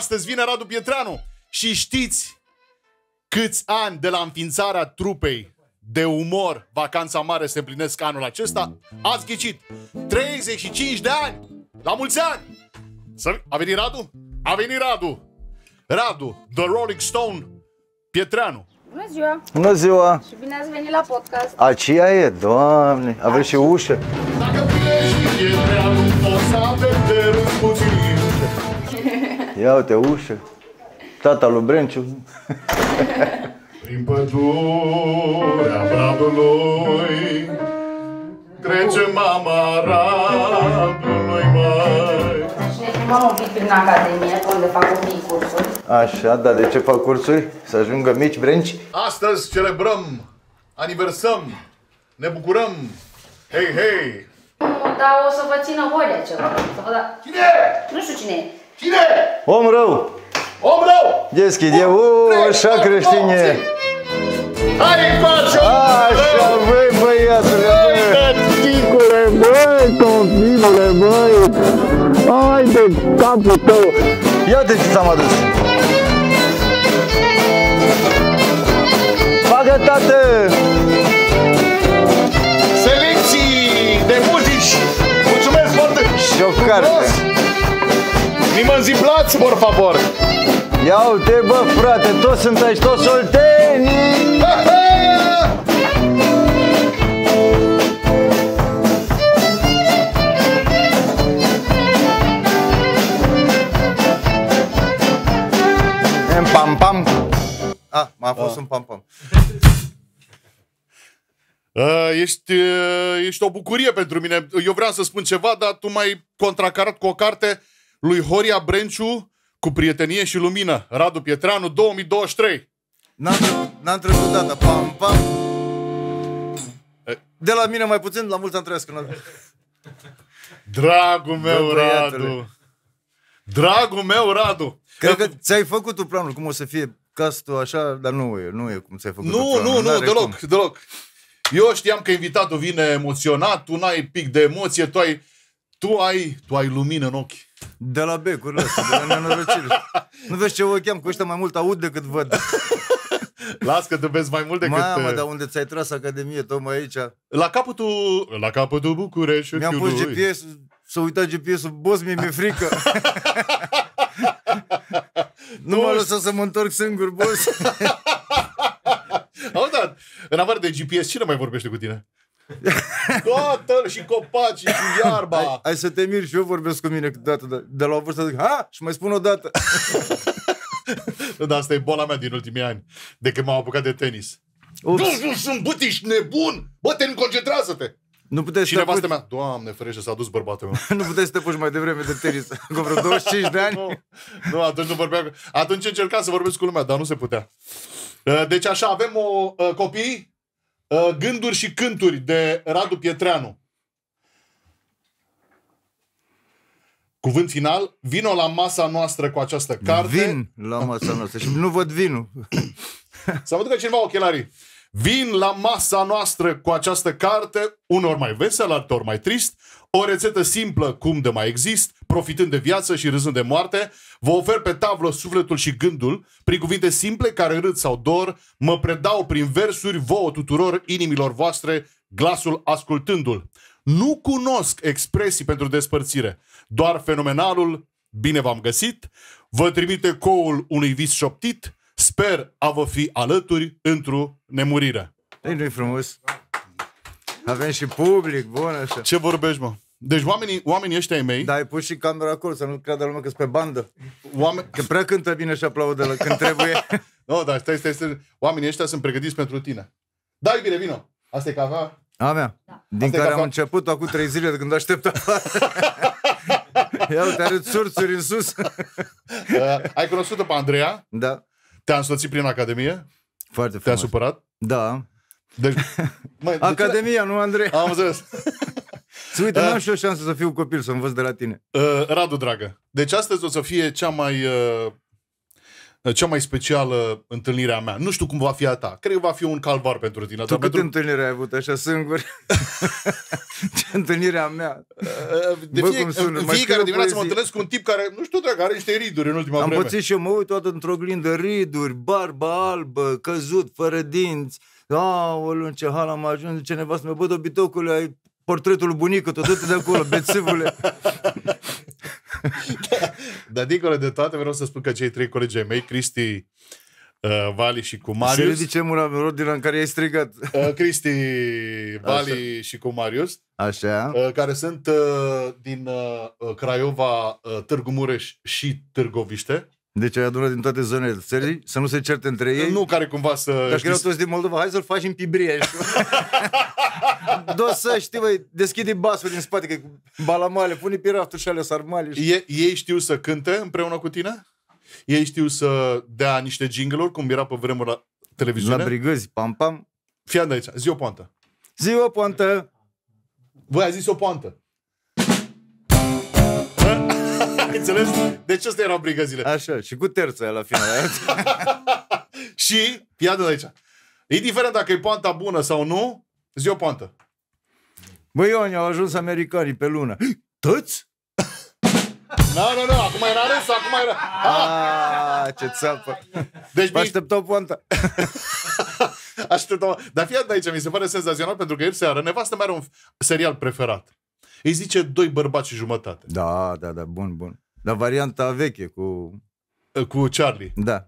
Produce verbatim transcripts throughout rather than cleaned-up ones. astăzi vine Radu Pietreanu. Și știți câți ani de la înființarea trupei de umor Vacanța Mare se împlinesc anul acesta? Ați ghicit, treizeci și cinci de ani! La mulți ani! A venit Radu? A venit Radu! Radu, The Rolling Stone Pietreanu. Bună ziua! Bună ziua! Și bine ați venit la podcast! Aceea e, Doamne! Aveți și ușă! Dacă privești Pietreanu, o să avem de râs puțin. Ia uite, ușă! Tata lui Brenciu! Prin pădurea Bradului trece mama Radului, măi! M-am oprit prin Academie, unde fac copii cursuri. Așa, dar de ce fac cursuri? Să ajungă mici, Brenci? Astăzi celebrăm, aniversăm, ne bucurăm! Hei, hei! Dar o să vă țină Horia ceva. Cine? Nu știu cine e. Cine? Om rău! Om rău! Deschide ușa, creștine! Hai, face! Așa, băi, băiatule! Ticule, băi, copilule, băi! Hai de capul tău! Iată ce ți-am adus! Bagă, tată! Selecții de muzici! Mulțumesc foarte! Și o carte! Nimanziplați, por favor! Ia uite, bă, frate, toți sunt aici, toți soltenii! În pam-pam! Ah, m-a fost un pam-pam. Uh, ești, uh, ești o bucurie pentru mine. Eu vreau să spun ceva, dar tu m-ai contracarat cu o carte lui Horia Brenciu, Cu prietenie și lumină, Radu Pietreanu, două mii douăzeci și trei. N-am trecut data, pam, pam. De la mine mai puțin, la mulți am trăiesc. Dragul meu, Radu. Dragul meu, Radu. Cred că ți-ai făcut tu planul, cum o să fie castul așa, dar nu e, nu e cum ți-ai făcut planul. Nu, nu, nu, deloc, deloc. Eu știam că invitatul vine emoționat, tu n-ai pic de emoție, tu ai... Tu ai, tu ai lumină în ochi. De la becurile astea, de la nenorocire. Nu vezi ce ochi am, cu ăștia mai mult aud decât văd. Las că te vezi mai mult decât... Mamă, dar unde ți-ai tras Academie, tocmai aici? La capătul... La capătul Bucureștiului. Mi-am pus G P S, s-a uitat G P S-ul, boss, mie mi-e frică. Nu mă lăsa să mă întorc singur, boss. Auzi, în afară de G P S, cine mai vorbește cu tine? Toată, și copacii, și iarba. Hai, hai să te miri, și eu vorbesc cu mine câteodată. De, de la o vârstă zic, ha, și mai spun o dată. Dar asta e boala mea din ultimii ani, de când m-am apucat de tenis. Ups. Nu, nu, sunt butiș nebun. Bă, te concentrează-te. Nu puteți și nevastă mea, Doamne ferește, s-a dus bărbatul meu. Nu puteai să te puși mai devreme de tenis, cu vreo douăzeci și cinci de ani. Nu, nu, atunci nu vorbeam. Atunci încercam să vorbesc cu lumea, dar nu se putea. Deci așa, avem o copii Gânduri și cânturi de Radu Pietreanu. Cuvânt final, vino la masa noastră cu această carte. Vin la masa noastră și nu văd vinul. Să mă ducă cineva ochelarii. Vin la masa noastră cu această carte, unor mai vesel, altor mai trist, o rețetă simplă cum de mai exist, profitând de viață și râzând de moarte, vă ofer pe tavlă sufletul și gândul, prin cuvinte simple care râd sau dor, mă predau prin versuri vouă tuturor inimilor voastre, glasul ascultându-l. Nu cunosc expresii pentru despărțire, doar fenomenalul, bine v-am găsit, vă trimite coul unui vis șoptit, sper a vă fi alături într-o nemurire. Nu-i frumos? Avem și public, bun așa. Ce vorbești, mă? Deci oamenii, oamenii ăștia ai mei... Da, ai pus și camera acolo, să nu creadă lumea că-s pe bandă. Oameni... Că prea cântă bine și aplaudă la când trebuie. Nu, no, dar stai, stai, stai. Oamenii ăștia sunt pregătiți pentru tine. Da, iubire, vino. Asta e cafea? A mea. Da. Din Asta care am început acum trei zile de când aștept afară. Ia uite, arăt surțuri în sus. uh, ai cunoscut-o pe Andreea? Da. Te-a însoțit prin Academie? Foarte frumos. Te-a supărat? Da. Deci, măi, Academia, nu Andrei. Am înțeles. Să uite, n-am și o șansă să fiu copil, să învăț de la tine. uh, Radu, dragă, deci astăzi o să fie cea mai uh, cea mai specială întâlnire a mea. Nu știu cum va fi a ta. Cred că va fi un calvar pentru tine. Tu câte pentru... întâlnire ai avut așa singur? Întâlnirea mea. De fie... Bă, sună, în fiecare dimineață mă întâlnesc cu un tip care, nu știu, dragă, are niște riduri în ultima Am vreme. Am pățit și eu, mă uit toată într-o glindă, riduri, barba albă, căzut, fără dinți. Aoleu, în ce hal am ajuns, zice nevastă mea, bă, dobitocule, ai portretul bunică, tot dă-te de acolo, bețivule. Da, dar dincolo de toate vreau să spun că cei trei colegi ai mei, Cristi, uh, Vali și cu Marius. Se ridice mâna în ordinea în care i-ai strigat. Uh, Cristi, Vali Așa. și cu Marius. Așa. Uh, care sunt uh, din uh, Craiova, uh, Târgu Mureș și Târgoviște. Deci ai adunat din toate zonele, să nu se certe între ei. Nu care cumva să... Dacă știți... erau toți din Moldova, hai să-l faci în Pibrie. Do să știi, băi, deschide basul din spate, că balamale, pune pe raftul și alea sarmale. Ei, ei știu să cânte împreună cu tine? Ei știu să dea niște jingle-uri, cum era pe vremuri la televiziune? La brigăzi, pam-pam. Fii de aici, zi o poantă. Zi o poantă. Voi a zis o poantă. Înțeles? Deci astea erau brigăzile. Așa, și cu terța aia la final. Și, iată de aici. Indiferent dacă e poanta bună sau nu, zi o poantă. Băi, Ioni, au ajuns americanii pe lună. Tăți? Nu, nu, nu, acum era ales, acum era... Aaaa, ce țapă. Deci, așteptau poanta. Așteptau. Dar fii de aici, mi se pare senzațional, pentru că ieri seară nevastă mea are un serial preferat. Îi zice Doi bărbați și jumătate. Da, da, da, bun, bun. Dar varianta veche cu... Cu Charlie. Da.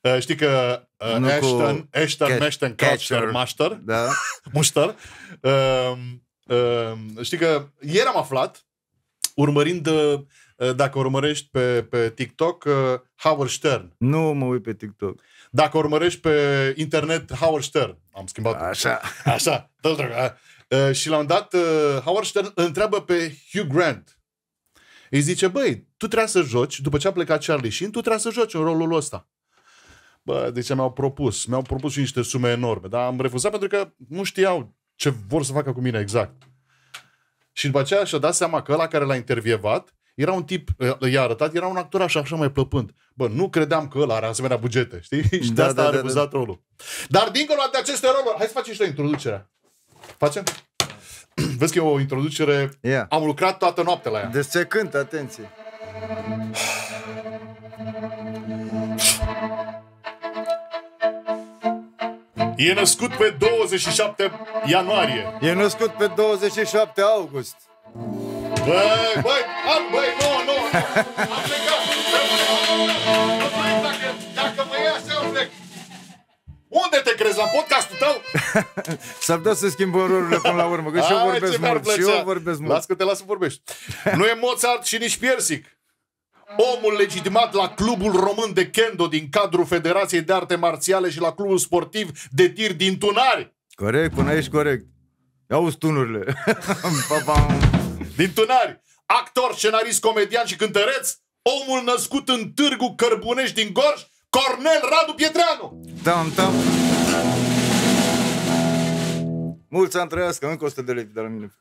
Uh, știi că uh, Ashton, Ashton, Ashton, Catcher, Master. Da. Muster. Uh, uh, știi că ieri am aflat, urmărind, uh, dacă urmărești pe, pe TikTok, uh, Howard Stern. Nu mă uit pe TikTok. Dacă urmărești pe internet Howard Stern. Am schimbat. Așa. Așa. Uh, și la un dat, uh, Howard Stern întreabă pe Hugh Grant. Îi zice, băi, tu trebuie să joci, după ce a plecat Charlie Sheen, tu trebuie să joci în rolul ăsta. Bă, deci mi-au propus, mi-au propus și niște sume enorme, dar am refuzat pentru că nu știau ce vor să facă cu mine exact. Și după aceea și-a dat seama că ăla care l-a intervievat, era un tip, i-a arătat, era un actor așa, așa mai plăpând. Bă, nu credeam că ăla are asemenea bugete, știi? Și de asta da, da, a refuzat da, da. rolul. Dar dincolo de aceste roluri, hai să facem și la introducerea. Facem? Vezi că e o introducere, yeah. Am lucrat toată noaptea la ea. Deci se cântă, atenție. E născut pe douăzeci și șapte ianuarie. E născut pe douăzeci și șapte august. Băi, băi, am, băi, nu, nu, am plecat. Dacă, dacă mă ia să eu plec. Unde te crezi? La podcastul tău? S-ar putea să schimbăm rolurile până la urmă, că și eu vorbesc mult, și eu vorbesc mult. Las că te las să vorbești. Nu e Mozart și nici Piersic. Omul legitimat la Clubul Român de Kendo din cadrul Federației de Arte Marțiale și la Clubul Sportiv de Tir din Tunari. Corect, până aici corect. Auzi tunurile. Din Tunari. Actor, scenarist, comedian și cântăreț. Omul născut în Târgu Cărbunești din Gorj, Cornel Radu Pietreanu. Tam, tam. Mulți ani trăiască, încă o sută de lei de la mine.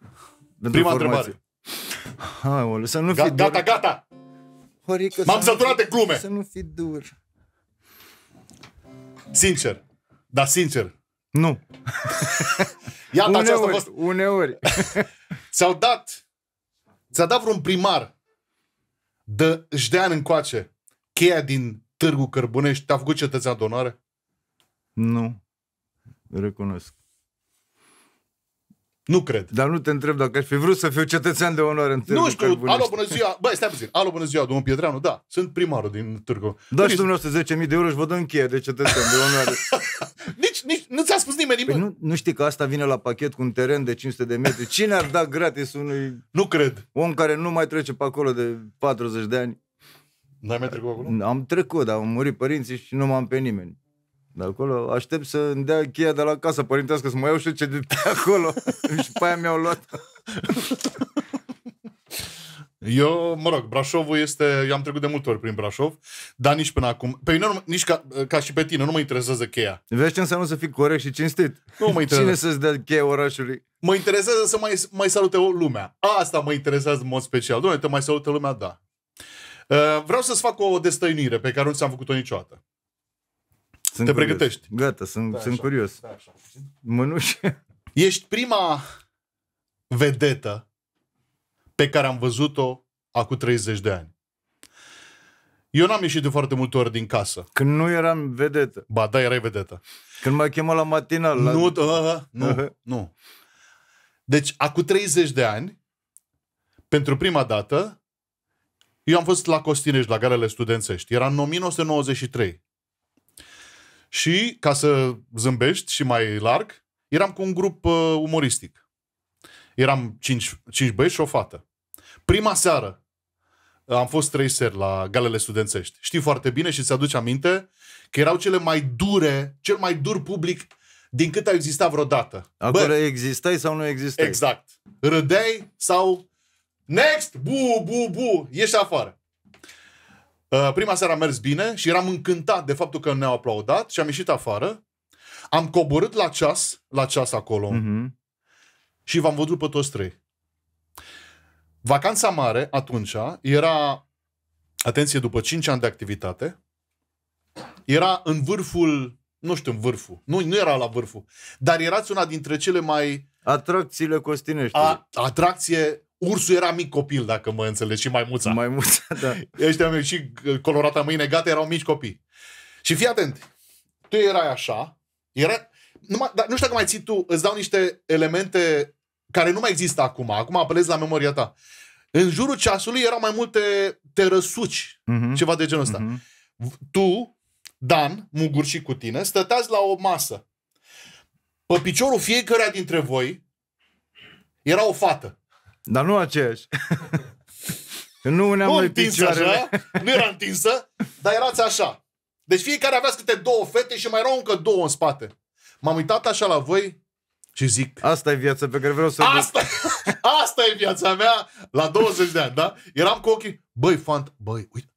Prima întrebare. Haole, să nu fii gata, gata. M-am săturat de glume. Să nu fii dur. Sincer. Da, sincer. Nu. Iată, uneori, aceasta a fost... Uneori. Ți-au dat... Ți-a dat vreun primar de ani încoace cheia din Târgu Cărbunești? Te-a făcut cetățean de onoare? Nu. Recunosc. Nu cred. Dar nu te întreb dacă aș fi vrut să fiu cetățean de onoare în Târgu Cărbunești. Nu știu. Alo, bună ziua. Băi, stai puțin. Alo, bună ziua, domnul Pietreanu. Da, sunt primarul din Târgu. Da, și dumneavoastră zece mii de euro și vă dă încheia de cetățean de onoare. Nici, nici, nu ți-a spus nimeni nimic. Păi nu, nu știi că asta vine la pachet cu un teren de cinci sute de metri? Cine ar da gratis unui... Nu cred. Om care nu mai trece pe acolo de patruzeci de ani. N-ai mai trecut acolo? Am trecut, dar au murit părinții și nu m-am pe nimeni. De acolo aștept să-mi dea cheia de la casa părintească, să mă iau și ce de pe acolo. Și pe aia mi-au luat. Eu, mă rog, Brașovul este... Eu am trecut de multe ori prin Brașov, dar nici până acum... Pe mine, nu, nici ca, ca și pe tine, nu mă interesează cheia. Vezi ce înseamnă să fii corect și cinstit? Nu mă interesează. Cine să-ți dea cheia orașului? Mă interesează să mai, mai salute lumea. Asta mă interesează în mod special. Doamne, te mai salută lumea, da. Vreau să-ți fac o destăinuire pe care nu ți-am făcut-o niciodată. Sunt Te curios. pregătești. Gata, sunt, da, sunt așa, curios. Da, Mănuși. Ești prima vedetă pe care am văzut-o acum treizeci de ani. Eu n-am ieșit de foarte multe ori din casă. Când nu eram vedetă. Ba, da, erai vedetă. Când m-a chemat la matinal. La... Nu, uh, nu, uh-huh. nu. Deci, acum treizeci de ani, pentru prima dată, eu am fost la Costinești, la Galele Studențești. Era în o mie nouă sute nouăzeci și trei. Și, ca să zâmbești și mai larg, eram cu un grup uh, umoristic. Eram cinci, cinci băieți și o fată. Prima seară am fost trei seri la Galele Studențești. Știi foarte bine și îți aduci aminte că erau cele mai dure, cel mai dur public din cât a existat vreodată. Acolo Bă, existai sau nu existai? Exact. Râdeai sau next, bu, bu, bu, ieși afară. Prima seară a mers bine și eram încântat de faptul că ne-au aplaudat și am ieșit afară. Am coborât la ceas, la ceas acolo mm-hmm. și v-am văzut pe toți trei. Vacanța Mare, atunci, era, atenție, după cinci ani de activitate, era în vârful, nu știu, în vârful, nu, nu era la vârful, dar erați una dintre cele mai... Atracțiile costinești. A, atracție, ursul era mic copil, dacă mă înțelegi, și maimuța. Maimuța, da. Ăștia mei și Colorata Mâine Gata erau mici copii. Și fii atent, tu erai așa, era, numai, dar nu știu dacă mai ții tu, îți dau niște elemente... care nu mai există acum. Acum apelez la memoria ta. În jurul ceasului erau mai multe terăsuci, uh-huh. ceva de genul ăsta. Uh-huh. Tu, Dan, Mugur și cu tine, stăteați la o masă. Pe piciorul fiecăruia dintre voi era o fată. Dar nu aceeași. nu uneam nu întinsă așa, nu era întinsă, dar erați așa. Deci fiecare avea câte două fete și mai erau încă două în spate. M-am uitat așa la voi... Și zic, asta e viața pe care vreau să asta, asta e viața mea la douăzeci de ani, da? Eram cu ochii, băi, fant, băi, uite,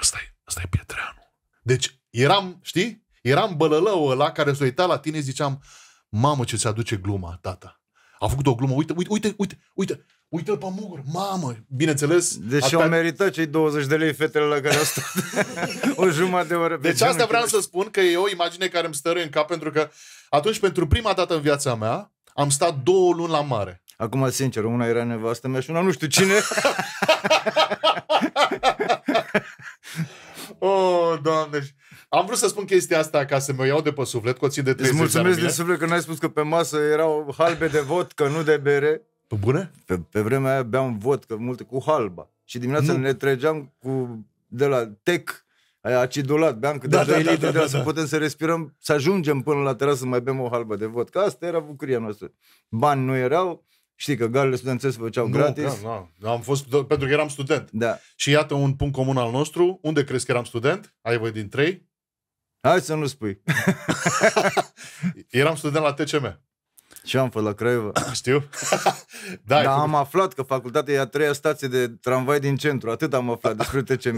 ăsta e, ăsta e Pietreanu. Deci, eram, știi? Eram bălălăul ăla care se uita la tine și ziceam, mamă, ce ți aduce gluma, tata. A făcut o glumă, uite, uite, uite, uite, uite, uite-l pe Mugur, mamă, bineînțeles. Deci atâta... au meritat cei douăzeci de lei fetele la care au stat o jumătate de oră. Deci asta vreau să spun că e o imagine care îmi stăruie în cap, pentru că atunci, pentru prima dată în viața mea, am stat două luni la mare. Acum, sincer, una era nevastă mea și una nu știu cine. oh, Doamne! Am vrut să spun chestia asta ca să mă iau de pe suflet, că o țin de treizeci de ani. Îți mulțumesc de suflet că n-ai spus că pe masă erau halbe de vodcă, nu de bere. Pe bune? Pe, pe vremea aia beam vodcă, multe, cu halba. Și dimineața nu. ne tregeam cu, de la tec. Aia acidulat, beam câte da, doi da, litri da, da, da, să da. putem să respirăm, să ajungem până la terasă să mai bem o halbă de vodcă. Asta era bucuria noastră. Bani nu erau, știi că galele studențești se făceau nu, gratis. Da, da. Am fost, pentru că eram student. Da. Și iată un punct comun al nostru. Unde crezi că eram student? Ai voi din trei? Hai să nu spui. eram student la T C M. Și am fost la Craiova. Știu. da, Dar am aflat că facultatea e a treia stație de tramvai din centru. Atât am aflat despre T C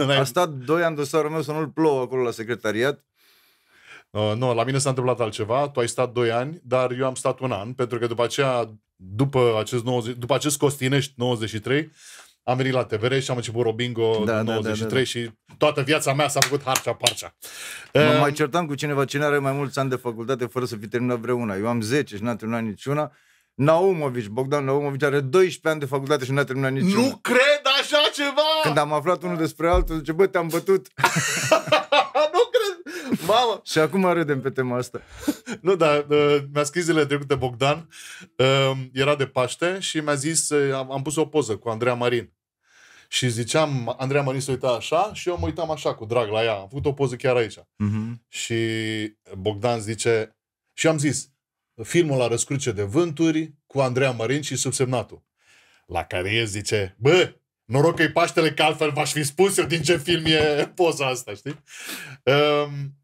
M. A stat doi ani dosarul meu să nu-l plouă acolo la secretariat. Uh, nu, la mine s-a întâmplat altceva. Tu ai stat doi ani, dar eu am stat un an. Pentru că după aceea, după acest, nouăzeci, după acest Costinești nouăzeci și trei, am venit la T V R și am început Robingo da, în nouăzeci și trei da, da, da. și toată viața mea s-a făcut harcea-parcea. Mă mai certam cu cineva cine are mai mulți ani de facultate fără să fi terminat vreuna. Eu am zece și n-am terminat niciuna. Naumovici, Bogdan Naumovici are doisprezece ani de facultate și n-a terminat niciuna. Nu cred așa ceva! Când am aflat unul despre altul, zice, bă, te-am bătut. nu cred! Mamă! și acum râdem pe tema asta. nu, dar uh, mi-a scris zilele trecute Bogdan, uh, era de Paște și mi-a zis, uh, am, am pus o poză cu Andreea Marin. Și ziceam, Andreea Marin se uita așa și eu mă uitam așa cu drag la ea. Am făcut o poză chiar aici. Uh-huh. Și Bogdan zice... Și am zis, filmul La răscruce de vânturi cu Andreea Marin și subsemnatul. La care el zice, bă, noroc că-i Paștele, că altfel v-aș fi spus eu din ce film e poza asta, știi? Um,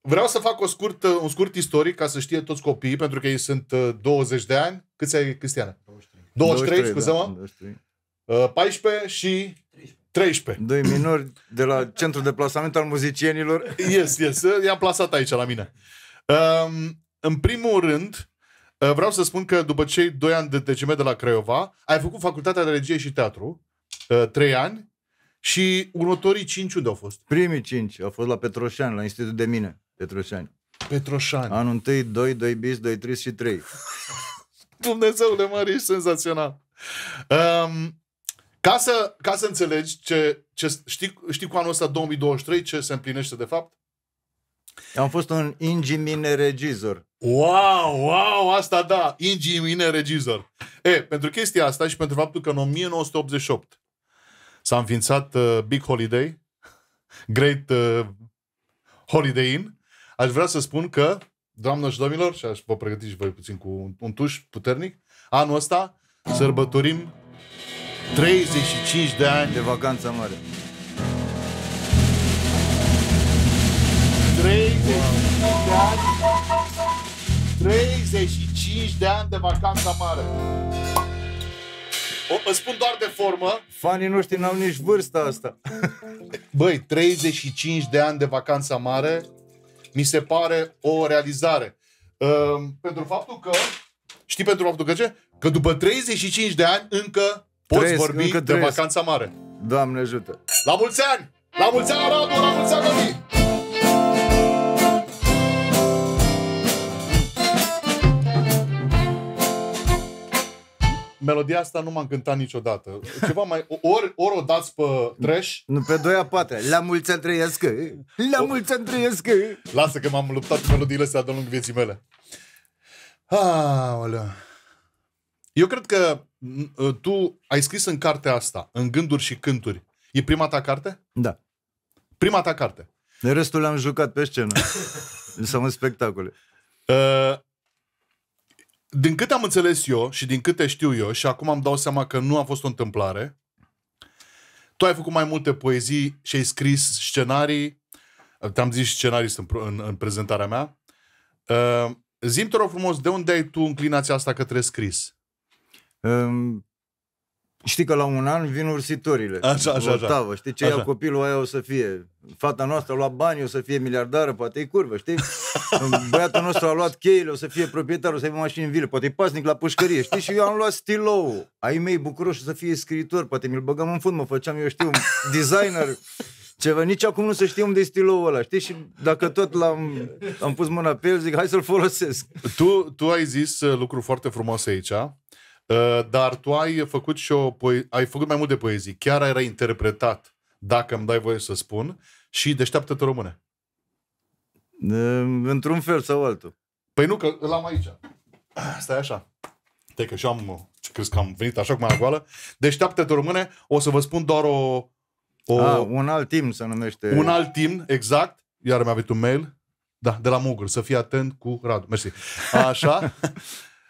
vreau să fac o scurt, un scurt istoric ca să știe toți copiii, pentru că ei sunt douăzeci de ani. Câți ai, Cristiana? douăzeci și trei. douăzeci și trei, scuze-mă? douăzeci și trei. paisprezece și treisprezece. Doi minori de la Centrul de Plasament al Muzicienilor. Yes, yes. I-am plasat aici la mine. În primul rând, vreau să spun că după cei doi ani de T C M de la Craiova, ai făcut facultatea de regie și teatru, trei ani, și următorii cinci unde au fost? Primii cinci au fost la Petroșani, la Institutul de Mine. Petroșani. Petroșani. Anul unu, doi, doi bis, doi tris și trei. Dumnezeule mare, ești senzațional. Um, ca, să, ca să înțelegi ce, ce știi, știi cu anul ăsta două mii douăzeci și trei ce se împlinește de fapt? Am fost un ingimine regizor. Wow, wow, asta da, ingimine regizor. E, pentru chestia asta și pentru faptul că în o mie nouă sute optzeci și opt s-a înființat uh, Big Holiday, Great uh, Holiday Inn, aș vrea să spun că, doamnă și domnilor, și aș vă pregăti și voi puțin cu un, un tuș puternic, anul ăsta sărbătorim treizeci și cinci de ani de Vacanța Mare. treizeci și cinci de ani de Vacanța Mare. O, îți spun doar de formă. Fanii noștri n-au nici vârsta asta. Băi, treizeci și cinci de ani de Vacanța Mare mi se pare o realizare. Uh, pentru faptul că, știi pentru faptul că ce? Că după treizeci și cinci de ani încă poți trăiesc, vorbi încă de Vacanța Mare. Doamne ajută! La mulți ani! La mulți ani, Radu! La mulți ani, Radu! Melodia asta nu m-am cântat niciodată. Ceva mai... Ori, ori o dați pe trash... Nu, pe doia patra. La mulți ani trăiască! La mulți ani trăiască! Lasă că m-am luptat cu melodiile astea de-a lungul vieții mele. Aolea. Eu cred că tu ai scris în cartea asta, în Gânduri și Cânturi. E prima ta carte? Da. Prima ta carte. De restul l-am jucat pe scenă. Sau în spectacole. Uh... Din câte am înțeles eu și din câte știu eu, și acum îmi dau seama că nu a fost o întâmplare, tu ai făcut mai multe poezii și ai scris scenarii, te-am zis scenarii în, în, în prezentarea mea. Uh, zi-mi, te rog frumos, de unde ai tu înclinația asta către scris? Um, știi că la un an vin ursitorile. Așa, așa, așa. Tavă, știi ce ia copilul aia o să fie? Fata noastră a luat bani, o să fie miliardară, poate e curvă, știi? Băiatul nostru a luat cheile, o să fie proprietar, o să aibă mașini în vilă, poate e pasnic la pușcărie, știi? Și eu am luat stilou. Ai mei bucuroși o să fie scriitor, poate mi-l băgam în fund, mă făceam, eu știu, designer, ceva. Nici acum nu se știe unde e stiloul ăla, știi? Și dacă tot l-am am pus mâna pe el, zic, hai să-l folosesc. Tu, tu ai zis lucruri foarte frumoase aici, dar tu ai făcut și o ai făcut mai multe poezii, chiar ai reinterpretat, dacă îmi dai voie să spun, și Deșteaptă-te române. Într-un fel sau altul. Păi nu, că îl am aici. Stai așa. Te că și am, crezi că am venit așa cum mai goală. Deșteaptă-te române, o să vă spun doar o... o... A, un alt timp se numește. Un alt timp, exact. Iar mi-a venit un mail. Da, de la Mugur. Să fii atent cu Radu. Mersi. Așa.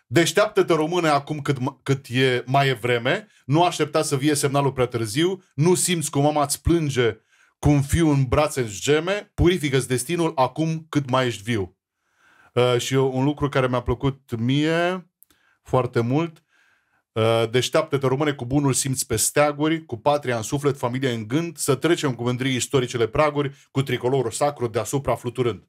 Deșteaptă-te române acum cât, cât e, mai e vreme. Nu aștepta să vie semnalul prea târziu. Nu simți cum mama îți plânge cum fiu în brațe și geme. Purifică-ți destinul acum cât mai ești viu. uh, Și eu, un lucru care mi-a plăcut mie foarte mult, uh, Deșteaptă-te române cu bunul simț pe steaguri, cu patria în suflet, familia în gând, să trecem cu mândrie istoricele praguri, cu tricolorul sacru deasupra fluturând.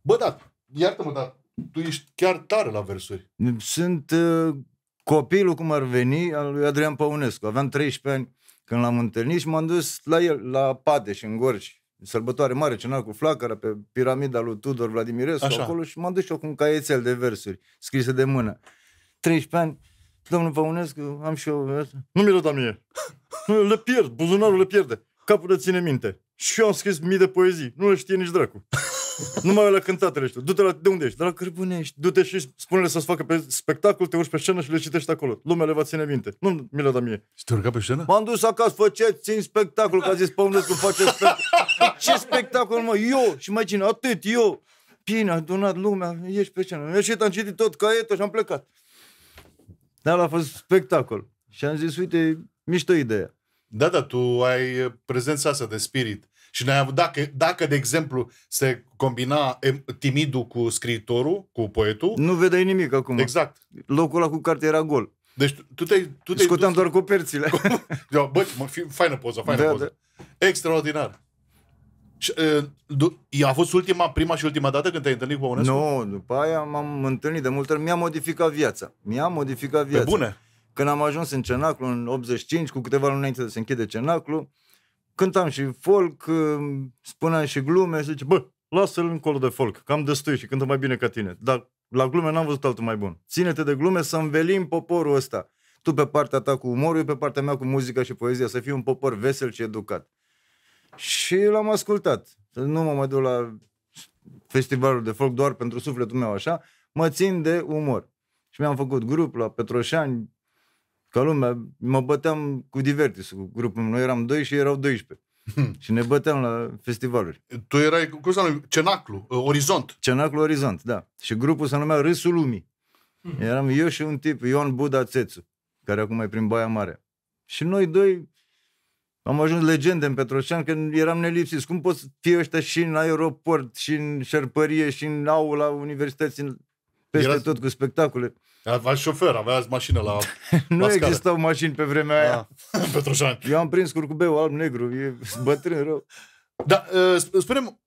Bă, da, iartă-mă, da. Tu ești chiar tare la versuri. Sunt uh, copilul, cum ar veni, al lui Adrian Păunescu. Aveam treisprezece ani când l-am întâlnit și m-am dus la el, la Padeș, în Gorj. Sărbătoare mare, cenar cu flacăra pe piramida lui Tudor Vladimirescu, acolo, și m-am dus și eu cu un caietel de versuri scrise de mână. treisprezece ani, domnul Păunescu, am și eu... Nu mi-l da mie. Le pierd, buzunarul le pierde. Capul le ține minte. Și eu am scris mii de poezii. Nu le știe nici dracu. Nu mai la cântatele știu. Du-te la... De unde ești? De la Cărbunești. Du-te și spune-le să-ți facă pe spectacol, te urci pe scenă și le citești acolo. Lumea le va ține minte. Nu mi le da mie. Și te urca pe scenă? M-am dus acasă, făceți, țin spectacol, că a zis Păunescu, face spectacol. Ce spectacol, mă? Eu! Și mai cine? Atât, eu! Bine, a adunat lumea, ești pe scenă. Ieșit, am citit tot caietul și am plecat. Dar a fost spectacol. Și am zis, uite, mișto ideea. Da, da, tu ai prezența asta de spirit. Și noi am avut, dacă, dacă, de exemplu, se combina timidul cu scriitorul, cu poetul... Nu vedeai nimic acum. Exact. Locul ăla cu carte era gol. Deci tu te-ai... Scoteam doar coperțile. Bă, faină poza, faină poza. Extraordinar. A fost ultima, prima și ultima dată când te-ai întâlnit cu Păunescu? Nu, după aia m-am întâlnit de multe ori. Mi-a modificat viața. Mi-a modificat viața. Pe bune. Când am ajuns în Cenaclu, în optzeci și cinci, cu câteva luni înainte de să închide Cenaclu, cântam și folk, spuneam și glume, și zice, bă, lasă-l încolo de folk, cam destui și cântă mai bine ca tine. Dar la glume n-am văzut altul mai bun. Ține-te de glume să învelim poporul ăsta. Tu pe partea ta cu umorul, eu pe partea mea cu muzica și poezia. Să fii un popor vesel și educat. Și l-am ascultat. Nu mă mai duc la festivalul de folk doar pentru sufletul meu așa. Mă țin de umor. Și mi-am făcut grup la Petroșani. Ca lumea, mă băteam cu Divertis, cu grupul. Noi eram doi și erau doisprezece. Hmm. Și ne băteam la festivaluri. Tu erai, cum se numește, Cenaclu, Orizont. Cenaclu Orizont, da. Și grupul se numea Râsul Lumii. Hmm. Eram eu și un tip, Ion Buda Țețu, care acum e prin Baia Mare. Și noi doi am ajuns legende în Petroșani, că eram nelipsiți. Cum poți fi ăștia și în aeroport, și în șerpărie, și în aula universității, peste Erați... tot cu spectacole. Aveați șofer, aveați mașină la Nu la existau mașini pe vremea aia. Petroșani. Eu am prins curcubeu alb-negru, e bătrân rău. Dar spune-mi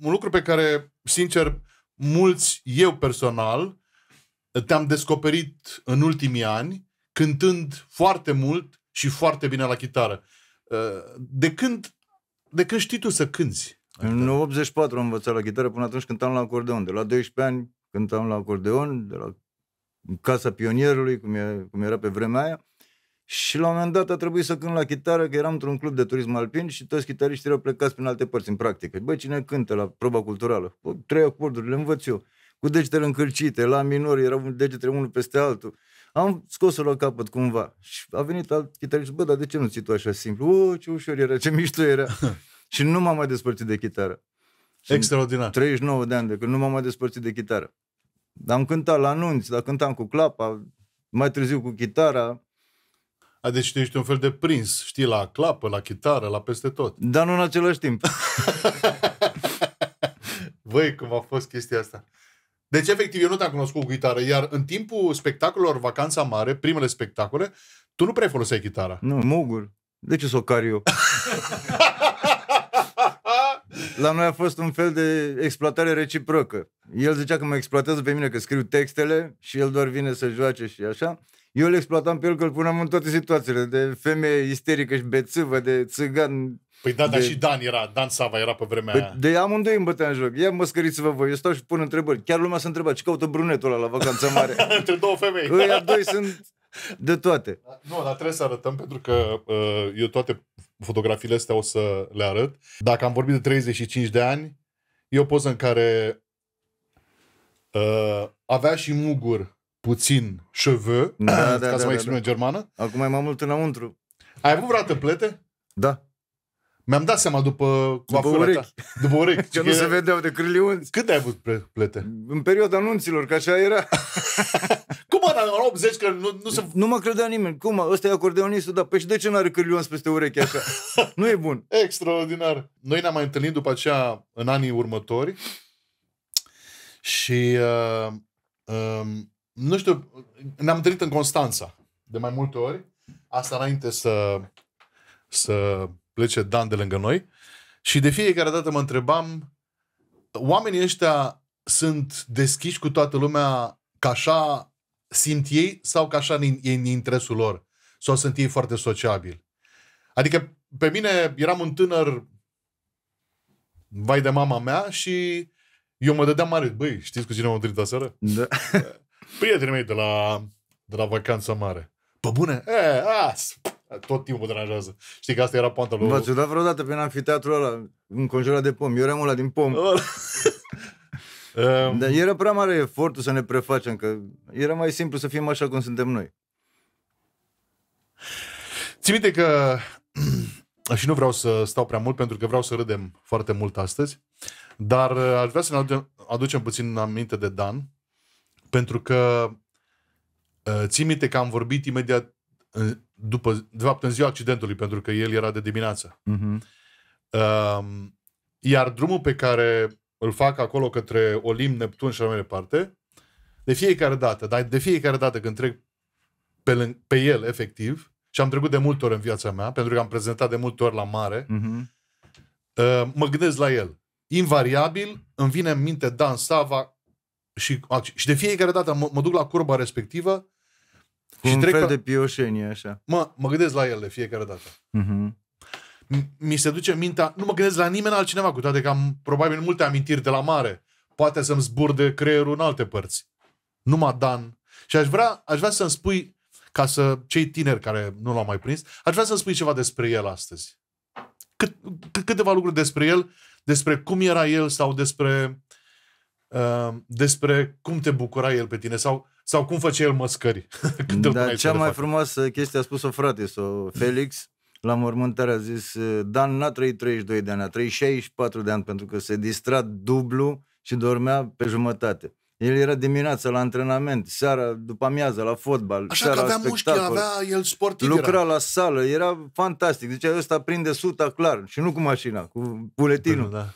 un lucru pe care, sincer, mulți, eu personal, te-am descoperit în ultimii ani, cântând foarte mult și foarte bine la chitară. De când, de când știi tu să cânți? În optzeci și patru am învățat la chitară, până atunci cântam la acordeon. De la doisprezece ani cântam la acordeon, de la Casa Pionierului, cum, e, cum era pe vremea aia. Și la un moment dat a trebuit să cânt la chitară, că eram într-un club de turism alpin și toți chitariștii erau plecați prin alte părți, în practică. Băi, cine cântă la proba culturală? Bă, trei acorduri, le învăț eu. Cu degetele încălcite, la minor, erau degetele unul peste altul. Am scos-o la capăt cumva. Și a venit alt chitarist, bă, dar de ce nu ții tu așa simplu? O, ce ușor era, ce mișto era. Și nu m-am mai despărțit de chitară. Extraordinar. treizeci și nouă de ani de când nu m-am mai despărțit de chitară. Am cântat la anunți, dar cântam cu clapa, mai târziu cu chitara. A, deci ești un fel de prins, știi, la clapă, la chitară, la peste tot. Dar nu în același timp. Băi, cum a fost chestia asta. Deci, efectiv, eu nu te-am cunoscut cu chitară, iar în timpul spectacolelor Vacanța Mare, primele spectacole, tu nu prea foloseai chitara. Nu, Mugur. De ce s-o car eu? La noi a fost un fel de exploatare reciprocă. El zicea că mă exploatează pe mine, că scriu textele și el doar vine să joace și așa. Eu îl exploatam pe el, că îl puneam în toate situațiile, de femeie isterică și bețâvă, de țigan. Păi da, de... dar și Dan era, Dan Sava era pe vremea aia. De amândoi îmi bătea în joc. Ia mă scăriți-vă voi, eu stau și pun întrebări. Chiar lumea se întreba, ce caută brunetul ăla la Vacanța Mare? Între două femei. Ăia doi sunt de toate. Nu, dar trebuie să arătăm, pentru că uh, eu toate fotografiile astea o să le arăt. Dacă am vorbit de treizeci și cinci de ani, e o poză în care uh, avea și Mugur puțin cheveux, da, ca da, să da, mă exprim da, da. germană. Acum e mai mult înăuntru. Ai avut vreodată plete? Da. Mi-am dat seama după după urechi. După urechi. Că nu se vedeau de crâliunți. Cât ai avut plete? În perioada anunților, că așa era. Cum era în optzeci, că nu, nu se... Nu mă credea nimeni. Cum, ăsta e acordeonistul, dar pe și de ce n-are crâliunți peste urechi așa? Nu e bun. Extraordinar. Noi ne-am mai întâlnit după aceea în anii următori și uh, uh, nu știu, ne-am întâlnit în Constanța de mai multe ori. Asta înainte să să plece Dan de lângă noi și de fiecare dată mă întrebam, oamenii ăștia sunt deschiși cu toată lumea că așa simt ei sau că așa e în interesul lor? Sau sunt ei foarte sociabili? Adică pe mine eram un tânăr vai de mama mea și eu mă dădeam mare. Băi, știți cu cine m-am întâlnit aseară? Da. Prietenii mei de la, de la Vacanța Mare. Pă bune? E, as! Tot timpul mă deranjează. Știi că asta era poanta lui... V-ați dat vreodată prin amfiteatrul ăla, înconjurat de pom. Eu eram ăla din pom. Dar era prea mare efortul să ne prefacem, că era mai simplu să fim așa cum suntem noi. Ții minte că... Și nu vreau să stau prea mult, pentru că vreau să râdem foarte mult astăzi. Dar aș vrea să ne aducem puțin aminte de Dan. Pentru că... Ții minte că am vorbit imediat... După, de fapt, în ziua accidentului, pentru că el era de dimineață. Uh-huh. Uh, iar drumul pe care îl fac acolo către Olimp, Neptun și așa mai departe, de fiecare dată, dar de fiecare dată când trec pe, pe el, efectiv, și am trecut de multe ori în viața mea, pentru că am prezentat de multe ori la mare, uh-huh. uh, mă gândesc la el. Invariabil îmi vine în minte Dan Sava și, și de fiecare dată mă, mă duc la curba respectivă. Cu și un fel la... de pioșenie, așa. Mă, mă gândesc la el de fiecare dată. Uh-huh. mi se duce mintea, nu mă gândesc la nimeni altcineva, cu toate că am probabil multe amintiri de la mare. Poate să-mi zburde creierul în alte părți. Numai Dan. Și aș vrea, aș vrea să-mi spui, ca să cei tineri care nu l-au mai prins, aș vrea să-mi spui ceva despre el astăzi. Cât, câteva lucruri despre el, despre cum era el sau despre, uh, despre cum te bucura el pe tine sau, sau cum făcea el măscări. Dar cea mai frumoasă chestie a spus-o frate sau Felix. La mormântare a zis, Dan n-a trăit treizeci și doi de ani, a trăit șaizeci și patru de ani, pentru că se distra dublu și dormea pe jumătate. El era dimineața la antrenament, seara, după amiază, la fotbal, așa seara că avea mușchi, avea el sportiv. Lucra era la sală, era fantastic. Zicea, ăsta prinde suta clar și nu cu mașina, cu buletinul. Da.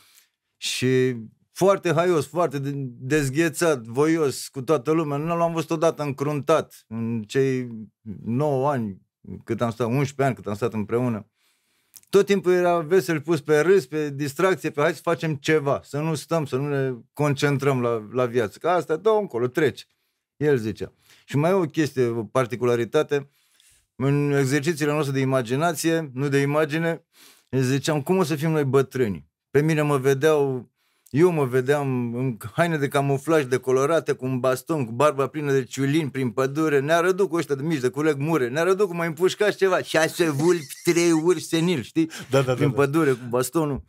Și foarte haios, foarte dezghețat, voios cu toată lumea. Nu l-am văzut odată încruntat în cei nouă ani, cât am stat, unsprezece ani, cât am stat împreună. Tot timpul era vesel, pus pe râs, pe distracție, pe hai să facem ceva, să nu stăm, să nu ne concentrăm la, la viață. Că asta, dă-o încolo, trece. El zicea. Și mai e o chestie, o particularitate, în exercițiile noastre de imaginație, nu de imagine, ziceam, cum o să fim noi bătrâni? Pe mine mă vedeau, eu mă vedeam în haine de camuflaj decolorate, cu un baston, cu barba plină de ciulini prin pădure, ne-a rădut cu ăștia de mici, de culeg mure, ne-a rădut cu mai împușcați ceva, șase vulpi, trei urși senil, știi? Da, da, prin da, da. pădure, cu bastonul.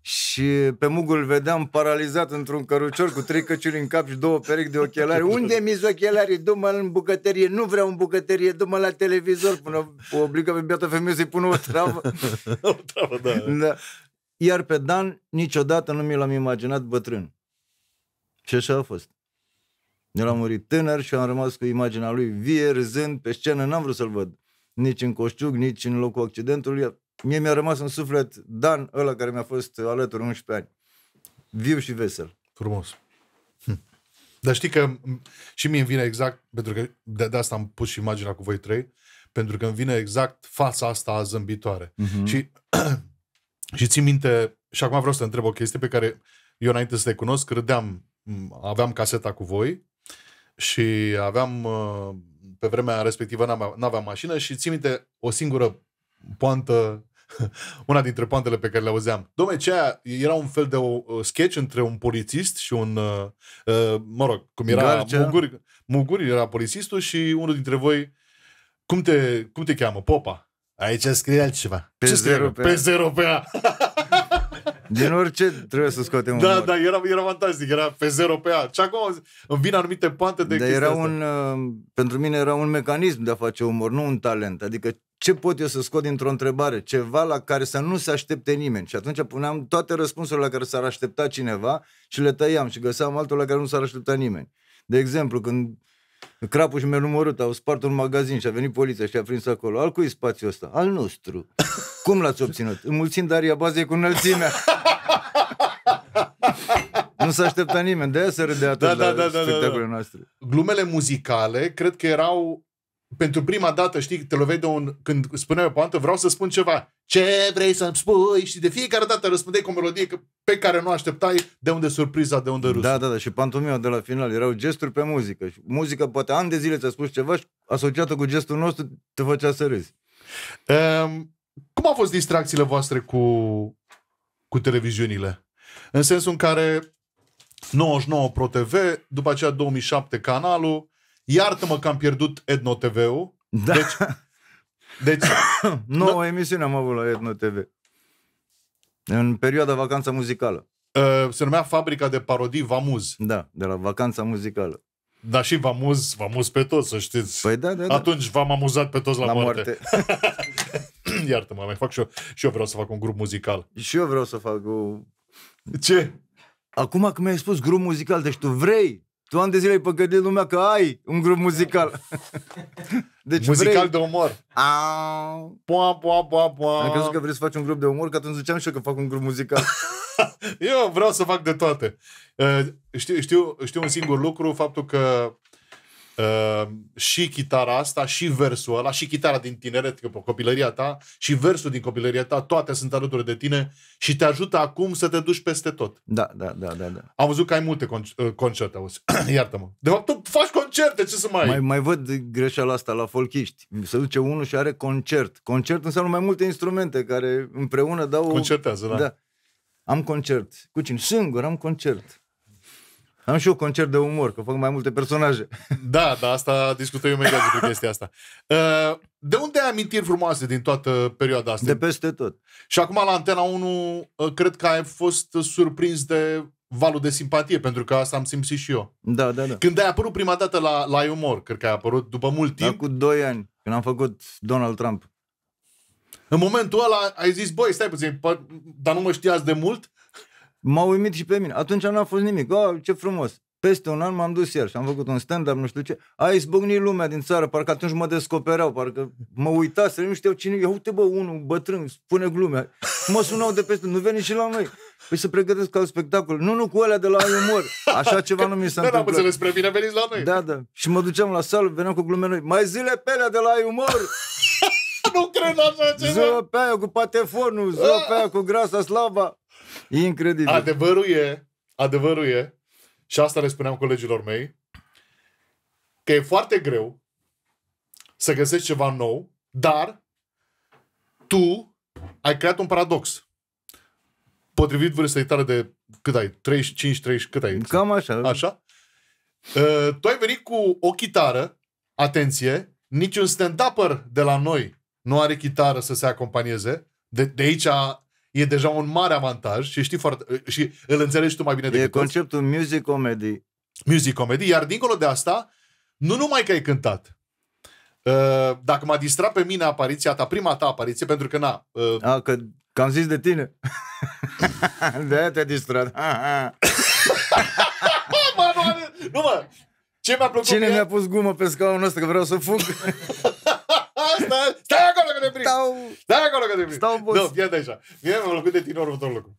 Și pe Mugul vedeam paralizat într-un cărucior cu trei căciuli în cap și două perechi de ochelari. Unde mi-s ochelarii? Du-mă în bucătărie. Nu vreau în bucătărie, du-mă la televizor. Până o obligă pe beata femeie să-i pună o travă. O travă, da. Da. Iar pe Dan niciodată nu mi l-am imaginat bătrân. Și așa a fost. El a murit tânăr și am rămas cu imaginea lui vie, râzând, pe scenă. N-am vrut să-l văd nici în coșciug, nici în locul accidentului. Mie mi-a rămas în suflet Dan, ăla care mi-a fost alături unsprezece ani. Viu și vesel. Frumos. Hm. Dar știi că și mie îmi vine exact, pentru că de asta am pus și imaginea cu voi trei, pentru că îmi vine exact fața asta zâmbitoare. Mm-hmm. Și... Și țin minte, și acum vreau să te întreb o chestie pe care eu înainte să te cunosc, râdeam, aveam caseta cu voi și aveam, pe vremea respectivă n-aveam mașină și țin minte o singură poantă, una dintre poantele pe care le auzeam. Dom'le, ce aia era un fel de o sketch între un polițist și un, mă rog, cum era Mugur, Mugur era polițistul și unul dintre voi, cum te, cum te cheamă? Popa. Aici scrie altceva. Pe zero pe, pe zero pe A. Din orice trebuie să scoatem un Da, mor. da, era, era fantastic. Era pe zero pe A. Și acum îmi vin anumite pante de Dar era asta. un, pentru mine era un mecanism de a face umor, nu un talent. Adică ce pot eu să scot dintr-o întrebare? Ceva la care să nu se aștepte nimeni. Și atunci puneam toate răspunsurile la care s-ar aștepta cineva și le tăiam și găseam altul la care nu s-ar aștepta nimeni. De exemplu, când Crapul și Merumorât au spart un magazin și a venit poliția și a prins acolo. Al cui spațiul ăsta? Al nostru. Cum l-ați obținut? Înmulțind aria bazei cu înălțimea. Nu s-a așteptat nimeni. De-aia se râdea atât da, da, da, la da, spectacolele da, da. noastre. Glumele muzicale, cred că erau pentru prima dată, știi, te loveai de un... Când spuneai o poantă, vreau să spun ceva. Ce vrei să-mi spui? Și de fiecare dată răspundeai cu o melodie pe care nu așteptai, de unde surpriza, de unde râsul. Da, da, da. Și pantomima de la final. Erau gesturi pe muzică. Și muzica, poate ani de zile ți-a spus ceva și asociată cu gestul nostru te făcea să râzi. Um, cum au fost distracțiile voastre cu, cu televiziunile? În sensul în care nouăzeci și nouă Pro T V, după aceea două mii șapte canalul, iartă-mă că am pierdut Etno T V-ul. Da. Deci, deci nouă emisiune am avut la Etno T V. În perioada Vacanța Muzicală. Se numea Fabrica de Parodii Vamuz. Da, de la Vacanța Muzicală. Dar și Vamuz, Vamuz pe toți, să știți. Păi da, da, da. Atunci v-am amuzat pe toți la, la moarte. moarte. Iartă-mă, mai fac și eu. Și eu vreau să fac un grup muzical. Și eu vreau să fac o... Ce? Acum că mi-ai spus grup muzical, deci tu vrei... Tu ani de zile ai păcălit lumea că ai un grup muzical. Deci muzical vrei... de umor. Au. Pua, pua, pua, pua. Am crezut că vrei să faci un grup de umor, că atunci ziceam și eu că fac un grup muzical. Eu vreau să fac de toate. Uh, știu, știu, știu un singur lucru, faptul că Uh, și chitara asta, și versul ăla, și chitara din tineret, copilăria ta, și versul din copilăria ta, toate sunt alături de tine și te ajută acum să te duci peste tot. Da, da, da, da, da. Am văzut că ai multe con- concerte, auzi. Iartă-mă. De fapt, tu faci concerte, ce să mai... Mai, mai văd greșeala asta la folchiști. Se duce unul și are concert. Concert înseamnă mai multe instrumente care împreună dau... Concertează, da. da. Am concert. Cu cine? Singur am concert. Am și eu concert de umor, că fac mai multe personaje. Da, dar asta discutăm imediat despre chestia asta. De unde ai amintiri frumoase din toată perioada asta? De peste tot. Și acum la Antena unu, cred că ai fost surprins de valul de simpatie, pentru că asta am simțit și eu. Da, da, da. Când ai apărut prima dată la, la umor, cred că ai apărut după mult timp. Da, cu doi ani, când am făcut Donald Trump. În momentul ăla ai zis, băi, stai puțin, dar nu mă știați de mult? M-a uimit și pe mine. Atunci n-a fost nimic. Oh, ce frumos. Peste un an m-am dus iar și am făcut un stand-up, nu știu ce. Ai izbucnit lumea din țară, parcă atunci mă descopereau, parcă mă uitase, nu știau cine. Ia uite, bă, unul bătrân, spune glumea. Mă sunau de peste, nu veni și la noi. Păi să pregătesc ca un spectacol. Nu, nu, cu alea de la umor. Așa ceva nu mi s-a întâmplat. Nu am înțeles, spre mine veniți la noi. Da, da. Și mă duceam la sală, veneam cu glume noi. Mai zile pe alea de la umor. Nu cred așa ceva. Ză pe aia cu patefonul, ză pe aia cu grasa slava. Incredibil. Adevărul e, adevărul e, și asta le spuneam colegilor mei, că e foarte greu să găsești ceva nou, dar tu ai creat un paradox. Potrivit vârstei tale de cât ai? treizeci și cinci, treizeci, cât ai? Cam așa. Așa. Tu ai venit cu o chitară, atenție, niciun stand-upper de la noi nu are chitară să se acompanieze, de, de aici a... E deja un mare avantaj și știi foarte, și îl înțelegi tu mai bine decât. E conceptul music comedy. Music comedy, iar dincolo de asta, nu numai că ai cântat. Dacă m-a distrat pe mine apariția ta, prima ta apariție, pentru că na... A, că, că am zis de tine. De-aia te-a distrat. Mă, nu, nu, mă. Ce mi-a plăcut? Cine mi-a pus gumă pe scaunul ăsta, că vreau să fug? Stai, stai acolo că te prind! Stau... Stai acolo că te prind! Stau boss! Nu, ia de așa. Mie mi-a plăcut de tine următorul lucru.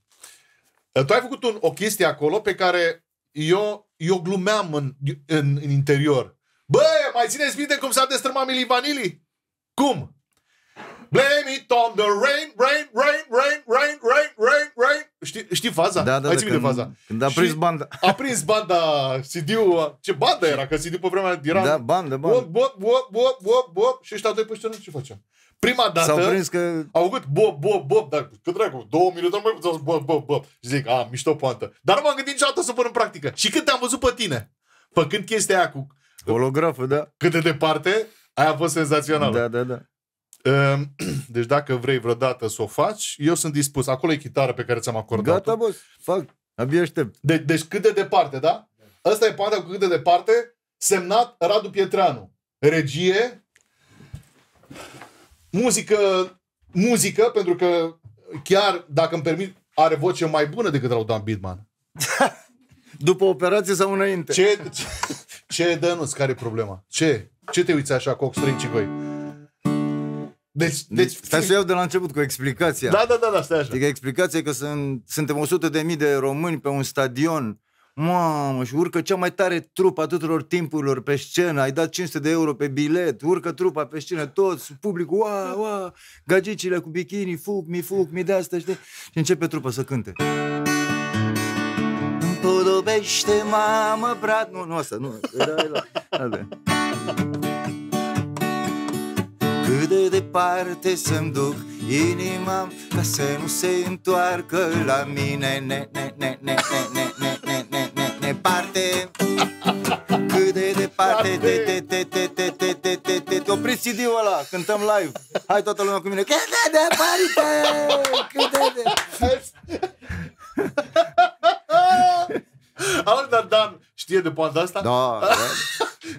Tu ai făcut un, o chestie acolo pe care eu, eu glumeam în, în, în interior. Bă, mai țineți minte cum s-a destrămat Milli Vanilli? Cum? Blame it on the rain, rain, rain, rain, rain, rain, rain, rain. Știi, știi faza? Da, da, ai da, când, faza? Când a prins și banda. A prins banda C D-ul. Ce banda era? Că C D-ul pe vremea era... Da, banda, banda. Bop, bop, bop, bop, bop, bop. Și ăștia doi pe șternuți, ce facem? Prima dată s-au prins că... Au făcut bop, bop, bop. Dar că dracu, două minute, nu mai puteau bop, bop, bop. Și zic, a, mișto poantă. Dar nu m-am gândit niciodată să pun în practică. Și când te-am văzut pe tine, făcând chestia aia cu... Holografă, da. Cât de departe, aia a fost senzațională. Da, da, da. Deci dacă vrei vreodată să o faci, eu sunt dispus. Acolo e chitară pe care ți-am acordat-o. Gata, boss, fac, abia aștept. De- deci cât de departe, da? da. Asta e partea cu cât de departe. Semnat Radu Pietreanu. Regie. Muzică. Muzică, pentru că chiar, dacă îmi permit, are voce mai bună decât la Dan Bidman. După operație sau înainte? Ce, ce, ce Dănuț, care e problema? Ce? Ce te uiți așa cu ochi goi? Deci, deci, stai să iau de la început cu explicația. Da, da, da, da, stai așa. Adică explicația e că sunt, suntem o sută de mii de români pe un stadion. Mamă, și urcă cea mai tare trupă a tuturor timpurilor pe scenă. Ai dat cinci sute de euro pe bilet, urcă trupa pe scenă, toți, publicul, ua, ua, gagicile cu bikini, fug, mi fug, mi de asta, știi? Și începe trupa să cânte. Împodobește, mamă, brat. Nu, nu asta, nu, era la... Alea. Cât de departe să-mi duc inima ca să nu se întoarcă la mine. Ne, ne, ne, ne, ne, ne, ne, ne, ne, ne, ne, parte. Cât de departe te, te, te, te, te, te, te, te, te, te. Opriți C D-ul ăla, cântăm live. Hai toată lumea cu mine. Cât de departe, cât de departe. Auzi, dar Dan știe de poanta asta? Da, da.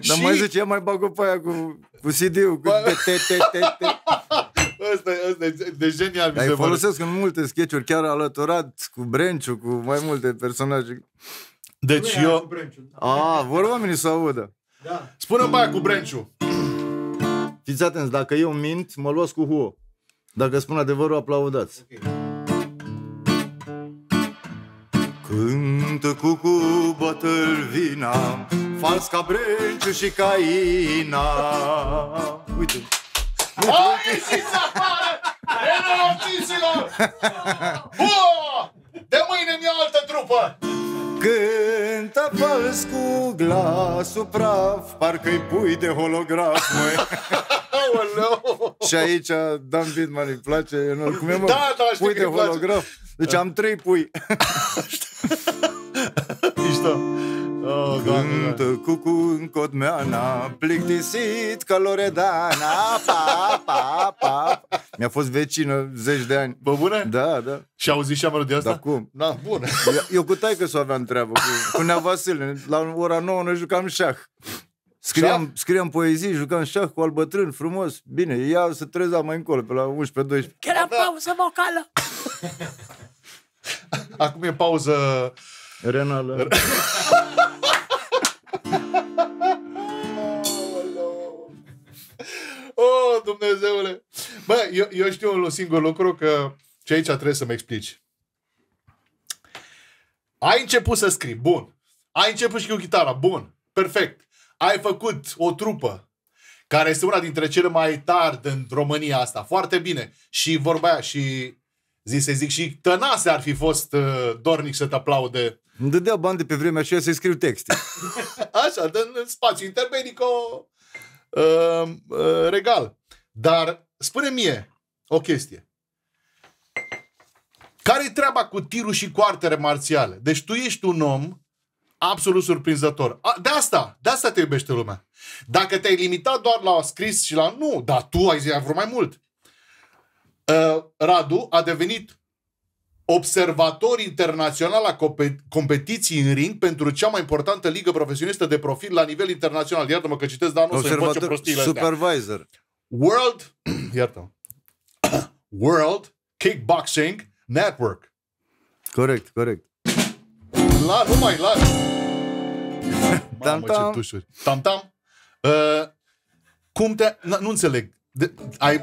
Dar mai zice, eu mai bag o pe aia cu, cu C D-ul, cu te-te-te-te-te. Ăsta e de genial. Dar îi folosesc în multe sketch-uri, chiar alăturat cu Brenciu, cu mai multe personaje. Deci eu... A, vor oamenii să audă. Spune-mi pe aia cu Brenciu. Fiți atenți, dacă eu mint, mă luați cu huo. Dacă spun adevărul, aplaudați. Cântă cu cuba tălvina, fals ca Brenciu și ca Ina. Uite. Au ieșit afară! Elenotiților! De mâine mi-o altă trupă! Cântă fals cu glasul praf, parcă-i pui de holograf, măi. Și aici Dan Bitman îi place enorm. Cum e, mă? Da, da, știu că îi place. Deci am trei pui. Cântă cucu în codmeana, plictisit ca Loredana. Pa, pa, pa. Mi-a fost vecină zeci de ani. Bă, bună? Da, da. Și auzi și-a melodia asta? Da, cum? Da, bună. Eu cu taică s-o aveam treabă cu nevasile. La ora nouă noi jucam șah. Scriam, scriam poezii, jucam șah cu albătrân, frumos, bine, ea se trezea mai încolo, pe la unsprezece doisprezece. Chiar am pauză vocală! Acum e pauză... renală. Oh, Dumnezeule! Bă, eu, eu știu un singur lucru, că ce aici trebuie să-mi explici. Ai început să scrii, bun. Ai început și cu chitara, bun, perfect. Ai făcut o trupă care este una dintre cele mai tari din România asta. Foarte bine. Și vorba aia, și zi să zic, și Tănase ar fi fost uh, dornic să te aplaude. Îmi dădea bani de pe vremea aceea să-i scriu texte. Așa, în spațiu interbelico uh, uh, regal. Dar spune mie o chestie. Care-i treaba cu tirul și cu artele marțiale? Deci tu ești un om absolut surprinzător. De asta, de asta te iubește lumea. Dacă te-ai limitat doar la scris și la nu, dar tu ai zis, ai vrut mai mult. Uh, Radu a devenit observator internațional la competiții în ring pentru cea mai importantă ligă profesionistă de profil la nivel internațional. Iartă-mă că citesc, dar nu o să-i face prostiile supervisor. Astea. World, iartă-mă. World Kickboxing Network. Corect, corect. La, nu mai, la... Tam-tam. Tam-tam. Uh, cum te... Na, nu înțeleg. De, ai...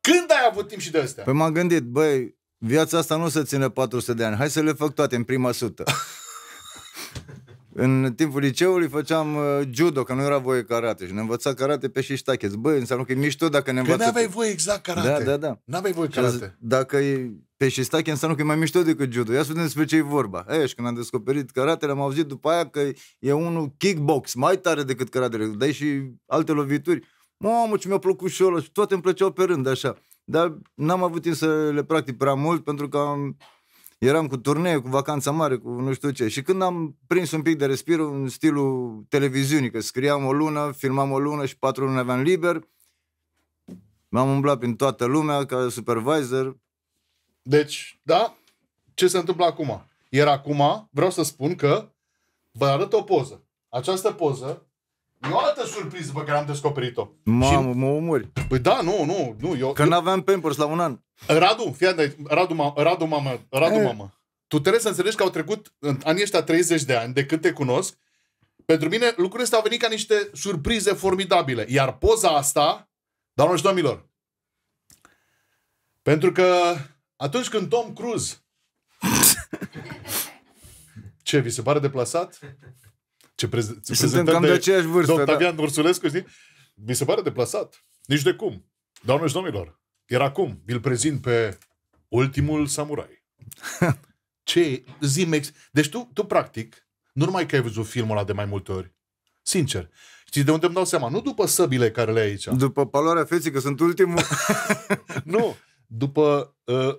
Când ai avut timp și de astea? Păi m-am gândit, băi, viața asta nu se ține patru sute de ani. Hai să le fac toate în prima sută. În timpul liceului făceam uh, judo, că nu era voie karate. Și ne învăța karate pe șiștacheți. Băi, înseamnă că e mișto dacă ne învăță... Că n-aveai voie exact karate. Da, da, da. N-aveai voie karate. Dacă e... Pe șistache înseamnă că e mai mișto decât judo. Ia să vedem despre ce e vorba. E, și când am descoperit karatele, am auzit după aia că e unul kickbox mai tare decât karatele. Dai și alte lovituri. Mamă, ce mi-a plăcut și ăla. Și toate îmi plăceau pe rând, așa. Dar n-am avut timp să le practic prea mult, pentru că am... eram cu turnee, cu Vacanța Mare, cu nu știu ce. Și când am prins un pic de respir în stilul televiziunii, că scriam o lună, filmam o lună și patru luni aveam liber, m-am umblat prin toată lumea ca supervisor. Deci, da, ce se întâmplă acum? Iar acum vreau să spun că vă arăt o poză. Această poză e o altă surpriză pe care am descoperit-o. Mamă, și... mă omori. Păi da, nu, nu, nu. Eu, că eu... n-aveam Pampers la un an. Radu, fii de, Radu, ma, Radu, mamă, Radu, e. mamă. Tu trebuie să înțelegi că au trecut în anii ăștia treizeci de ani de când te cunosc. Pentru mine lucrurile astea au venit ca niște surprize formidabile. Iar poza asta, doamnelor și domnilor, pentru că atunci când Tom Cruise... Ce, vi se pare deplasat? Ce prez... Suntem cam de, de aceeași vârstă. Octavian da. Ursulescu, știi? Vi se pare deplasat. Nici de cum. Doamne și domnilor, iar acum vi-l prezint pe ultimul samurai. Ce zimex... Deci tu, tu, practic, nu numai că ai văzut filmul ăla de mai multe ori, sincer, știi de unde îmi dau seama? Nu după săbile care le ai aici. După paloarea feții, că sunt ultimul. Nu, după... Uh,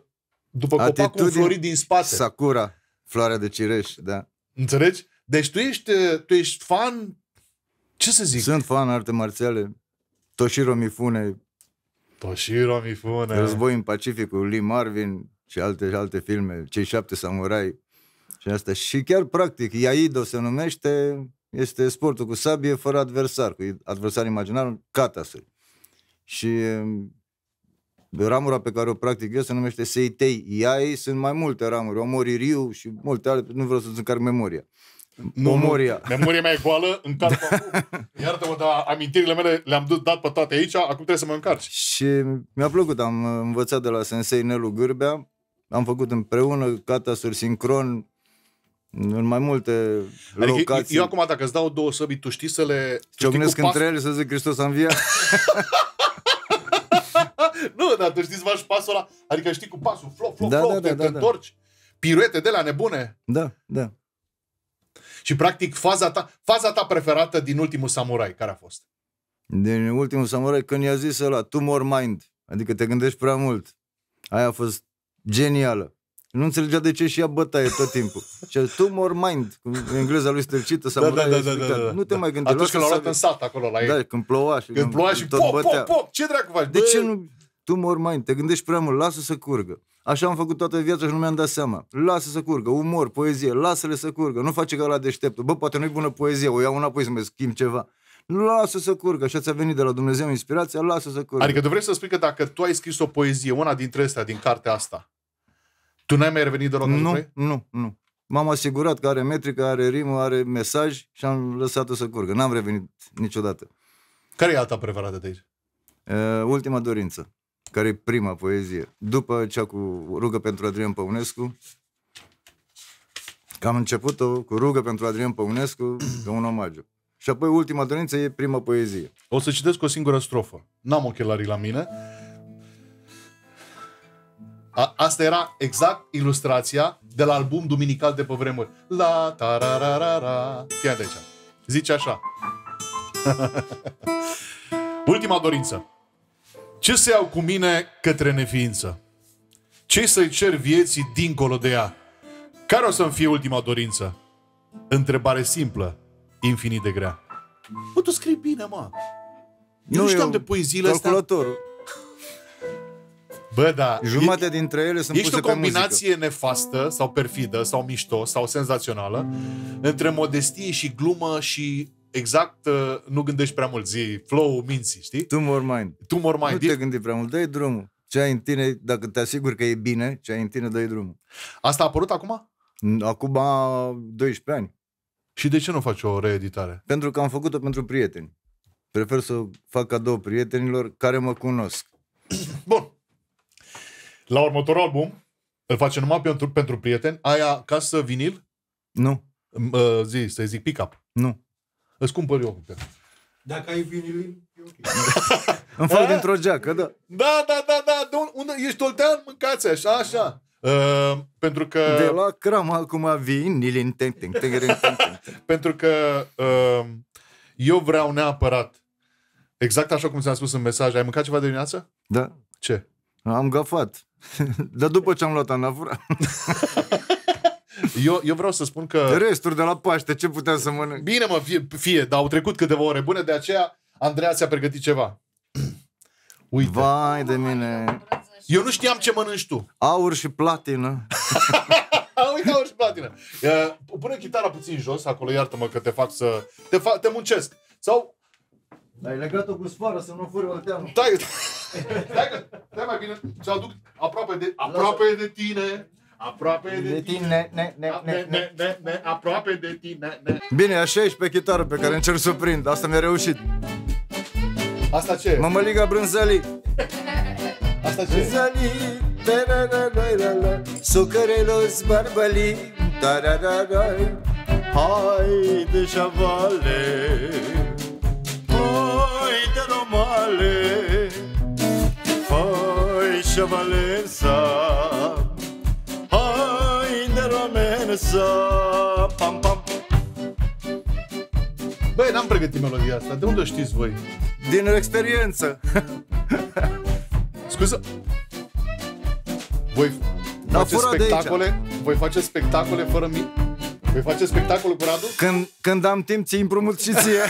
După atitudine, copacul florit din spate. Sakura, floarea de cireș, da. Înțelegi? Deci tu ești, tu ești fan... Ce să zic? Sunt fan arte marțiale. Toshiro Mifune. Toshiro Mifune. Război în Pacificul, Lee Marvin și alte și alte filme. Cei șapte samurai și asta. Și chiar practic, Iaido se numește, este sportul cu sabie fără adversar, cu adversar imaginar, kata-sul. Și... ramura pe care o practic eu se numește Seitei Iai, sunt mai multe ramuri, Omori Ryu și multe alte, nu vreau să-ți încarc memoria. Nu, memoria. Memoria mea e goală, încarc acum. Iartă-mă, dar amintirile mele le-am dat pe toate aici, acum trebuie să mă încarci. Și mi-a plăcut, am învățat de la sensei Nelu Gârbea, am făcut împreună kata-suri sincron, În mai multe adică locații. Eu, eu acum, dacă îți dau două săbii, tu știi să le... Ciocnesc între ele să zic Hristos a înviat. Nu, dar tu știi să faci pasul ăla. Adică știi cu pasul, flop, flop, da, flop, da, te, da, te da, întorci. Da. Piruete de la nebune. Da, da. Și practic faza ta, faza ta preferată din Ultimul Samurai, care a fost? Din Ultimul Samurai, când i-a zis ăla, too more mind. Adică te gândești prea mult. Aia a fost genială. Nu înțelegea de ce și ia bătaie tot timpul. Cel too more mind, în engleza lui stâlcită, Samurai, da, da, da, da, da. Nu te da. mai gândești. Atunci când l-au luat în sat acolo la ei. Da, când ploua și, când ploua și tot pop, bătea. Pop, pop, ce dracu faci? De Bă... ce nu... Too more mind, te gândești prea mult, lasă să curgă. Așa am făcut toată viața și nu mi-am dat seama. Lasă să curgă, umor, poezie, lasă-le să curgă. Nu face ca la deșteptul. Bă, poate nu-i bună poezie, o iau înapoi să mă schimb ceva. Lasă să curgă. Așa ți-a venit de la Dumnezeu inspirația, lasă să curgă. Adică tu vrei să spui că dacă tu ai scris o poezie, una dintre astea, din cartea asta, tu n-ai mai revenit deloc? Nu, nu, nu. M-am asigurat că are metrică, are rimă, are mesaj și am lăsat-o să curgă. N-am revenit niciodată. Care e alta preferată de aici? Uh, ultima dorință, care e prima poezie. După cea cu Rugă pentru Adrian Păunescu, că am început-o cu Rugă pentru Adrian Păunescu, de un omagiu. Și apoi Ultima dorință e prima poezie. O să citesc o singură strofă. N-am ochelarii la mine. A, asta era exact ilustrația de la album duminical de pe vremuri. La tarararara. Fii de aici. Zice așa. Ultima dorință. Ce să iau cu mine către neființă? Ce să-i cer vieții dincolo de ea? Care o să-mi fie ultima dorință? Întrebare simplă, infinit de grea. Bă, tu scrii bine, mă. Nu, nu știam de poeziile astea. Bă, da. Jumate e, dintre ele sunt puse pe muzică. Ești o combinație nefastă sau perfidă sau mișto sau senzațională între modestie și glumă și... Exact, nu gândești prea mult, zi flow-ul minții, știi? Too more mind. Too more mind. Nu te gândi prea mult, dă-i drumul. Ce ai în tine, dacă te asiguri că e bine, ce ai în tine, dă-i drumul. Asta a apărut acum? Acum doisprezece ani. Și de ce nu faci o reeditare? Pentru că am făcut-o pentru prieteni. Prefer să fac cadou prietenilor care mă cunosc. Bun. La următorul album, îl face numai pentru, pentru prieteni. Aia casă vinil? Nu. Uh, zi, să-i zic pick-up? Nu. Îți cumpăr eu. Dacă ai vinilin, e ok. Îmi fac dintr-o geacă, da. Da, da, da, da. De unde ești toltean? Mâncați așa, așa. Uh, pentru că... De la crama acum vinilin. Pentru că uh, eu vreau neapărat, exact așa cum ți-am spus în mesaj, ai mâncat ceva de dimineață? Da. Ce? Am gafat. Dar după ce am luat anafura... Eu, eu vreau să spun că... Resturi de la Paște, ce puteam să mănânc? Bine mă, fie, fie, dar au trecut câteva ore bune, de aceea Andreea ți-a pregătit ceva. Uite. Vai de mine. Eu nu știam ce mănânci tu. Aur și platină. Uite, aur și platină. Pune chitara puțin jos, acolo, iartă-mă că te fac să... Te, fa... te muncesc. Sau... Ai legat-o cu sfoară să nu furi olteanul. Stai, stai mai bine, să aduc aproape de, aproape de tine. Aproape de tine, aproape de tine. Bine, așa ești pe chitară pe care încerc să o prind. Asta mi-a reușit. Asta ce e? Mămăliga Brânzăli. Asta ce e? Brânzăli, tarararara, sucărelos barbăli, tarararara. Hai de șavale, hai de romale, hai șavalența. Pam, pam. Băi, n-am pregătit melodia asta. De unde o știți voi? Din experiență. Scuză. Voi faceți spectacole? Voi faceți spectacole fără mine? Voi faceți spectacole cu Radu? Când, când am timp, ți-i împrumut și ție.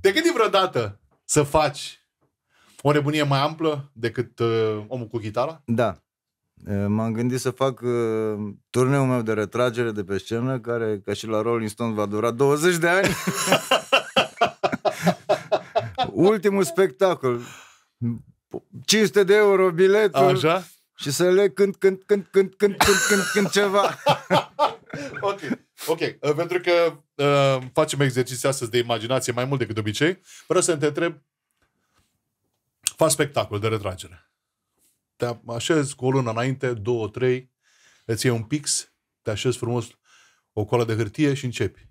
Te gândi vreodată să faci o nebunie mai amplă decât uh, omul cu chitara? Da. M-am gândit să fac uh, turneul meu de retragere de pe scenă, care, ca și la Rolling Stones, va dura douăzeci de ani. Ultimul spectacol. cinci sute de euro biletul. Așa? Și să le cânt, cânt, cânt, cânt, cânt, cânt, cânt, cânt ceva. Ok. Ok. Uh, pentru că uh, facem exerciții astăzi de imaginație mai mult decât de obicei, vreau să te întreb, faci spectacol de retragere. Te așezi cu o lună înainte, două, trei, îți iei un pix, te așezi frumos o coală de hârtie și începi.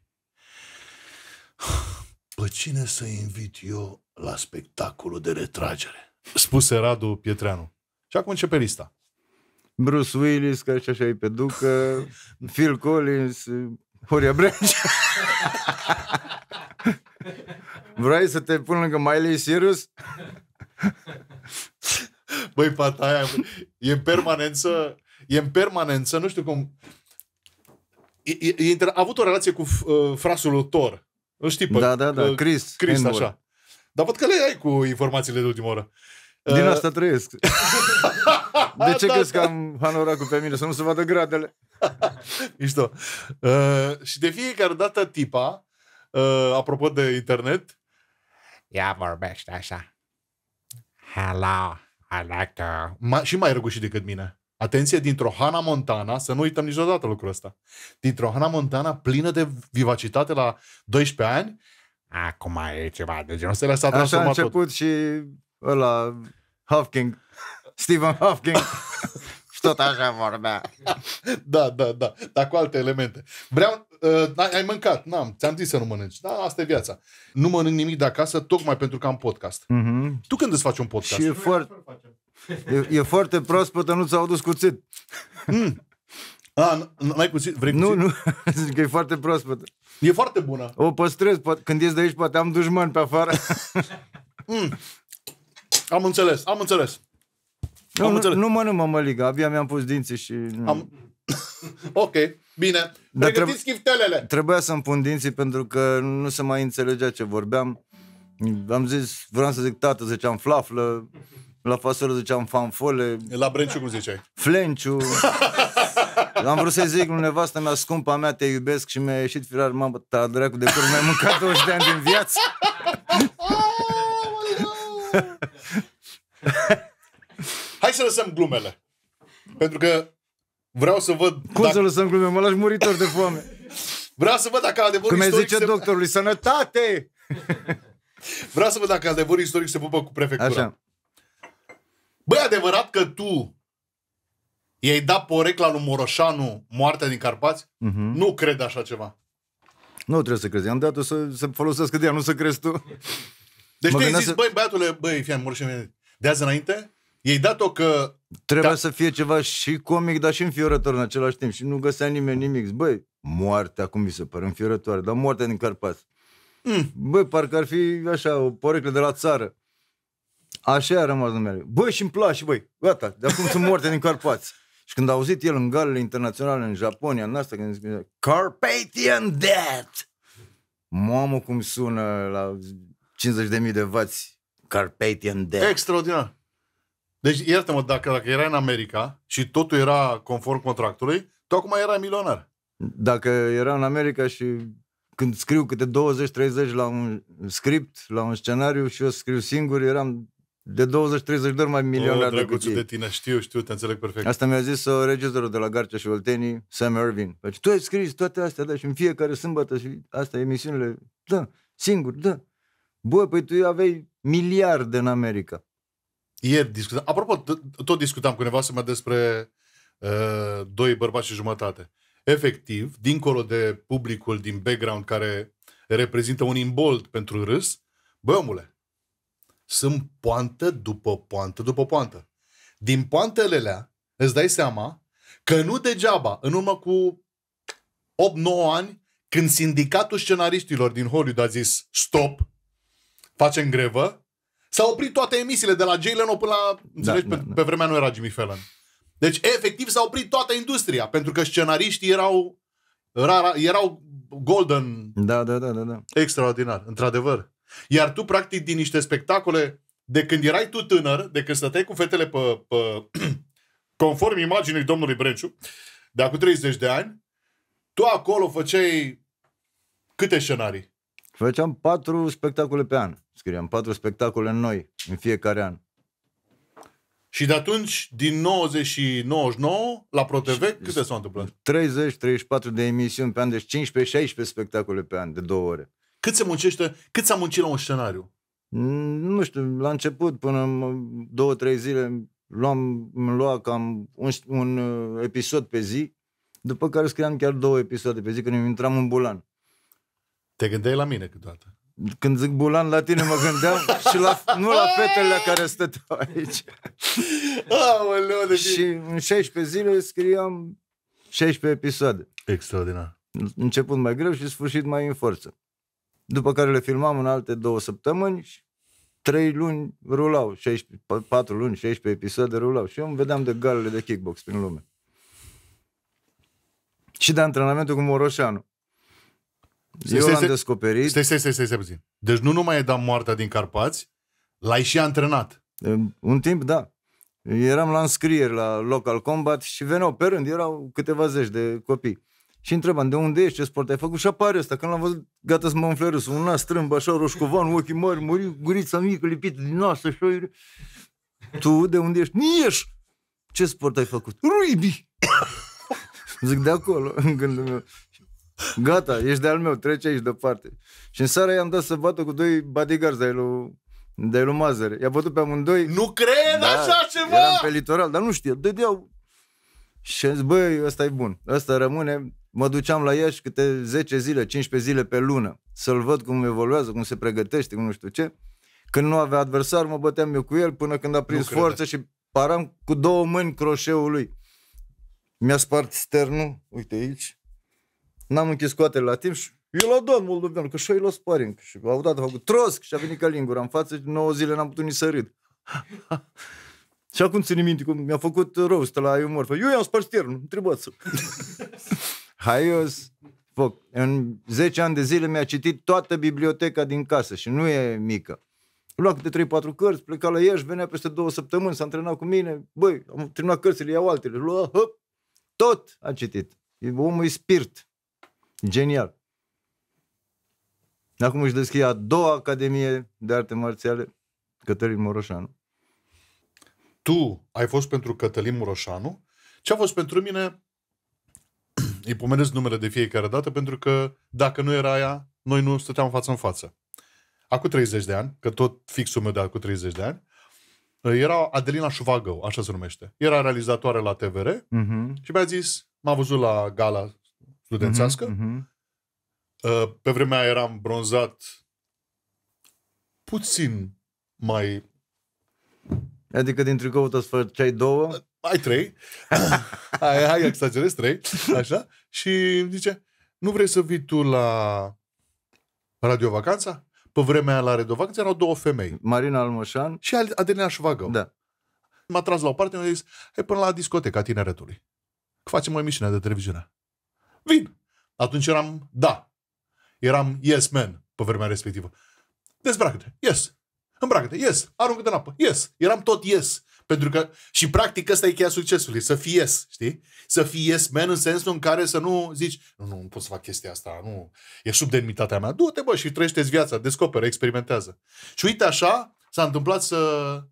Pe cine să invit eu la spectacolul de retragere? Spuse Radu Pietreanu. Și acum începe lista. Bruce Willis, care și așa e pe ducă, Phil Collins, Horia Brenciu. Vrei să te pun lângă Miley Cyrus? Băi, pataia, e în permanență, e în permanență, nu știu cum... E, e, a avut o relație cu uh, frasul lui Thor. Îl știi pe... Da, da, da, uh, Chris. Chris, așa. Dar văd că le ai cu informațiile de ultima oră. Din asta trăiesc. De ce da, crezi da. că am hanoracul pe mine? Să nu se vadă gradele. Mișto. Uh, și de fiecare dată tipa, uh, apropo de internet, ea vorbește așa. Hello, I like to... Ma și mai răgușit decât mine. Atenție, dintr-o Hannah Montana, să nu uităm niciodată lucrul ăsta, dintr-o Hannah Montana plină de vivacitate la doisprezece ani, acum e ceva de genul. S-a transformat. Așa a început tot. Și ăla, Hawking, Stephen Hawking, și tot așa vorbea. Da, da, da, dar cu alte elemente. Vreau, uh, ai mâncat, n-am, ți-am zis să nu mănânci, da, asta e viața. Nu mănânc nimic de acasă, tocmai pentru că am podcast. Mm-hmm. Tu când îți faci un podcast? Și e foarte... E, e foarte proaspătă, nu ți-au dus cuțit. Mm. A, n-ai cuțit? Vrei cuțit? Nu, nu, zic că e foarte proaspătă. E foarte bună. O păstrez, când ies de aici poate am dușmani pe afară. Mm. Am înțeles, am înțeles. Nu, am înțeles. Nu, nu mănânc mămăligă, abia mi-am pus dinții și... Am... Ok, bine. Dar pregătiți chiftelele. Trebuia să-mi pun dinții pentru că nu se mai înțelegea ce vorbeam. Am zis, vreau să zic tată, ziceam flaflă. La fasolă ziceam fanfole. La Brenciu cum ziceai? Flenciu. Am vrut să-i zic lui nevastă mea, scumpa mea, te iubesc și mi-a ieșit firar, mamă, ta dracu de curând, mi-ai mâncat douăzeci de ani din viață. Hai să lăsăm glumele. Pentru că vreau să văd... Cum dacă... să lăsăm glumele? Mă lași muritor de foame. Vreau să văd dacă adevărul istoric... Cum îi zice se... doctorului, sănătate! Vreau să văd dacă adevărul istoric se pupă cu prefectura. Așa. Băi, adevărat că tu i-ai dat porecla lui Moroșanu moartea din Carpați? Uh-huh. Nu cred așa ceva. Nu trebuie să crezi. Am dat-o să, să folosească de ea, nu să crezi tu. Deci te-ai zis, să... băi, băiatule, băi, fii, Moroșanu, de azi înainte, i-ai dat-o că... Trebuia să fie ceva și comic, dar și înfiorător în același timp. Și nu găsea nimeni nimic. Băi, moartea, cum mi se pare, înfiorătoare, dar moartea din Carpați. Mm. Băi, parcă ar fi așa, o poreclă de la țară. Așa a rămas numele. Băi, și-mi place, băi, gata, de acum sunt moarte din Carpați. Și când a auzit el în galele internaționale, în Japonia, în asta, când zice Carpathian Death! Mamă, cum sună la cincizeci de mii de vați Carpathian Death. Extraordinar. Deci, iartă-mă, dacă, dacă era în America și totul era conform contractului, tu acum erai milionar. Dacă era în America și... Când scriu câte douăzeci treizeci la un script, la un scenariu și eu scriu singur, eram de douăzeci treizeci de ori mai milionar decât ei. De tine, știu, știu, te înțeleg perfect. Asta mi-a zis o regizorul de la Garcia și Oltenii, Sam Irvin. Deci, tu ai scris toate astea, da, și în fiecare sâmbătă și astea, emisiunile, da, singur, da. Bă, păi tu aveai miliarde în America. Ieri discutam, apropo, tot discutam cu nevastă mea despre uh, doi bărbați și jumătate. Efectiv, dincolo de publicul din background care reprezintă un imbold pentru râs, băi omule, sunt poantă după poantă după poantă. Din poantele alea îți dai seama că nu degeaba, în urmă cu opt nouă ani, când sindicatul scenariștilor din Hollywood a zis stop, facem grevă, s-au oprit toate emisiile de la Jay Leno până la... Înțelegi? Da, da, da. Pe vremea nu era Jimmy Fallon. Deci, efectiv, s-a oprit toată industria, pentru că scenariștii erau, rara, erau golden. Da, da, da, da, da. Extraordinar, într-adevăr. Iar tu, practic, din niște spectacole, de când erai tu tânăr, de când stăteai cu fetele pe, pe conform imaginii domnului Brenciu, de acum treizeci de ani, tu acolo făceai câte scenarii? Făceam patru spectacole pe an. Scriam patru spectacole noi, în fiecare an. Și de atunci, din nouăzeci și nouă la ProTV, câte s-au întâmplat? treizeci treizeci și patru de emisiuni pe an, deci cincisprezece șaisprezece spectacole pe an, de două ore. Cât se muncește, cât s-a muncit la un scenariu? Nu știu, la început, până două trei zile luam, îmi lua cam un, un uh, episod pe zi, după care scriam chiar două episoade pe zi, când intram în bulan. Te gândeai la mine câteodată? Când zic bulan, la tine mă gândeam și la, nu la fetele care stăteau aici. Aoleu, de și în șaisprezece zile scriam șaisprezece episoade. Extraordinar. Început mai greu și sfârșit mai în forță. După care le filmam în alte două săptămâni și trei luni rulau, patru luni, șaisprezece episoade rulau. Și eu îmi vedeam de galele de kickbox prin lume. Și de antrenamentul cu Moroșanu. Eu l-am descoperit. Stai, stai, stai, stai, stai puțin. Deci nu numai e dat moartea din Carpați, l-ai și antrenat. Un timp, da. Eram la înscrieri la Local Combat și veneau pe rând, erau câteva zeci de copii. Și întrebam, de unde ești, ce sport ai făcut? Și apare ăsta, când l-am văzut, gata să mă umfle râsul. Un nas strâmb, așa, roșcovan, ochii mari, muri, gurița mică, lipită din noastră. Și eu... Tu, de unde ești? Ești! Ce sport ai făcut? Rugby! Zic, de acolo, în gândul meu. Gata, ești de-al meu, trece aici departe. Și în seara i-am dat să bată cu doi bodyguards de-ai lui, de-ai lui Mazăre. I-a bătut pe amândoi. Nu cred da, așa ceva! Eram pe litoral, dar nu știu, dădeau. Și am zis, băi, ăsta e bun, ăsta rămâne. Mă duceam la Iași câte zece zile, cincisprezece zile pe lună, să-l văd cum evoluează, cum se pregătește, cum nu știu ce. Când nu avea adversar, mă băteam eu cu el până când a prins forță și param cu două mâini croșeul lui. Mi-a spart sternul, uite aici. N-am închis coatele la timp și eu l-au dat mult dubian, că și eu l-au sparing. Și au dat, au făcut trosc și a venit ca lingura în față și nouă zile n-am putut nici să râd. Și acum țin minte cum mi-a făcut roast la umor. Eu i-am spart sternul, întrebați-l. Haios, foc. În zece ani de zile mi-a citit toată biblioteca din casă și nu e mică. Lua câte trei patru cărți, pleca la Iași, venea peste două săptămâni, s-a întrenat cu mine. Băi, am terminat cărțile, iau altele. Lua, hop, tot a citit. Omul e spirit. Genial. Acum își deschide a doua Academie de Arte Marțiale, Cătălin Moroșanu. Tu ai fost pentru Cătălin Moroșanu. Ce a fost pentru mine... Îi pomenesc numele de fiecare dată, pentru că dacă nu era aia, noi nu stăteam față în față. Acum treizeci de ani, că tot fixul meu de acum treizeci de ani, era Adelina Șuvagău, așa se numește. Era realizatoare la T V R uh-huh. și mi-a zis, m-a văzut la gala studențească. Uh-huh. Uh, pe vremea eram bronzat puțin mai... Adică din tricou tu îți făceai două? Uh, ai trei. Hai, hai, exagerez, trei. Așa. Și zice, nu vrei să vii tu la Radio Vacanța? Pe vremea la Radio Vacanța erau două femei. Marina Almoșan. Și Adelina Șuvagău. Da. M-a tras la o parte, mi-a zis, hai până la discoteca Tineretului. Că facem o emisiune de televiziune. Vin. Atunci eram, da. Eram yes man pe vremea respectivă. Dezbracă-te. Yes. Îmbracă-te. Yes. Aruncă-te în apă. Yes. Eram tot yes. Pentru că, și practic ăsta e cheia succesului, să fii yes, știi? Să fii yes man în sensul în care să nu zici, nu, nu, nu pot să fac chestia asta, nu, e sub demnitatea mea. Du-te, bă, și trăiește-ți viața, descoperă, experimentează. Și uite așa s-a întâmplat să,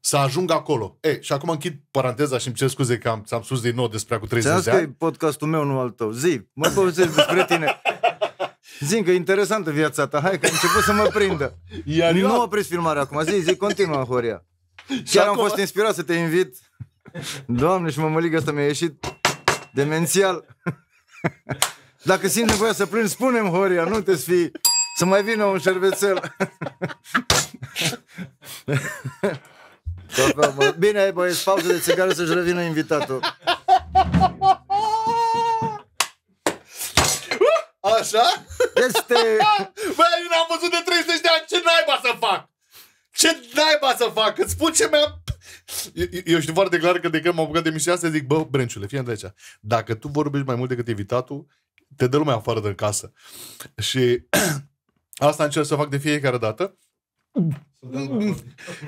să ajung acolo. E, și acum închid paranteza și îmi cer scuze că am, am spus din nou despre acum treizeci de ani. Că e podcastul meu, nu al tău. Zi, mă povestesc despre tine. Zi că e interesantă viața ta, hai că am început să mă prindă. Iar nu eu... opriți filmarea acum, zi, zi, continuă, Horia. Chiar am fost inspirat să te invit. Doamne, și mămăligă asta mi-a ieșit demențial. Dacă simți nevoia să plângi, spune-mi, Horia, nu te sfii. Să mai vină un șervețel. Bine, ai băieți, pauză de țigară să-și revină invitatul. Așa? Este... Băi, eu n-am văzut de treizeci de ani, ce naiba să fac? Ce naiba să fac? Îți spun ce mi-a... Eu, eu știu foarte clar că de când m-am apucat de emisiunea asta, zic, bă, Brenciule, fii de aici. Dacă tu vorbești mai mult decât invitatul, te dă lumea afară de casă. Și asta încerc să fac de fiecare dată.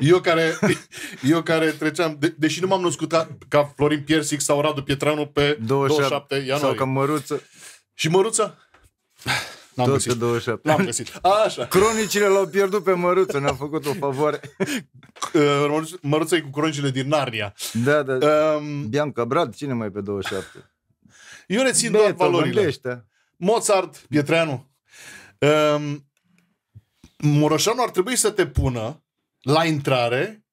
Eu care, eu care treceam, de, deși nu m-am născut ca, ca Florin Piersic sau Radu Pietreanu pe douăzeci și șapte ianuarie. Sau ca Măruță. Și Măruță? L-am găsit. găsit. Așa. Cronicile l-au pierdut pe Măruță, ne-a făcut o favoare. Măruță e cu cronicile din Narnia. Da, da. Um, Bianca Brad, cine mai e pe douăzeci și șapte? Eu rețin doar valorile. Bândește. Mozart, Pietreanu. Um, Moroșanu ar trebui să te pună la intrare.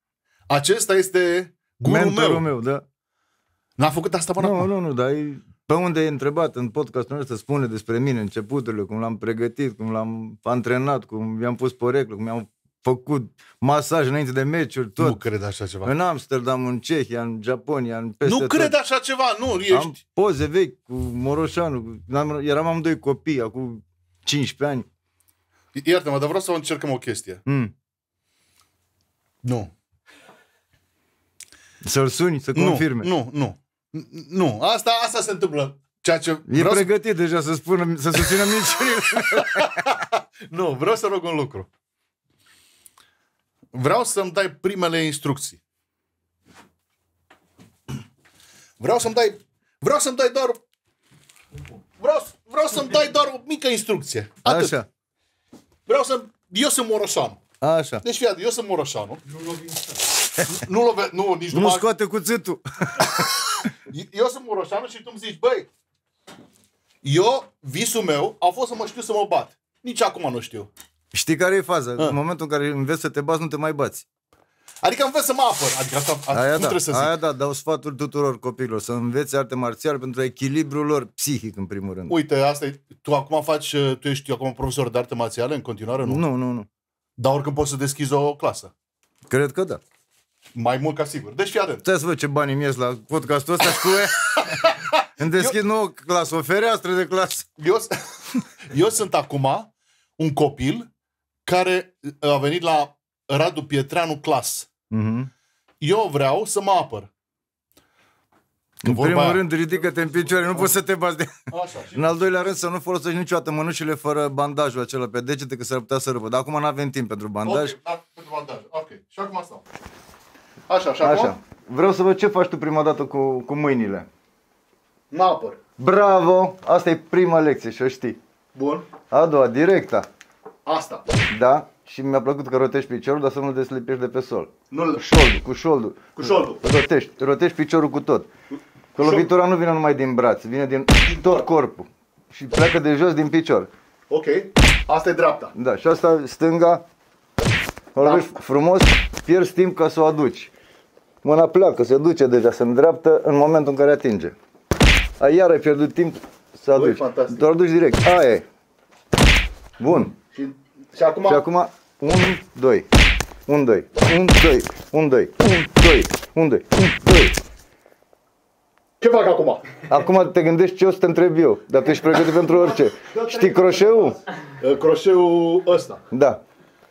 Acesta este Gurul meu. meu, da. N-a făcut asta până acum? Nu, nu, nu, dar e... Pe unde e întrebat în podcastul nostru să spune despre mine începuturile, cum l-am pregătit, cum l-am antrenat, cum i-am pus poreclu, cum i-am făcut masaj înainte de meciuri, tot. Nu cred așa ceva. În Amsterdam, în Cehia, în Japonia, în peste Nu cred tot. așa ceva, nu, ești... Am poze vechi cu Moroșanu, eram am doi copii, acum cincisprezece ani. Iartă-mă, dar vreau să încercăm o chestie. Mm. Nu. Să-l suni, să confirme. Nu, nu, nu. Nu, asta, asta se întâmplă. Ceea ce e pregătit să... deja să spună, să susțină minciunile. Nu, vreau să rog un lucru. Vreau să-mi dai primele instrucții. Vreau să-mi dai, vreau să-mi dai doar, vreau, vreau să-mi dai doar o mică instrucție. Atât. Așa. Vreau să, eu sunt Moroșanu. Așa. Deci fii, eu sunt Moroșanu. Nu love, nu, nici nu numai... scoate cuțitul. Eu sunt Moroșanu și tu îmi zici, băi, eu, visul meu a fost să mă știu să mă bat. Nici acum nu știu. Știi care e faza? A. În momentul în care înveți să te bați, nu te mai bați. Adică înveți să mă apăr. Adică asta aia nu da, trebuie să zic. Aia da, dau sfatul tuturor copiilor să înveți arte marțială pentru echilibrul lor psihic, în primul rând. Uite, asta e, tu acum faci, tu ești acum profesor de arte marțială în continuare, nu? Nu, nu, nu. Dar oricând poți să deschizi o clasă. Cred că da. Mai mult ca sigur. Deci fii atent. Stai să văd ce bani îmi ies la podcastul ăsta și cu e. Îmi deschid eu... nouă clasă, o fereastră de clasă. Eu, eu sunt acum un copil care a venit la Radu Pietreanu clas. Mm-hmm. Eu vreau să mă apăr. Că în primul aia... rând, ridică-te în picioare, nu poți să te bați de... Așa, în al doilea rând, să nu folosești niciodată mânușile fără bandajul acela pe degete, că s-ar putea să rupă. Dar acum n-avem timp pentru bandaj. Ok, da, pentru bandaj. Ok, și acum stau. Așa, așa, așa. Vreau să văd ce faci tu prima dată cu, cu mâinile. Mă apăr. Bravo! Asta e prima lecție și o știi. Bun. A doua, directa. Asta. Da. Și mi-a plăcut că rotești piciorul, dar să nu-l deslipești de pe sol. Nu-l... Șoldul, cu șoldul. Cu șoldul. Rotești, rotești piciorul cu tot. Că lovitura nu vine numai din braț, vine din tot corpul. Și pleacă de jos din picior. Ok. Asta e dreapta. Da, și asta stânga. O lovești frumos, pierzi timp ca să o aduci. Mâna pleacă, se duce deja, se îndreaptă în momentul în care atinge. Ai iar ai pierdut timp să aduci. Fantastic. Doar duci direct. Aia e. Bun. Și, și acum... Și acum... unu, doi, unu, doi, unu, doi, unu, doi, unu, doi, unu, doi. Ce fac acum? Acum te gândești ce o să te întreb eu, dar tu ești pregătit pentru orice. Știi croșeul? Croșeul ăsta. Da.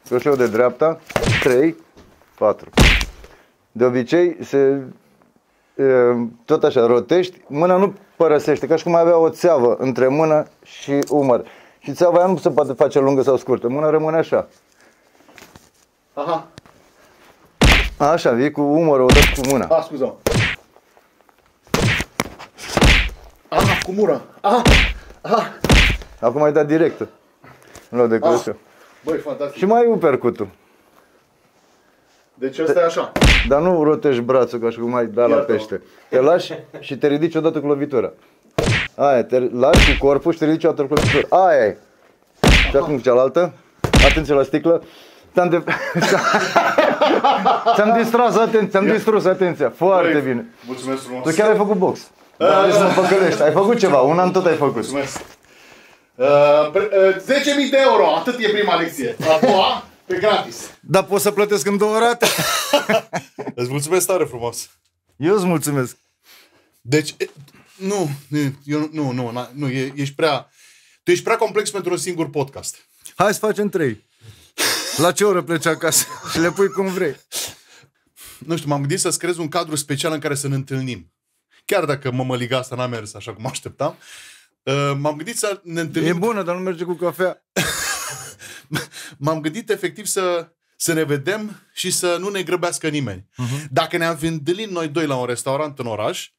Croșeul de dreapta. trei, patru. De obicei, se, e, tot așa, rotești, mâna nu părăsește, ca și cum ai avea o țeavă între mână și umăr. Și țeava aia nu se poate face lungă sau scurtă, mâna rămâne așa. Aha. Așa, vii cu umărul, o dai cu mâna. A, scuze-mă. Aha, cu mâna. Aha, aha. Acum ai dat directă, în loc de croșeu. Băi, fantastic. Și mai ai upercutul. Deci ăsta e așa. Dar nu rotești brațul ca și cum ai dat la pește. Te lași și te ridici odată cu lovitura. Aia, te lași cu corpul și te ridici odată cu lovitura. Aia e. Și acum cu cealaltă. Atenție la sticlă. Ți-am de... distras atenția, ți-am distrus atenția. Foarte Băi, bine. Mulțumesc frumos. Tu chiar ai făcut box. Dar să mă păcălești. Ai făcut ceva, un an tot ai făcut. Mulțumesc. Uh, uh, zece mii de euro, atât e prima lecție. A doua... Pe gratis. Dar pot să plătesc în două rate? Îți mulțumesc tare frumos. Eu îți mulțumesc. Deci, nu, eu, nu, nu, nu e, ești prea, tu ești prea complex pentru un singur podcast. Hai să facem trei. La ce oră pleci acasă? Și le pui cum vrei. Nu știu, m-am gândit să-ți creez un cadru special în care să ne întâlnim. Chiar dacă mămăliga asta n-a mers așa cum așteptam, m-am gândit să ne întâlnim. E bună, dar nu merge cu cafea. M-am gândit efectiv să, să ne vedem și să nu ne grăbească nimeni. Uh-huh. Dacă ne-am fi întâlnit noi doi la un restaurant în oraș,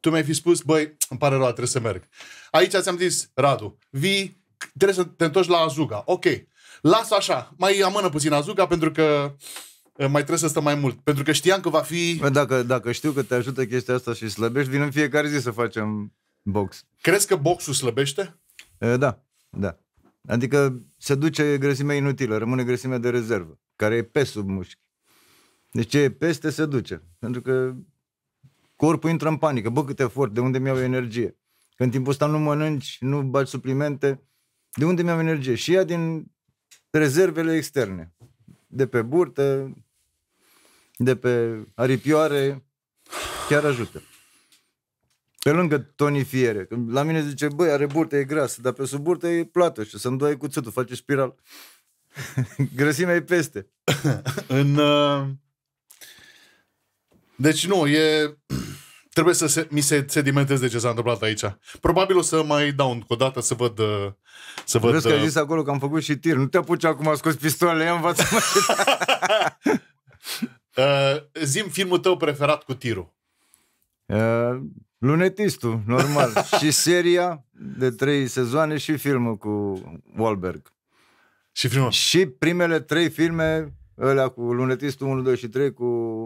tu mi-ai fi spus, băi, îmi pare rău, trebuie să merg. Aici ți-am zis, Radu, vii, trebuie să te întorci la Azuga. Ok, las așa, mai amână puțin Azuga pentru că mai trebuie să stăm mai mult. Pentru că știam că va fi... Dacă, dacă știu că te ajută chestia asta și slăbești, vin în fiecare zi să facem box. Crezi că boxul slăbește? E, da, da. Adică se duce grăsimea inutilă, rămâne grăsimea de rezervă, care e pe sub mușchi. Deci ce e peste se duce. Pentru că corpul intră în panică. Bă, cât efort, de unde mi-au energie? Că în timpul ăsta nu mănânci, nu bagi suplimente, de unde mi-au energie? Și ea din rezervele externe. De pe burtă, de pe aripioare, chiar ajută. Pe lângă tonifiere. La mine zice, băi, are burtă, e grasă, dar pe sub burtă e plată și să-mi dai cuțitul, face spiral. Grăsimea e peste. în... Uh... Deci nu, e... Trebuie să se, mi se sedimenteze ce s-a întâmplat aici. Probabil o să mai dau încă o dată să văd... Să văd... Vreau că ai zis acolo că am făcut și tir. Nu te apuci acum, a scos pistoalele, i-am învățat mai... uh, Zi-mi filmul tău preferat cu tirul. Uh, Lunetistul, normal. Și seria de trei sezoane și filmul cu Wahlberg. Și filmul? Și primele trei filme, ălea cu Lunetistul unu, doi și trei, cu...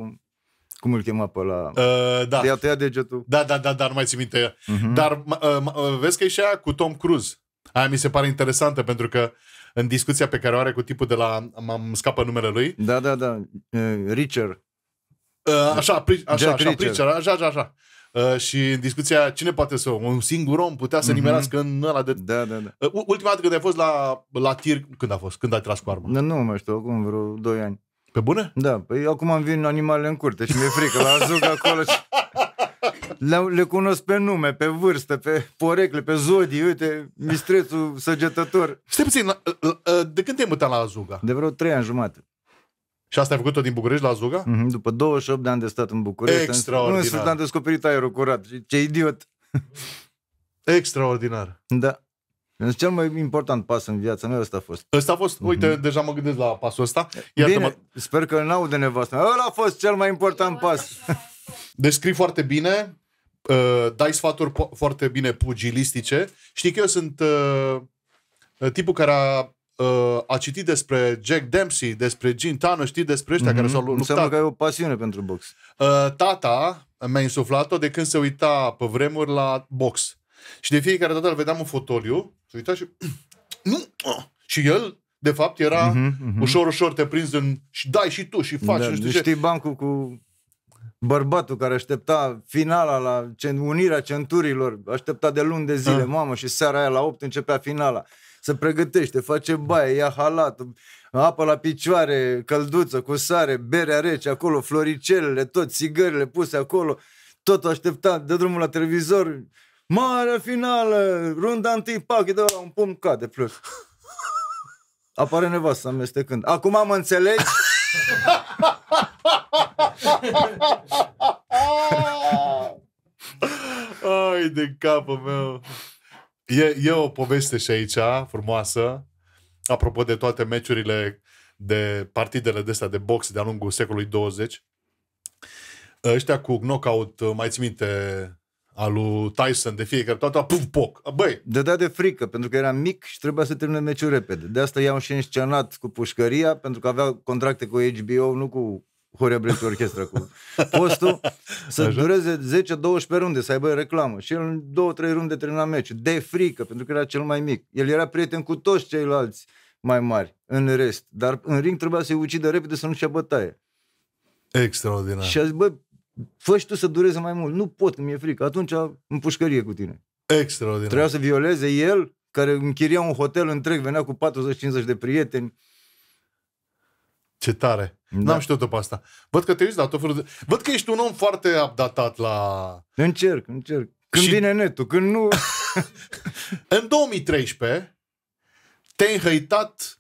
Cum îl chema pe ăla? Uh, da. I-a tăiat degetul. Da, da, da, da, nu mai țin minte. Uh-huh. Dar uh, vezi că e și aia cu Tom Cruise. Aia mi se pare interesantă, pentru că în discuția pe care o are cu tipul de la... M-am scapă numele lui. Da, da, da. Uh, Richard. Uh, așa, pri, așa, Jack așa, Richard. Richard, așa, așa, așa. Uh, și în discuția, cine poate să... Un singur om putea să nimerească uh-huh. în ăla de... Da, da, da. Uh, ultima dată când ai fost la, la tir... Când a fost? Când ai tras cu armă? Nu, nu mai știu, acum vreo doi ani. Pe bune? Da, păi acum îmi vin animalele în curte și mi-e frică, la azug acolo și... le, le cunosc pe nume, pe vârstă, pe porecle, pe zodii, uite, mistrețul săgetător. Stai puțin, la, la, de când te-ai mutat la Azuga? De vreo trei ani jumate. Și asta ai făcut-o din București la Azuga? Mm-hmm, după douăzeci și opt de ani de stat în București. Extraordinar. În, în am descoperit aerul curat, ce idiot. Extraordinar. Da. Deci cel mai important pas în viața mea ăsta a fost. Ăsta a fost? Uite, mm-hmm. deja mă gândesc la pasul ăsta. Bine, sper că n-aude nevastă. Ăla a fost cel mai important pas. Deci scrii foarte bine, uh, dai sfaturi foarte bine pugilistice. Știi că eu sunt uh, tipul care a, uh, a citit despre Jack Dempsey, despre Jim Tano, știi despre ăștia mm-hmm. care s-au luptat. Înseamnă că ai o pasiune pentru box. Uh, tata mi-a insuflat-o de când se uita pe vremuri la box. Și de fiecare dată îl vedeam în fotoliu, se uita și... Nu! Și el, de fapt, era uh-huh, uh-huh. ușor, ușor te prinzi în... Și dai și tu și faci. Da, și știi, știi bancul cu bărbatul care aștepta finala la unirea centurilor, aștepta de luni de zile, uh. mamă, și seara aia la opt începea finala. Se pregătește, face baie, ia halat, apă la picioare, călduță, cu sare, berea rece acolo, floricelele, tot, țigările puse acolo, tot aștepta, de drumul la televizor... Marea finală, runda întâi, pac, de la un pumn, cade, plec. Apare nevastă amestecând. Acum mă înțelegi? Ai de capul meu. E, e o poveste și aici, frumoasă, apropo de toate meciurile, de partidele de-astea de box de-a lungul secolului douăzeci. Ăștia cu knockout, mai ți minte... al lui Tyson, de fiecare toată, puf, poc. Băi. Dădea de frică, pentru că era mic și trebuia să termine meciul repede. De asta i-au și înscenat cu pușcăria, pentru că avea contracte cu H B O, nu cu Horia Brenciu Orchestra, cu postul, să dureze zece douăsprezece runde, să aibă reclamă. Și el în două trei runde termina meciul. De frică, pentru că era cel mai mic. El era prieten cu toți ceilalți mai mari, în rest. Dar în ring trebuia să-i ucidă repede să nu-și ia bătaie. Extraordinar. Și a zis, bă, fă și tu să dureze mai mult. Nu pot, că mi-e frică. Atunci în pușcărie cu tine. Extraordinar. Trebuia să violeze el, care închiria un hotel întreg, venea cu patruzeci cincizeci de prieteni. Ce tare. Da. N-am știut-o pe asta. Văd că te uiți la tot felul de... Văd că ești un om foarte updatat la... Încerc, încerc. Când și... vine netul, când nu... În două mii treisprezece te-ai înhăitat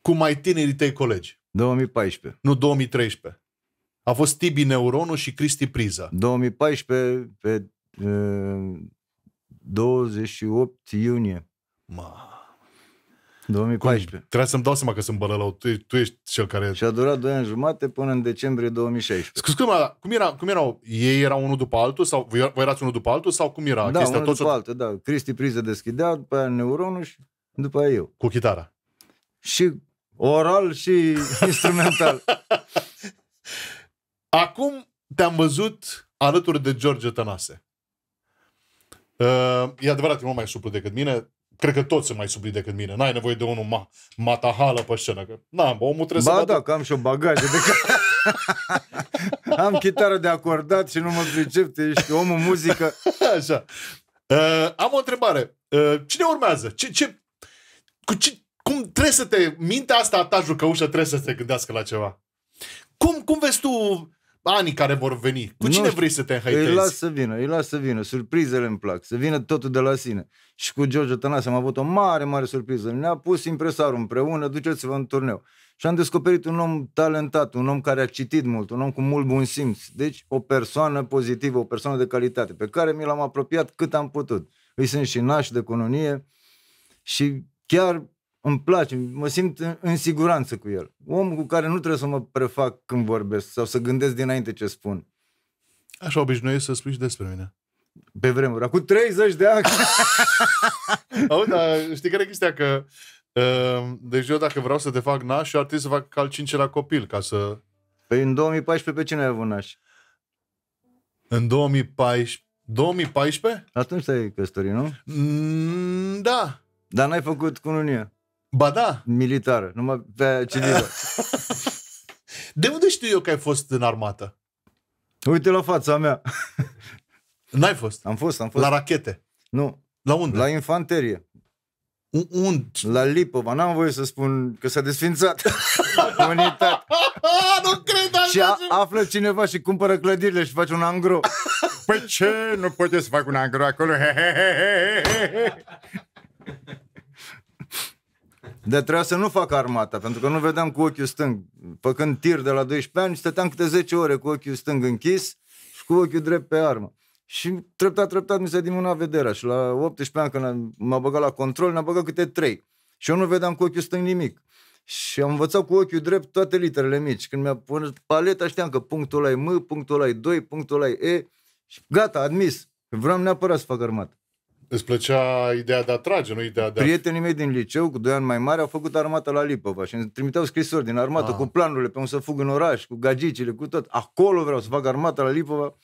cu mai tinerii tăi colegi. două mii paisprezece. Nu, două mii treisprezece. A fost Tibi Neuronul și Cristi Priza. două mii paisprezece, pe uh, douăzeci și opt iunie. Ma. două mii paisprezece. Cum? Trebuie să-mi dau seama că sunt bălălău. Tu, tu ești cel care... Și a durat doi ani jumate până în decembrie două mii șaisprezece. Scuze-mă, cum, era, cum erau? Ei erau unul după altul? Sau voi erați unul după altul? Sau cum era? Da, chestia, unul după o... altul, da. Cristi Priza deschidea, după aia Neuronul și după aia eu. Cu chitara. Și oral și instrumental. Acum te-am văzut alături de George Tănase. E adevărat, e mult mai suplu decât mine. Cred că toți sunt mai supli decât mine. N-ai nevoie de unul ma matahală pe scenă. Că, na, omul trebuie ba să... Ba da, că am și o bagaje de Am chitară de acordat și nu mă pricep, ești omul muzică. Așa. Uh, am o întrebare. Uh, cine urmează? Ce, ce, cu ce, cum trebuie să te... Mintea asta a ta jucăușă trebuie să te gândească la ceva. Cum, cum vezi tu anii care vor veni? Cu cine nu, vrei să te înhaitezi? Îi las să vină, îi las să vină. Surprizele îmi plac. Să vină totul de la sine. Și cu George Tănase am avut o mare, mare surpriză. Ne-a pus impresarul împreună, duceți-vă în turneu. Și am descoperit un om talentat, un om care a citit mult, un om cu mult bun simț. Deci o persoană pozitivă, o persoană de calitate, pe care mi l-am apropiat cât am putut. Îi sunt și naș de cununie și chiar îmi place, mă simt în siguranță cu el. Om cu care nu trebuie să mă prefac când vorbesc sau să gândesc dinainte ce spun. Așa obișnuiesc să spui și despre mine. Pe vremuri, acum treizeci de ani. Auzi, dar știi care e chestia? Că deci eu dacă vreau să te fac naș, ar trebui să fac al cincelea copil ca să... Păi în două mii paisprezece pe cine ai avut naș? În două mii paisprezece? două mii paispreze? Atunci te-ai căsătorit, nu? Mm, da. Dar n-ai făcut cununie? Ba da. Militară, numai pe civilă. De unde știu eu că ai fost în armată? Uite la fața mea. N-ai fost? Am fost, am fost. La rachete? Nu. La unde? La infanterie. Un... La Lipova, n-am voie să spun că s-a desfințat unitate. Nu cred așa. Și a, află cineva și cumpără clădirile și face un angro. Păi ce? Nu poate să fac un angro acolo? Dar trebuia să nu fac armata, pentru că nu vedeam cu ochiul stâng. Făcând tir de la doisprezece ani, stăteam câte zece ore cu ochiul stâng închis și cu ochiul drept pe armă. Și treptat, treptat mi se dimina vederea. Și la optsprezece ani, când m-a băgat la control, ne-a băgat câte trei. Și eu nu vedeam cu ochiul stâng nimic. Și am învățat cu ochiul drept toate literele mici. Când mi-a pus paleta, știam că punctul ăla e M, punctul ăla e doi, punctul ăla e E. Și gata, admis. Vreau neapărat să fac armată. Îți plăcea ideea de a trage, nu ideea de a... Prietenii mei din liceu, cu doi ani mai mari, au făcut armata la Lipova și îmi trimiteau scrisori din armată ah. cu planurile pe unde să fug în oraș, cu gagicile, cu tot. Acolo vreau să fac armata la Lipova.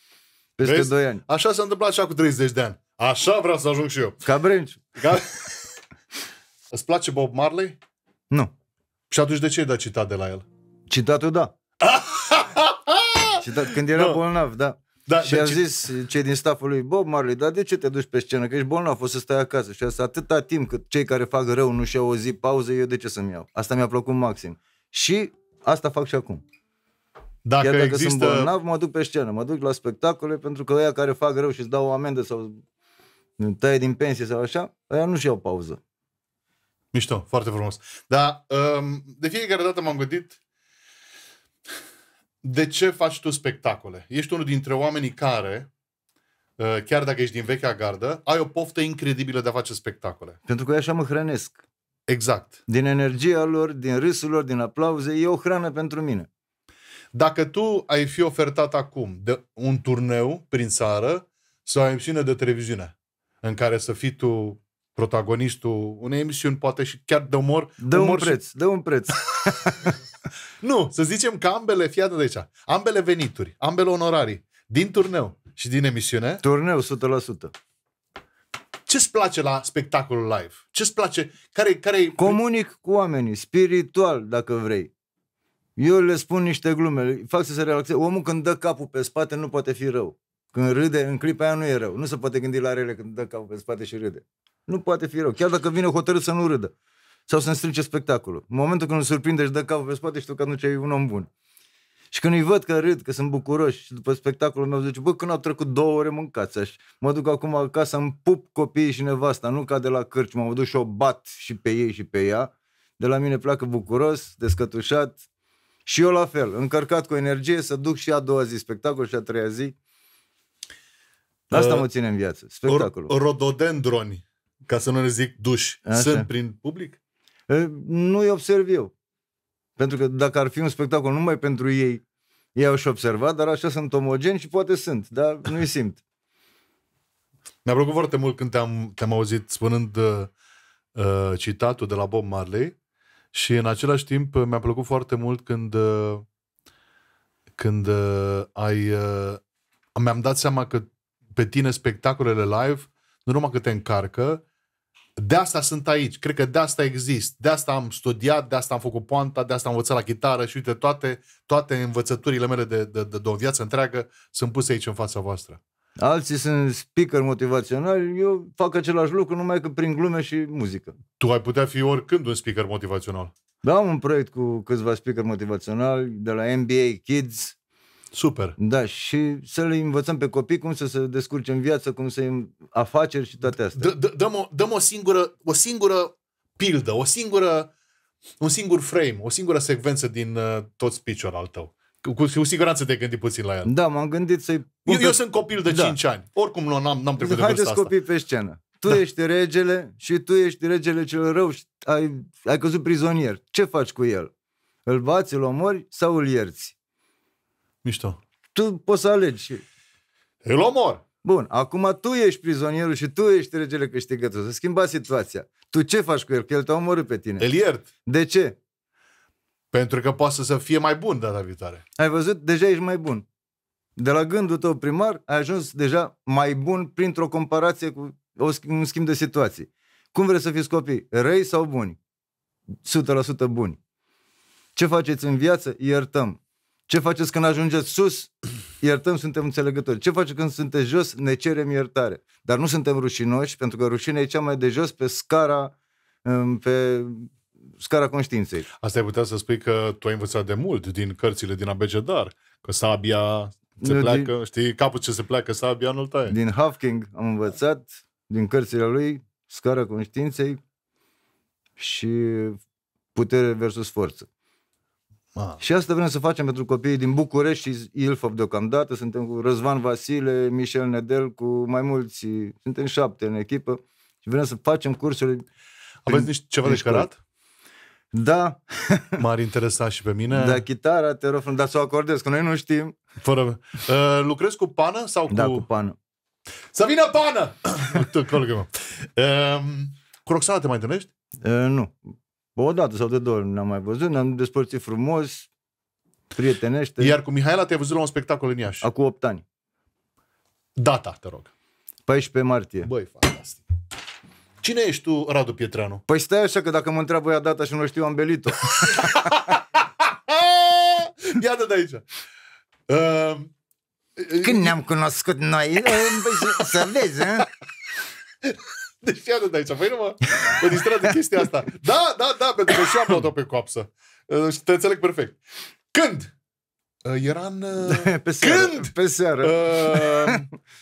Peste Vezi? doi ani. Așa s-a întâmplat și cu treizeci de ani. Așa vreau să ajung și eu. Ca Brenciu. Ca... Îți place Bob Marley? Nu. Și atunci de ce ai dat citat de la el? Citatul da. Citat, când era no. bolnav, da. Da, și a ce... zis cei din stafful lui: Bob Marley, dar de ce te duci pe scenă? Că ești bolnav, o să stai acasă. Și asta atâta timp cât cei care fac rău nu și-au o zi pauză, eu de ce să-mi iau? Asta mi-a plăcut maxim. Și asta fac și acum. Dacă, Iar dacă există... sunt bolnav, mă duc pe scenă, mă duc la spectacole, pentru că ăia care fac rău și îți dau o amendă sau tăie din pensie sau așa, ăia nu-și iau pauză. Mișto, foarte frumos. Dar de fiecare dată m-am gândit, de ce faci tu spectacole? Ești unul dintre oamenii care, chiar dacă ești din vechea gardă, ai o poftă incredibilă de a face spectacole. Pentru că eu așa mă hrănesc. Exact. Din energia lor, din râsul lor, din aplauze, e o hrană pentru mine. Dacă tu ai fi ofertat acum de un turneu prin țară sau o emisiune de televiziune în care să fii tu protagonistul unei emisiuni, poate și chiar de umor... Dă umor un preț, și... dă un preț. Nu, să zicem că ambele, fii de aici, ambele venituri, ambele onorarii, din turneu și din emisiune... Turneu, o sută la sută. Ce-ți place la spectacolul live? Ce-ți place? Care, care... Comunic cu oamenii, spiritual, dacă vrei. Eu le spun niște glume, fac să se relaxeze. Omul când dă capul pe spate nu poate fi rău. Când râde, în clipa aia nu e rău. Nu se poate gândi la rele când dă capul pe spate și râde. Nu poate fi rău, chiar dacă vine hotărât să nu râdă. Sau să-mi strice spectacolul. În momentul când îl surprinde și dă capul pe spate, știu că nu e un om bun. Și când îi văd că râd, că sunt bucuroși, și după spectacolul meu zice: bă, când au trecut două ore, mâncați așa. Mă duc acum acasă, îmi pup copiii și nevasta, nu ca de la cârci, mă duc și o bat și pe ei și pe ea. De la mine pleacă bucuros, descătușat. Și eu la fel, încărcat cu energie, să duc și a doua zi spectacol și a treia zi. Asta uh, mă ține în viață, spectacolul. Rododendroni, ca să nu ne zic duși, Așa. sunt prin public? Uh, nu-i observ eu. Pentru că dacă ar fi un spectacol numai pentru ei, ei au și observat, dar așa sunt omogeni și poate sunt, dar nu-i simt. Mi-a plăcut foarte mult când te-am te-am auzit spunând uh, uh, citatul de la Bob Marley. Și în același timp mi-a plăcut foarte mult când, când ai, mi-am dat seama că pe tine spectacolele live, nu numai că te încarcă, De asta sunt aici, cred că de asta exist, de asta am studiat, de asta am făcut poanta, de asta am învățat la chitară și uite, toate, toate învățăturile mele de, de, de, de o viață întreagă sunt puse aici în fața voastră. Alții sunt speaker motivaționali, eu fac același lucru numai că prin glume și muzică. Tu ai putea fi oricând un speaker motivațional. Da, am un proiect cu câțiva speaker motivaționali de la M B A Kids. Super. Da, și să le învățăm pe copii cum să se descurce în viață, cum să îi afaceri și toate astea. Dăm o, dăm o singură, o singură pildă, o singură, un singur frame, o singură secvență din uh, tot speech-ul al tău. Cu, cu siguranță te-ai gândit puțin la el. Da, m-am gândit să-i... Eu, pe... eu sunt copil de da. cinci ani. Oricum nu am, n-am trecut de vârsta asta. Copii pe scenă. Tu da. ești regele și tu ești regele cel rău și ai, ai căzut prizonier. Ce faci cu el? Îl bați, îl omori sau îl ierți? Mișto. Tu poți să alegi. Îl omor. Bun, acum tu ești prizonierul și tu ești regele câștigător. Să schimba situația. Tu ce faci cu el? Că el te-a omorât pe tine. Îl iert. De ce? Pentru că poate să fie mai bun data viitoare. Ai văzut? Deja ești mai bun. De la gândul tău primar ai ajuns deja mai bun printr-o comparație cu un schimb de situații. Cum vreți să fiți copii? Răi sau buni? o sută la sută buni. Ce faceți în viață? Iertăm. Ce faceți când ajungeți sus? Iertăm, suntem înțelegători. Ce faceți când sunteți jos? Ne cerem iertare. Dar nu suntem rușinoși, pentru că rușinea e cea mai de jos pe scara, pe scara conștiinței. Asta ai putea să spui că tu ai învățat de mult din cărțile din abecedar, că sabia se Eu pleacă, din... știi, capul ce se pleacă, sabia nu-l taie. Din Hawking am învățat, din cărțile lui, scara conștiinței și putere versus forță. Ah. Și asta vrem să facem pentru copiii din București și Ilfov deocamdată. Suntem cu Răzvan Vasile, Michel Nedel, cu mai mulți. Suntem șapte în echipă și vrem să facem cursurile. Aveți nici ceva de cărat? Da. M-ar interesa și pe mine. Da, chitara, te rog, dar să o acordez, că noi nu știm. Fără... Uh, lucrezi cu pană sau cu... Da, cu pană. Să vină pană! uh, cu Roxana te mai întâlnești? Uh, nu. O dată sau de două ori ne-am mai văzut, ne-am despărțit frumos, prietenește. Iar cu Mihaela te-ai văzut la un spectacol în Iași. Acum opt ani. Data, te rog. paisprezece martie. Băi, fantastic. Cine ești tu, Radu Pietreanu? Păi stai așa că dacă mă întreabă ea data și nu știu, am belit-o. Ia dă de aici. Uh, Când ne-am cunoscut noi, să vezi, hă? Deci iată de aici, păi nu mă, mă distrat de chestia asta. Da, da, da, pentru că și am luat-o pe coapsă. Te înțeleg perfect. Când? Era în... Pe seară. Când? Pe seară. Uh,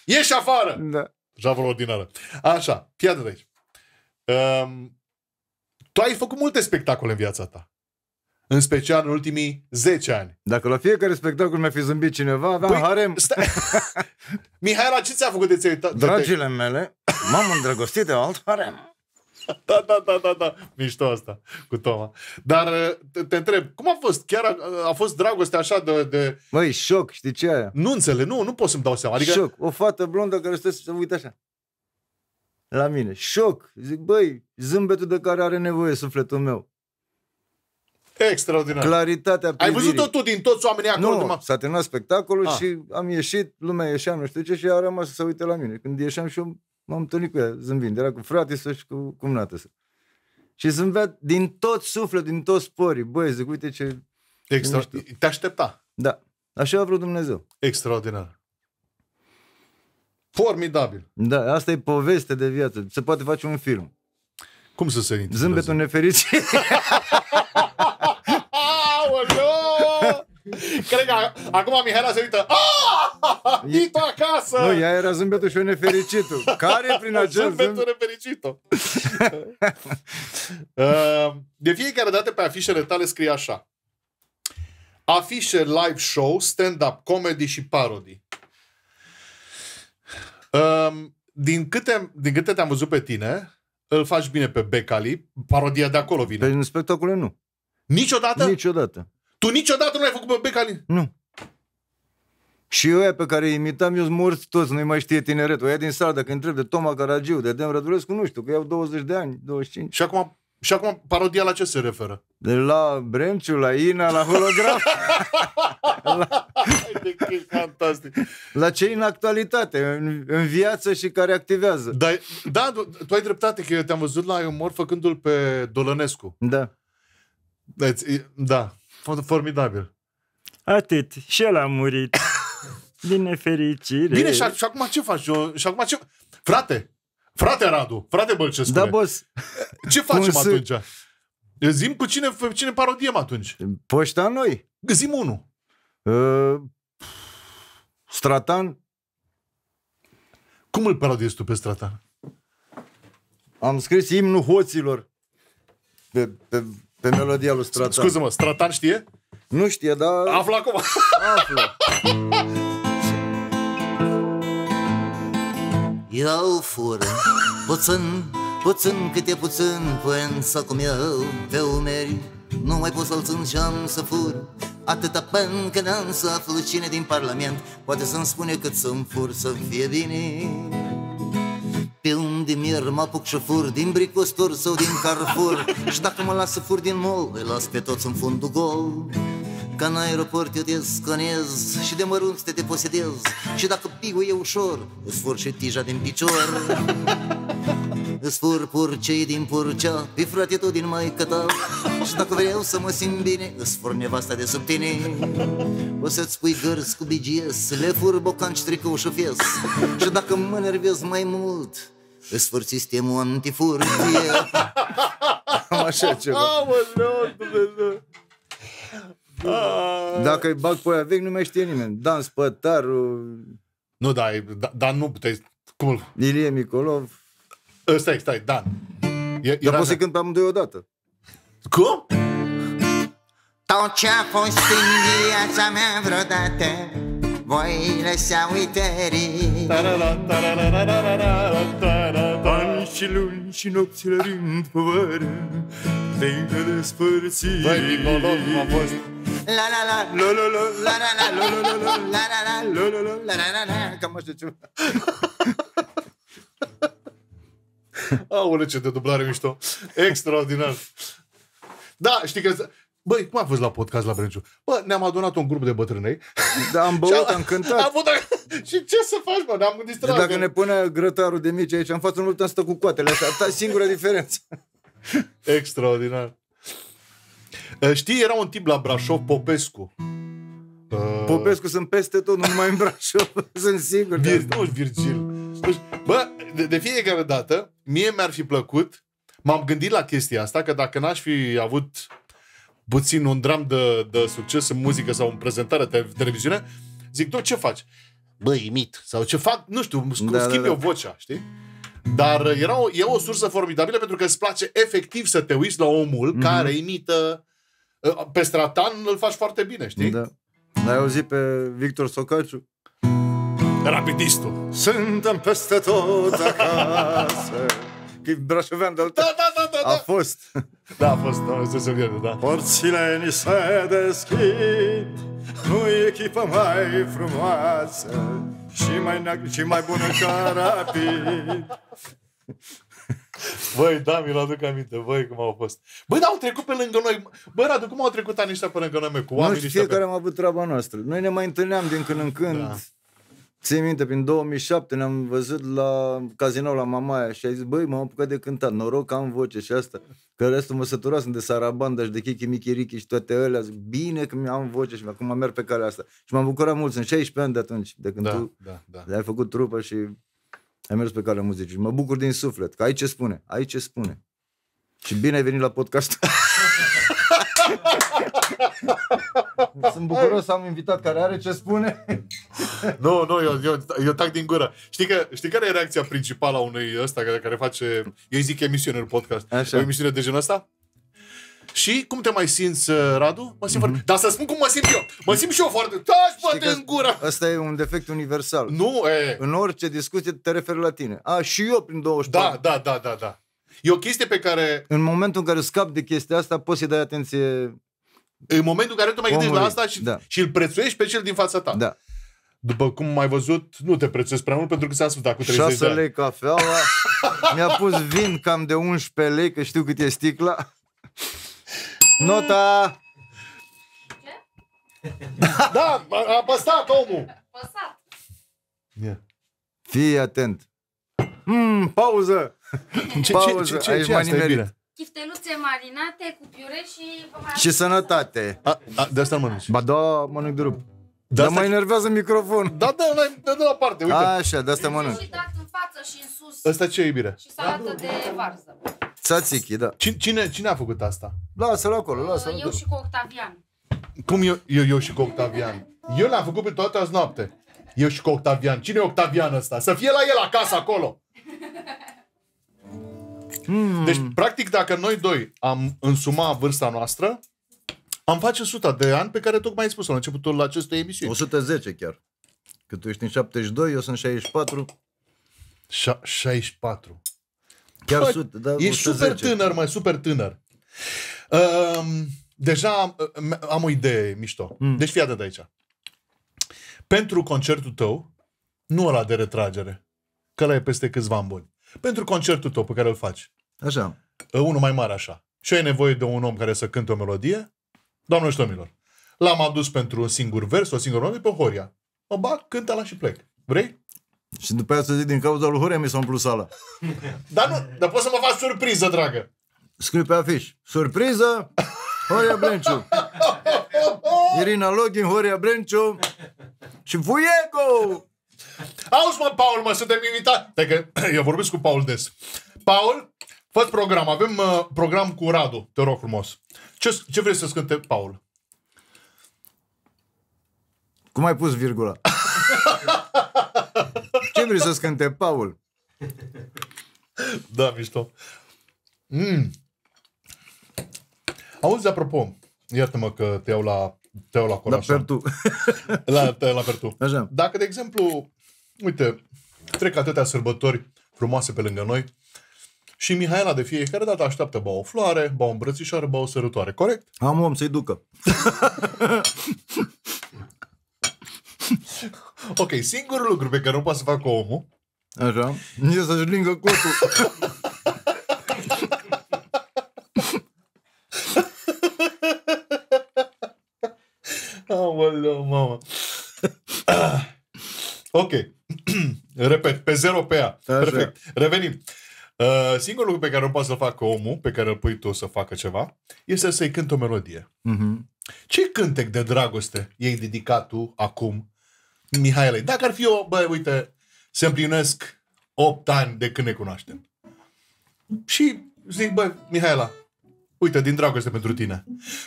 ieși afară! Da. Javă ordinară. Așa, iată de aici. Uh, tu ai făcut multe spectacole în viața ta. În special în ultimii zece ani. Dacă la fiecare spectacol mi-a fi zâmbit cineva, aveam păi, harem. Mihaela, ce ți-a făcut de ți-ai uitat? Dragile mele, m-am îndrăgostit de alt harem. Da, da, da, da, da. Mișto asta cu Toma. Dar te, te întreb, cum a fost? Chiar a, a fost dragoste așa de... de... Măi, șoc, știi ce aia? Nu înțeleg, nu, nu pot să-mi dau seama. Adică... Șoc, o fată blondă care stă să se uite așa. La mine, șoc. Zic, băi, zâmbetul de care are nevoie sufletul meu. Extraordinar. Claritatea privirii. Ai văzut-o tu din toți oamenii acolo? Nu, s-a terminat spectacolul ah. și am ieșit, lumea ieșea, nu știu ce, și a rămas să se uite la mine. Când ieșeam și eu m-am întâlnit cu ea zâmbind. Era cu fratele și cu cumnată-sa. Și zâmbea din tot sufletul, din toți porii. Băi, zic, uite ce... Extraordinar. Te aștepta. Da. Așa a vrut Dumnezeu. Extraordinar. Formidabil. Da, asta e poveste de viață. Se poate face un film. Cum să se întâmple? Zâmbetul nefericit. Cred că acum Mihaela se uită. Dito acasă! Nu, ea era zâmbetul și eu nefericitul. Care prin acel zâmbetul nefericitul? De fiecare dată pe afișele tale scrie așa. Afișe live show, stand-up, comedy și parodii. Din câte, din câte te-am văzut pe tine... Îl faci bine pe Bebe Cali, parodia de acolo vine. Pe spectacole nu. Niciodată? Niciodată. Tu niciodată nu ai făcut pe Bebe Cali? Nu. Și eu pe care îi imitam, eu morți toți, nu-i mai știe tineretul. Ea din sală, dacă întreb de Toma Caragiu, de Dan Rădulescu, nu știu, că iau douăzeci de ani, douăzeci și cinci. Și acum Și acum, parodia la ce se referă? De la Brenciu, la Ina, la Holograf. la... Fantastic. La cei în actualitate, în, în viață și care activează. Da, da, tu ai dreptate că eu te-am văzut la umor făcându-l pe Dolănescu. Da. Da, da, formidabil. Atât. Și el a murit. Din nefericire. Bine, și, și acum ce faci? Eu, și acum ce... Frate! Frate Radu, frate Bălcescu. Da, boss. Ce facem atunci? Zim cu cine, cine parodiem atunci? Poșta noi. Zim unul. Uh, Stratan. Cum îl parodiezi tu pe Stratan? Am scris imnul hoților pe, pe, pe melodia lui Stratan. Scuze-mă, Stratan știe? Nu știe, dar... Află acum. Află. Eu fură puțin, puțin, câte puțin, păința cum eu pe umeri. Nu mai pot să-l țin și am să fur, atâta până când am să aflu cine din Parlament poate să-mi spune cât să-mi fur să fie bine. Pe unde mir mă apuc și fur, din bricostor sau din Carrefour. Și dacă mă las să fur din mall, îi las pe toți în fundul gol. Ca în aeroport eu te scanez și de mărunt te deposedez. Și dacă pigul e ușor, îți fur și tija din picior. Îți fur purcei din Purcea, pe frate tu din maică ta. Și dacă vreau să mă simt bine, îți fur nevasta de sub tine. O să-ți pui gărzi cu B G S, le fur bocanci, tricou și fies. Și dacă mă nervez mai mult, îți fur sistemul antifurtie. Am așa ceva. Dacă îi bag pe aia vechi, nu mai știe nimeni. Dan Spătaru. Nu, da, Dan nu puteai. Cum? Ilie Micolov. Stai, stai, Dan. Dar poți să cânt pe amândoi odată. Cum? Tot ce a fost în viața mea vreodată voi lăsa uitării. Bani și luni și nopțile rind pe vară vei despărțiri. Băi, Nicolov cum a fost. La la la la la la la la la la la la la la la la. Cam așa ceva. Aole, ce de dublare mișto. Extraordinar. Da, știi că... Băi, cum a fost la podcast la Brenciu? Bă, ne-am adunat un grup de bătrânei. Da, am băut, am cântat. Am băut, și ce să faci, bă? Ne-am distrat. Dacă ne pune grătarul de mici aici, în față, nu luptăm să stă cu coatele astea. Ta singura diferență. Extraordinar. Știi, era un tip la Brașov, Popescu. Popescu sunt peste tot, nu numai în Brașov. Sunt singur. Nu-și Virgil. Bă, de, de fiecare dată, mie mi-ar fi plăcut, m-am gândit la chestia asta, că dacă n-aș fi avut puțin un dram de, de succes în muzică sau în prezentare de televiziune, zic, tot ce faci? Bă, imit. Sau ce fac? Nu știu, schimb da, da, da. eu vocea, știi? Dar era o, e o sursă formidabilă pentru că îți place efectiv să te uiți la omul mm-hmm. care imită. Pe Stratan îl faci foarte bine, știi? Da. L-ai auzit pe Victor Socaciu? Rapidistul. Suntem peste tot acasă. Că-i brașovean de-al tău. Da, da, da, da. A fost. Da, a fost. Da. Porțile ni se deschid. Nu e echipă mai frumoasă și mai neagră și mai bună ca Rapid. Băi, da, mi-l aduc aminte. Băi, cum au fost. Băi, dar au trecut pe lângă noi. Băi, Radu, cum au trecut anii ăștia pe lângă noi? Cu oamenii ăștia. Fiecare am avut treaba noastră. Noi ne mai întâlneam din când în când. Da. Ții minte, prin două mii șapte ne-am văzut la Cazinou la Mamaia și ai zis, băi, m-am apucat de cântat, noroc că am voce și asta, că restul mă sătura, sunt de Sarabanda și de Kiki Michirichi și toate alea, zic, bine că mi-am voce și acum merg pe calea asta. Și m-am bucurat mult, sunt șaisprezece ani de atunci, de când da, tu da, da. le-ai făcut trupă și ai mers pe calea muzicii. Și mă bucur din suflet, că ai ce spune, ai ce spune. Și bine ai venit la podcast. Sunt bucuros să am invitat care are ce spune. Nu, nu, eu, eu, eu tac din gură. Știi, că, știi care e reacția principală a unui ăsta care, care face, eu zic emisiune în podcast, așa. O emisiune de genul ăsta? Și cum te mai simți, Radu? Mă simt mm-hmm. foarte... Dar să spun cum mă simt eu. Mă simt și eu foarte... Taci, bă, în gură! Asta e un defect universal. Nu, e... În orice discuție te referi la tine. A, și eu prin douăzeci și patru. Da, da, da, da, da. E o chestie pe care... În momentul în care scapi de chestia asta, poți să-i dai atenție... În momentul în care tu mai gândești la asta și, da. și îl prețuiești pe cel din fața ta. Da. După cum m-ai văzut, nu te prețuiesc prea mult pentru că s-a ascultat cu treizeci de ani. șase lei cafeaua, mi-a pus vin cam de unsprezece lei, că știu cât e sticla. Nota! Ce? Da, a păsat omul! Păsat! Yeah. Fii atent! Mm, pauză! Ce, pauză! Ce, ce, ce, Aici m-a nimerit. Chifteluțe marinate cu piure și... Și sănătate! A, a, de asta mănânci. Ba da, mănânc de rup. Da, dar mă enervează microfonul. Da, da, da, da, la parte, uite. Așa, de asta mănânc. Și dat în față și în sus. Asta ce iubire? Și salată de varză. Tzatziki, da. Cine, cine a făcut asta? Lasă-l acolo, lasă-l acolo. Eu și cu Octavian. Cum eu, eu, eu și cu Octavian? Eu l-am făcut pe toată azi noapte. Eu și cu Octavian. Cine e Octavian ăsta? Să fie la el acasă, acolo. Mm. Deci, practic, dacă noi doi am însuma vârsta noastră, am face o sută de ani pe care tocmai ai spus-o la începutul acestei emisiuni. o sută zece chiar. Că tu ești în șaptezeci și doi, eu sunt șaizeci și patru. șaizeci și patru. Chiar Bă, o sută, da, ești o sută zece. Super tânăr, mai super tânăr. Uh, deja am o idee mișto. Mm. Deci fii atent aici. Pentru concertul tău, nu ăla de retragere, că ăla e peste câțiva buni. Pentru concertul tău pe care îl faci. Așa. Uh, unul mai mare așa. Și ai nevoie de un om care să cânte o melodie. Doamnelor și domnilor, l-am adus pentru un singur vers, o singură melodie pe Horia. Mă bag, cântă la și plec. Vrei? Și după aia să zic, din cauza lui Horia mi s-a umplut sala. Dar nu, dar poți să mă faci surpriză, dragă. Scrii pe afiș. Surpriză, Horia Brenciu. Irina Login, Horia Brenciu și Fuego. Auzi, mă, Paul, mă, suntem invitat. Pe că eu vorbesc cu Paul des. Paul, fă-ți program. Avem uh, program cu Radu, te rog frumos. Ce, ce vrei să-ți cânte, Paul? Cum ai pus virgula? Ce vrei să-ți cânte, Paul? Da, mișto. Mm. Auzi, apropo, iartă-mă că te iau la te iau la corașa. La pertu. La, te, la pertu. Așa. Dacă, de exemplu, uite, trec atâtea sărbători frumoase pe lângă noi, și Mihaela de fiecare dată așteaptă ba o floare, ba o îmbrățișare, ba o sărutoare. Corect? Am om să-i ducă. Ok, singurul lucru pe care nu poate să facă omul... Așa. E să-și lingă cotul. Aoleu, mamă. Ok. Repet, pe zero pe ea. Așa. Perfect. Revenim. Uh, singurul lucru pe care nu poate să-l facă omul, pe care îl pui tu să facă ceva, este să-i cânti o melodie. Mm-hmm. Ce cântec de dragoste i-ai dedicat tu acum, Mihaela? Dacă ar fi o, băi, uite, se împlinesc opt ani de când ne cunoaștem. Și zic, băi, Mihaela, uite, din dragoste pentru tine.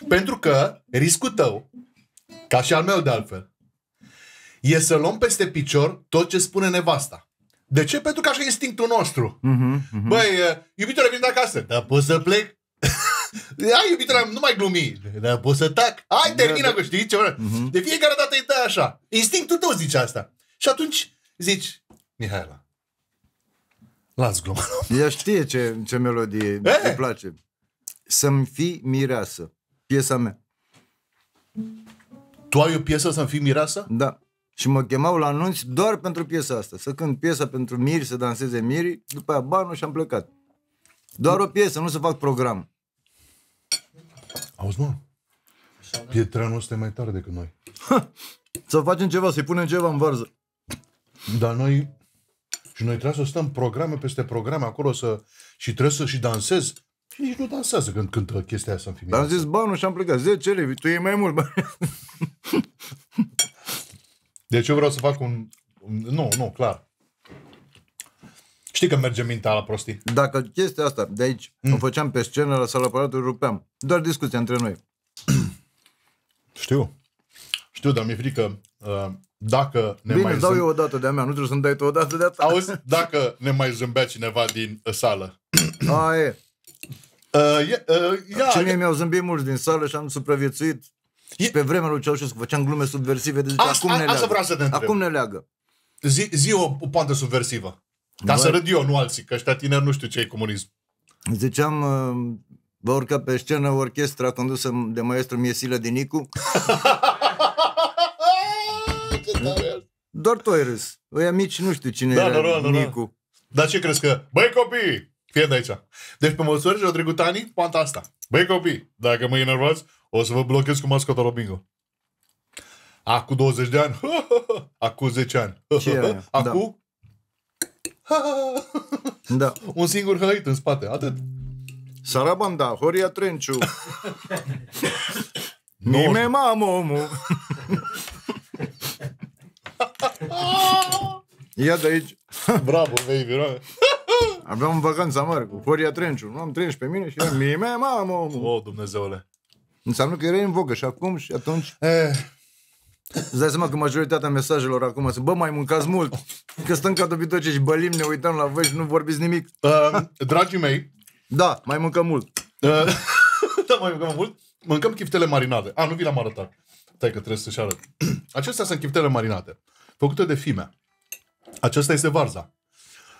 Pentru că riscul tău, ca și al meu de altfel, e să luăm peste picior tot ce spune nevasta. De ce? Pentru că așa e instinctul nostru. Uh-huh, uh-huh. Băi, iubitule, vin de acasă. Dar pot să plec? Hai, iubitule, nu mai glumi. Dar pot să tac? Hai, termină, da, da. Cu știi ce vreau. Uh-huh. De fiecare dată îi dai așa. Instinctul tău zice asta. Și atunci zici, Mihaela, las gluma. Ea știe ce, ce melodie e? Îi place. Să-mi fii mireasă. Piesa mea. Tu ai o piesă Să-mi fii mireasă? Da. Și mă chemau la anunț doar pentru piesa asta. Să cânt piesa pentru miri, să danseze miri, după aia banul și am plecat. Doar o piesă, nu să fac program. Auzi, mă, Pietreanu ăsta e mai tare decât noi. Ha! Să facem ceva, să-i punem ceva în varză. Dar noi... Și noi trebuie să stăm programe peste programe acolo să... Și trebuie să și dansez. Și nici nu dansează când cântă chestia aia Să-mi fii mireasă. Dar am zis banul și am plecat. zece lei, tu iei mai mult, bă. Deci eu vreau să fac un... Nu, nu, clar. Știi că merge mintea la prostii. Dacă chestia asta de aici mm. o făceam pe scenă, la sala Palatului, rupeam. Doar discuția între noi. Știu. Știu, dar mi-e frică uh, dacă ne Bine, mai dau zâmb... eu o dată de-a mea, nu trebuie să-mi dai tu o dată de-a ta. Auzi, dacă ne mai zâmbea cineva din uh, sală. A, e. Uh, e uh, ia, Cine mi-au zâmbit mulți din sală și am supraviețuit. E... Pe vremea lui Ceaușescu făceam glume subversive de zice, asta, acum, ne asta vreau să te întreb. Acum ne leagă. Zi, zi o, o pantă subversivă. Ca Băi... să râd eu, nu alții, că ăștia tineri nu știu ce e comunism. Ziceam, uh, vă urca pe scenă orchestra condusă de maestru Miesile Dinicu. Doar tu ai râs. Ăia mici nu știu cine da, era da, da, Nicu. Da. Dar ce crezi că... Băi copii! Fie de aici. Deci pe măsuri și-au trecut ani, poanta asta. Băi copii, dacă mă enervați, o să vă blochez cu mascota la bingo. Acu douăzeci de ani. Acu zece ani. Ce acu... Da. Da. Un singur hăit în spate. Atât. Sarabanda, Horia Brenciu. Nime mamă, omul. Ia de aici. Bravo, baby, bravo. Aveam Vacanța Mare cu Horia Brenciu. Nu am treci pe mine și era mime mamă, omul. O, Dumnezeule. Înseamnă că era în vogă și acum și atunci. E... Îți dai seama că majoritatea mesajelor acum sunt: bă, mai mâncați mult, că stăm ca dobitoce și bălim, ne uităm la voi și nu vorbiți nimic. Uh, dragii mei. Da, mai mâncăm mult. Uh, da, mai mâncăm mult. Mâncăm chiftele marinate. A, nu vi l-am arătat. Stai că trebuie să-și arăt. Acestea sunt chiftele marinate, făcute de Fimea. Aceasta este varza.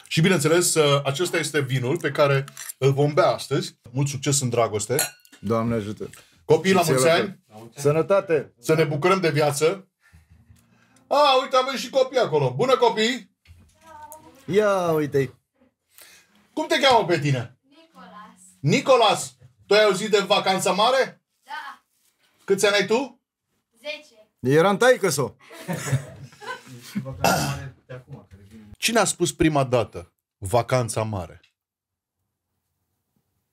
Și bineînțeles, acesta este vinul pe care îl vom bea astăzi. Mult succes în dragoste. Doamne ajută. Copii, la mulți ani. Sănătate. Să ne bucurăm de viață. A, uite, avem și copii acolo. Bună, copii! Ia, uite-i. Cum te cheamă pe tine? Nicolas. Nicolas, tu ai auzit de Vacanța Mare? Da. Câți ani ai tu? zece. Era în taică-so. Cine a spus prima dată Vacanța Mare?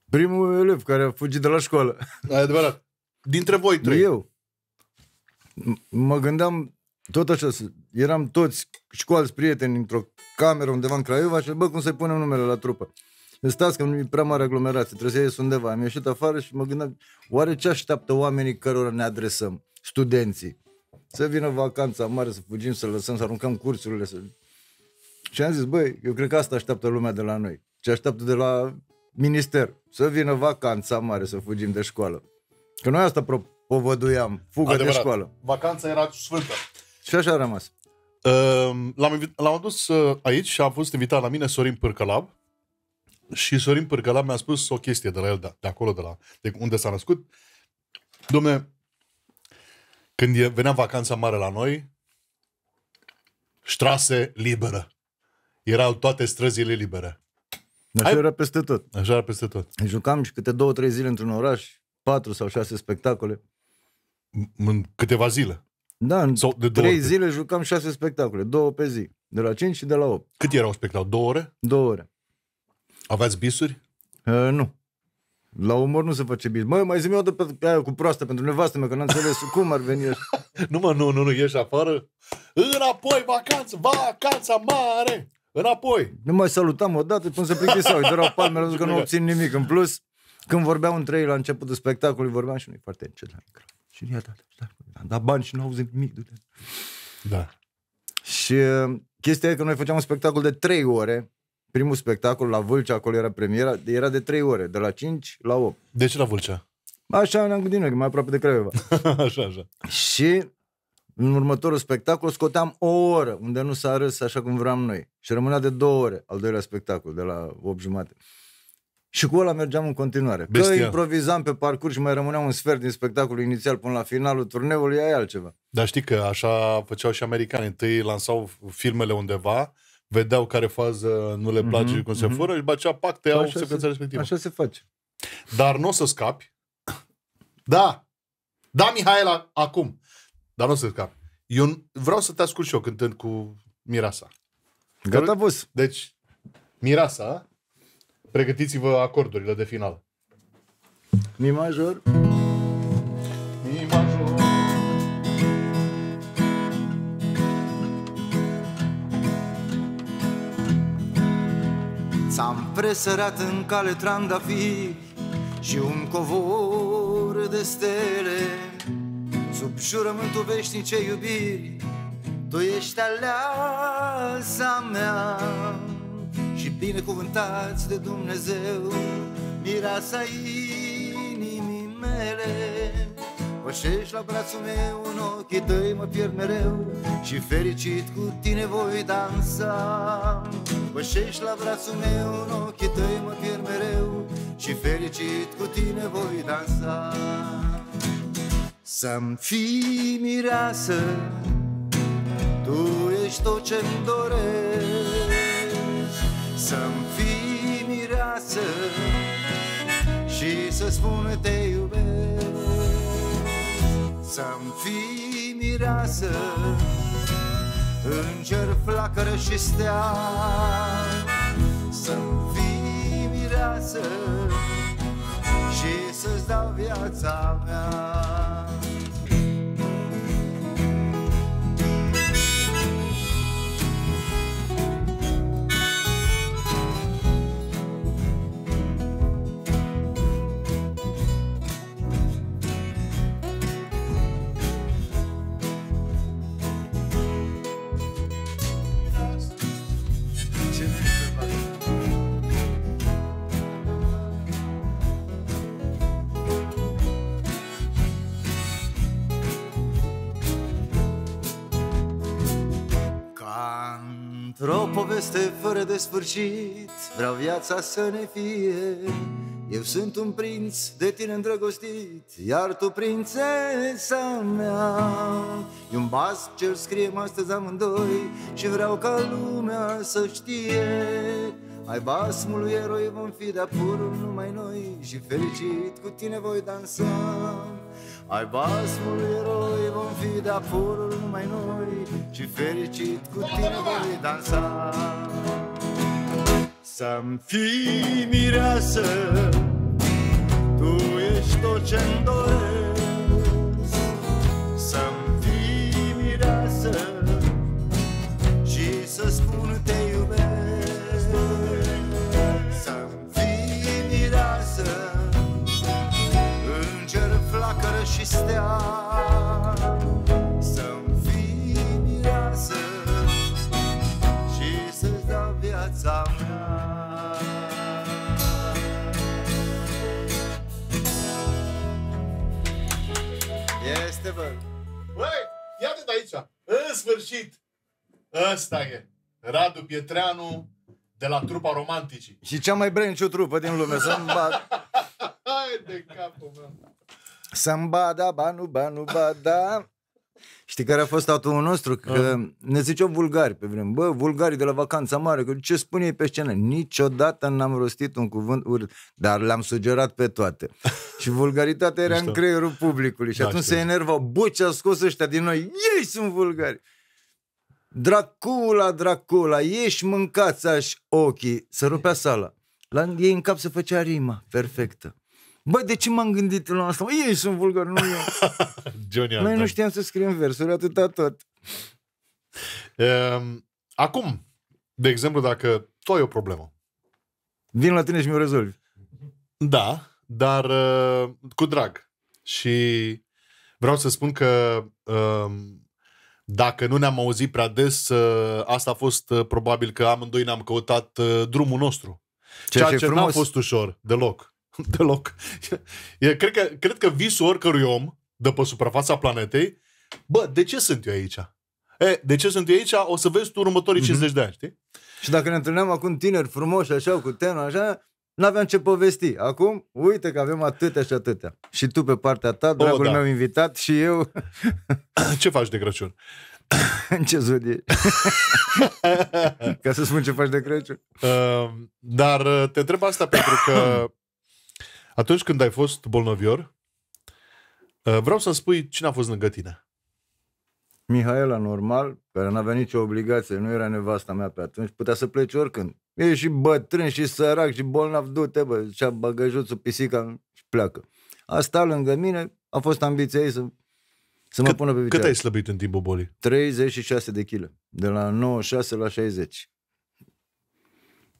Primul elev care a fugit de la școală. Ai adevărat. Dintre voi trei. Eu. Mă gândeam tot așa. Eram toți școalți prieteni într-o cameră undeva în Craiova și bă, cum să-i punem numele la trupă? Stați că nu e prea mare aglomerație, trebuie să ies undeva. Am ieșit afară și mă gândeam, oare ce așteaptă oamenii cărora ne adresăm? Studenții. Să vină Vacanța Mare, să fugim, să lăsăm, să aruncăm cursurile. Să... Și am zis, băi, eu cred că asta așteaptă lumea de la noi. Ce așteaptă de la... Minister, să vină Vacanța Mare, să fugim de școală. Că noi asta propovăduiam, fugă adevărat de școală. Vacanța era sfântă. Și așa a rămas. L-am adus aici și a fost invitat la mine Sorin Pârcălab. Și Sorin Pârcălab mi-a spus o chestie de la el, de acolo, de, la, de unde s-a născut. Dom'le, când venea Vacanța Mare la noi, strase liberă. Erau toate străzile libere. Așa Ai... era peste tot. Așa era peste tot. Jucam și câte două, trei zile într-un oraș, patru sau șase spectacole. În câteva zile? Da, în sau de trei zile jucam șase spectacole, două pe zi, de la cinci și de la opt. Cât era un spectacol? Două ore? Două ore. Aveați bisuri? Uh, nu. La umor nu se face bis. Măi, mai zi-mi o dată pe aia cu proastă pentru nevastă mea, că n-am înțeles cum ar veni așa. Nu mă, nu, nu, nu, ieși afară. Înapoi, vacanță, Vacanța Mare! Înapoi. Nu mai salutam odată, până se plictiseau, îi dărau palmele, zic că nu obțin nimic. În plus, când vorbeau între ei la începutul spectacolului, vorbeam și noi foarte încet la micro. Și ia, da, da, da, da, bani și nu auzim nimic. Du-te. Da. Și chestia e că noi făceam un spectacol de trei ore. Primul spectacol la Vâlcea, acolo era premiera, era de trei ore, de la cinci la opt. De ce la Vâlcea? Așa ne-am gândit noi, mai aproape de Craiova. Așa, așa. Și... în următorul spectacol scoteam o oră unde nu s-a râs așa cum vreau noi. Și rămânea de două ore al doilea spectacol, de la opt jumate. Și cu ăla mergeam în continuare. Bestia. Că improvizam pe parcurs și mai rămâneam un sfert din spectacolul inițial până la finalul turneului, e altceva. Dar știi că așa făceau și americanii. Întâi lansau filmele undeva, vedeau care fază nu le place și mm-hmm, cum se mm-hmm. fură și bacea pac, te iau secvența respectivă. Așa se face. Dar nu o să scapi. Da! Da, Mihaela, acum! Dar nu o să scap. Eu vreau să te ascult și eu cântând cu Mireasa. Gata, bus. Deci, Mireasa, pregătiți-vă acordurile de final. Mi major. Mi major. Ți-am presărat în cale trandafiri și un covor de stele. Sub jurământul veșnicei iubiri, tu ești aleasa mea și binecuvântați de Dumnezeu, mireasa inimii mele. Pășești la brațul meu, în ochii tăi mă pierd mereu și fericit cu tine voi dansa. Pășești la brațul meu, în ochii tăi mă pierd mereu și fericit cu tine voi dansa. Să-mi fii mireasă, Tu ești tot ce-mi doresc, să-mi fii mireasă și să spun te iubesc. Să-mi fii mireasă în cer, flacără și stea, să-mi fii mireasă și să-ți dau viața mea. Într-o poveste fără de sfârșit, vreau viața să ne fie. Eu sunt un prinț de tine îndrăgostit, iar tu prințesa mea. E un bas ce-l scriem astăzi amândoi și vreau ca lumea să știe. Ai basmul lui eroi vom fi de-a purul numai noi și fericit cu tine voi dansa. Ai basmul eroi, vom fi de-a purul numai noi și fericit cu tine voi dansa. Să-mi fii mireasă, tu ești tot ce-mi doresc. Să-mi fii mireasă și să spun te iubesc. Să-mi fii mireasă în cer, flacără și stea, să-mi fii mireasă și să-ți dau viața mea. Este, bă! Băi, iată-te aici! În sfârșit! Ăsta e! Radu Pietreanu de la trupa Romanticii. Și cea mai Brenciu trupă din lume, să-mi bat. Hai de capul meu! Samba, da, banu, banu, ba, da. Știi care a fost autorul nostru? Că uh. ne ziceau vulgari pe vreme. Bă, vulgarii de la Vacanța Mare, că ce spun ei pe scenă? Niciodată n-am rostit un cuvânt urât, dar l-am sugerat pe toate. Și vulgaritatea era în creierul publicului. Și da, atunci știu. Se enervau. Bă, ce-a scos ăștia din noi? Ei sunt vulgari! Dracula, Dracula, ieși mâncați aș ochii. Se rupea sala. La ei în cap se făcea rima perfectă. Băi, de ce m-am gândit la asta? Mă, ei sunt vulgari, nu eu. Genial, noi da. Nu știam să scriem versuri, atâta tot. Um, acum, de exemplu, dacă tu ai o problemă. Vin la tine și mi-o rezolvi. Da, dar uh, cu drag. Și vreau să spun că uh, dacă nu ne-am auzit prea des, uh, asta a fost uh, probabil că amândoi ne-am căutat uh, drumul nostru. Ceea, Ceea ce nu a fost ușor deloc. Deloc. E, cred, că, cred că visul oricărui om de pe suprafața planetei, bă, de ce sunt eu aici? E, de ce sunt eu aici? O să vezi tu următorii mm-hmm. cincizeci de ani, știi? Și dacă ne întâlneam acum tineri frumoși, așa, cu tenul, așa, n-aveam ce povesti. Acum, uite că avem atâtea și atâtea. Și tu pe partea ta, dragul oh, da. meu invitat, și eu. Ce faci de Crăciun? În ce zodie? Ca să spun ce faci de Crăciun. Uh, dar te întreb asta pentru că atunci când ai fost bolnăvior, vreau să-mi spui cine a fost lângă tine. Mihaela, normal, care n-avea nicio obligație, nu era nevasta mea pe atunci, putea să plece oricând. E și bătrân, și sărac, și bolnav, du-te, bă, și-a bagăjuțul, pisica și pleacă. A stat lângă mine, a fost ambiția ei să, să mă pună pe picioare. Cât ai slăbit în timpul bolii? treizeci și șase de kg, de la nouăzeci și șase la șaizeci.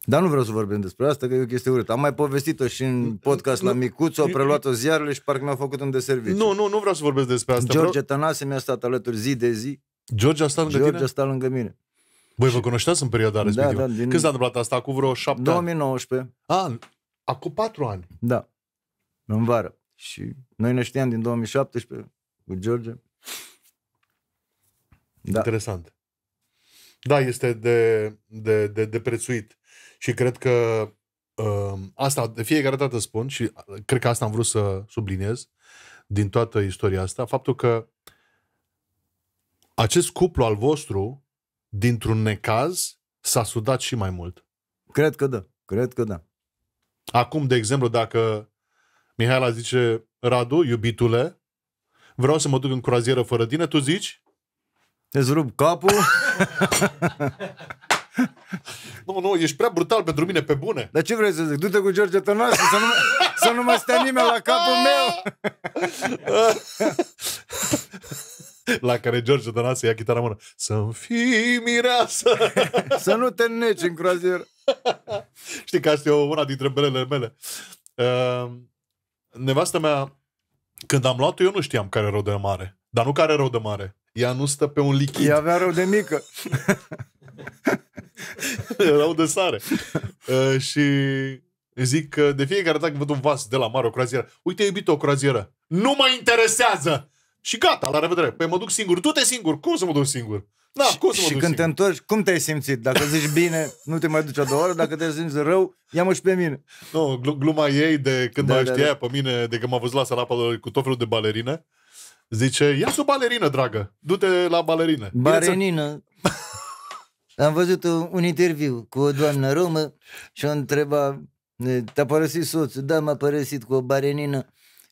Dar nu vreau să vorbim despre asta, că e o chestie urâtă. Am mai povestit-o și în podcast la Micuțu, au preluat-o ziarele și parcă mi-au făcut un deservici. Nu, nu, nu vreau să vorbesc despre asta. George Tănase mi-a stat alături zi de zi. George a stat lângă tine? George a stat lângă mine. Băi, vă cunoșteați în perioada respectivă? Da, da, din... Când s-a întâmplat asta? Cu vreo șapte două mii nouăsprezece. Ani? Ah, acum patru ani. Da, în vară. Și noi ne știam din două mii șaptesprezece cu George. Da. Interesant. Da, este de, de, de, de prețuit. Și cred că uh, asta, de fiecare dată spun, și cred că asta am vrut să subliniez din toată istoria asta, faptul că acest cuplu al vostru, dintr-un necaz, s-a sudat și mai mult. Cred că da. Cred că da. Acum, de exemplu, dacă Mihaela zice, Radu, iubitule, vreau să mă duc în croazieră fără tine, tu zici? Îți rup capul. Nu, nu, ești prea brutal pentru mine, pe bune. Dar ce vrei să zic? Du-te cu George Tănase, să nu, să nu mă stea nimeni la capul meu. La care George Tănase ia chitara în mână. Să-mi fii mireasă. Să nu te neci în croazieră. Știi că asta e una dintre belele mele. Uh, nevastă mea, când am luat-o, eu nu știam care rău de mare. Dar nu care rău de mare. Ea nu stă pe un lichid. Ea avea rău de mică. Rău de sare. Uh, și zic că de fiecare dată când văd un vas de la mare, o croazieră, uite, iubito, o croazieră. Nu mă interesează! Și gata, la revedere. Păi mă duc singur. Tu te singur. Cum să mă duc singur? Da, și cum să mă și duc când singur? Te întorci, cum te-ai simțit? Dacă zici bine, nu te mai duci a doua oră. Dacă te simți rău, ia-mă și pe mine. Nu, gluma ei de când da, mă da, știa da. pe mine, de când m-a văzut la sala cu tot felul de balerine, zice, ia-ți o balerină, dragă. Du-te la balerină. Balerină. Am văzut un interviu cu o doamnă romă și o întreba, te-a părăsit soțul? Da, m-a părăsit cu o balerină.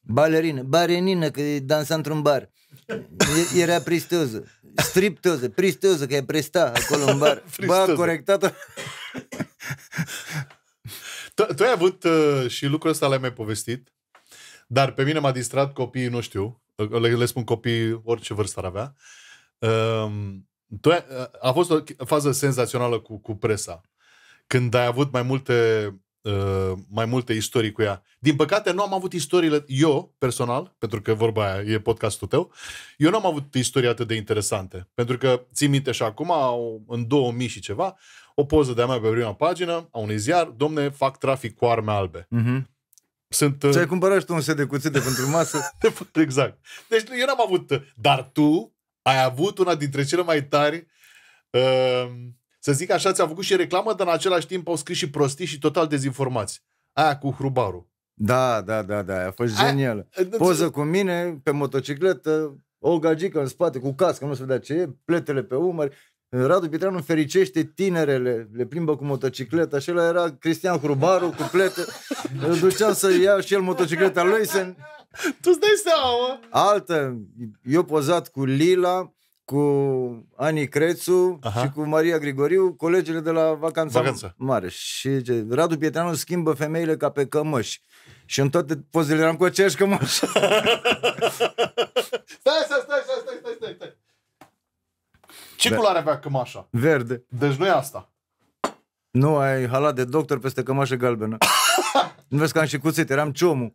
Balerină, barenină, că dansa într-un bar. Era pristeoză, stripteoză, pristeoză, că e presta acolo în bar. Ba, corectată. tu, tu ai avut uh, și lucrul ăsta, l-ai mai povestit, dar pe mine m-a distrat copiii, nu știu, le, le spun copiii orice vârstă ar avea. Uh, tu ai, a fost o fază senzațională cu, cu presa, când ai avut mai multe... Uh, mai multe istorii cu ea. Din păcate nu am avut istoriile, eu personal, pentru că vorba aia e podcastul tău, eu nu am avut istorii atât de interesante. Pentru că, ții minte și acum, în două mii și ceva, o poză de-a mea pe prima pagină, a unui ziar, domne, fac trafic cu arme albe. Uh-huh. Sunt... Ți-ai cumpărat și tu un set de cuțite pentru masă? Exact. Deci eu n-am avut, dar tu ai avut una dintre cele mai tari... Uh... Să zic așa, ți-a făcut și reclamă, dar în același timp au scris și prostii și total dezinformați. Aia cu hrubarul. Da, da, da, da, a fost genială. Poză cu mine, pe motocicletă, o gagică în spate, cu cască, nu se vedea ce e, pletele pe umări. Radu Pietreanu fericește tinerele, le plimbă cu motocicleta. Și ăla era Cristian Hrubaru cu plete. Îl duceam să ia și el motocicleta lui. Sen... Tu-ți dai seama, mă? Altă, eu pozat cu Lila, cu Ani Crețu. Aha. Și cu Maria Grigoriu, colegele de la Vacanța, Vacanța. Mare. Și ce, Radu Pietreanu schimbă femeile ca pe cămăși. Și în toate pozele eram cu aceeași cămăși. Stai, stai, stai, stai, stai, stai, stai. Ce culoare avea cămașa? Verde. Deci nu e asta. Nu, ai halat de doctor peste cămașă galbenă. Nu vezi că am și cuțit, eram ciomul.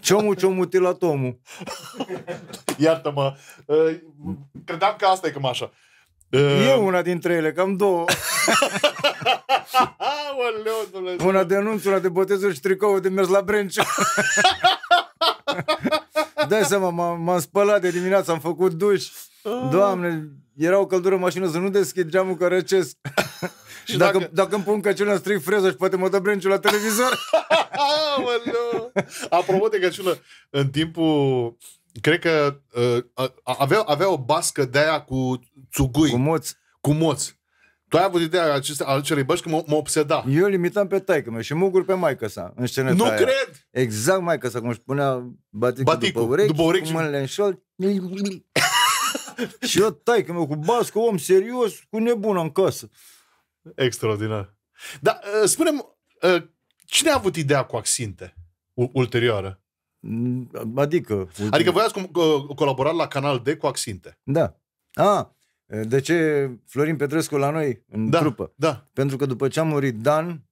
Ciomu, ciomuti la Tomu. Iartă-mă. Credeam că asta e cămașa. E una dintre ele, cam două. Una de anunț, una de botezuri și tricoul de mers la Brenciu. Dai seama, m-am spălat de dimineață, am făcut duș. Doamne, era o căldură în mașină, să nu deschid geamul că răcesc. Și dacă, dacă... dacă îmi pun căciună, stric freză și poate mă dă Brenciu la televizor. Apropo de căciună, în timpul... Cred că uh, avea, avea o bască de-aia cu țugui. Cu moț. Cu moț. Tu ai avut ideea aceste, acelei băști că mă obseda. Eu limitam pe taică meu și Mugur pe maică-sa în sceneta Nu aia. cred! Exact maică-sa, cum își punea baticul, baticul după urechi, după urechi cu mâinile în șol. Și eu taică meu cu bască, om serios, cu nebună în casă. Extraordinar. Dar uh, spune-mi, uh, cine a avut ideea cu Axinte ulterioară? Adică... Adică voi ați colaborat la Canal D cu Axinte. Da. Ah, de ce Florin Petrescu la noi în da, trupă? Da. Pentru că după ce a murit Dan,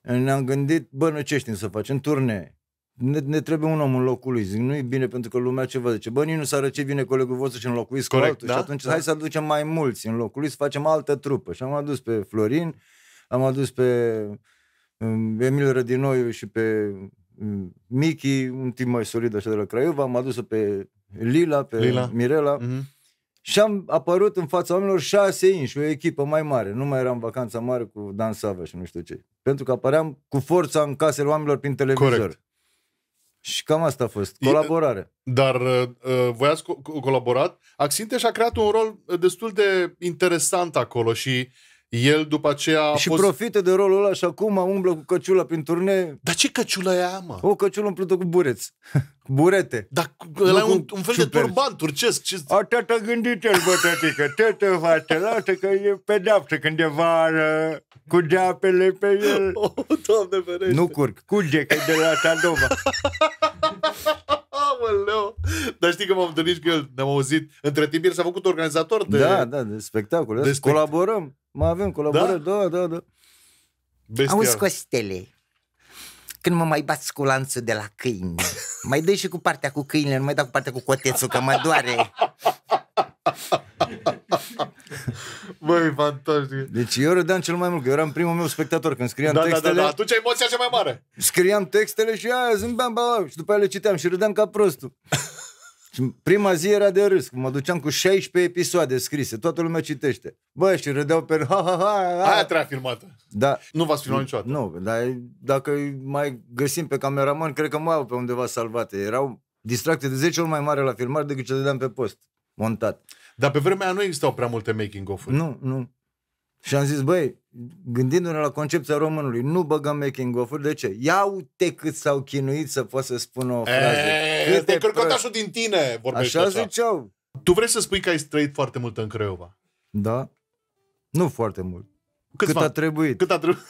ne-am gândit, bă, noi ce știm să facem? Turnee. Ne, ne trebuie un om în locul lui. Zic, nu-i bine pentru că lumea ceva zice, bă, nici nu s-ar ce vine colegul vostru și înlocuiți cu altul. Da? Și atunci da. hai să aducem mai mulți în locul lui, să facem altă trupă. Și am adus pe Florin, am adus pe Emil Rădinoiu și pe... Michi, un timp mai solid așa de la Craiova, am adus-o pe Lila, pe Lila. Mirela. Mm-hmm. Și am apărut în fața oamenilor șase inși, o echipă mai mare. Nu mai eram Vacanța Mare cu Dan Sava și nu știu ce. Pentru că apăream cu forța în casele oamenilor prin televizor. Corect. Și cam asta a fost, colaborare. Dar uh, voi ați co colaborat. Axinte și-a creat un rol destul de interesant acolo și el după aceea a și fost... profită de rolul ăla și acum umblă cu căciula prin turnee. Dar ce căciulă e aia, mă? O căciulă umplută cu bureți. Burete. Dar ăla e un, un fel ciuperci. de turban turcesc. Ce... A, tata, gândiți-l, bă, tătică. Tătă, fată, lasă că e pedeapsă când e vară. Cu deapele pe el. O, oh, Doamne ferește. Nu curg. Curge, că de la Tadova. Amăleu. Dar știi că m-am întâlnit cu el, ne-am auzit. Între timp, el s-a făcut organizator de... Da, da, de spectacole. De spect... Colaborăm. Mai avem colaborări, da, da, da. da. Bestial. Auzi, Costele, când mă mai bați cu lanțul de la câini, mai dă și cu partea cu câinile, nu mai dau cu partea cu cotețul, că mă doare. Băi, fantastic. Deci eu râdeam cel mai mult, că eu eram primul meu spectator. Când scriam da, textele da, da, da. Atunci emoția cea mai mare. Scriam textele și aia zâmbeam ba, și după aia le citeam și râdeam ca prostul. Și prima zi era de râs. Mă duceam cu șaisprezece episoade scrise. Toată lumea citește. Bă, și râdeau pe... Ha, ha, ha, ha. Aia trebuia filmată. Da. Nu v-ați filmat niciodată. Nu, dar dacă mai găsim pe cameraman, cred că mai au pe undeva salvate. Erau distracte de zece ori mai mare la filmare decât ce dădeam pe post. Montat. Dar pe vremea aia nu existau prea multe making-of-uri. Nu, nu. Și am zis, băi, gândindu-ne la concepția românului, nu băgăm making-of-uri, de ce? Ia uite cât s-au chinuit să poți să spună o frază. Este cărcotașul din tine, vorbește așa. Așa ziceau. Tu vrei să spui că ai trăit foarte mult în Craiova? Da. Nu foarte mult. Cât a trebuit. Cât a trebuit.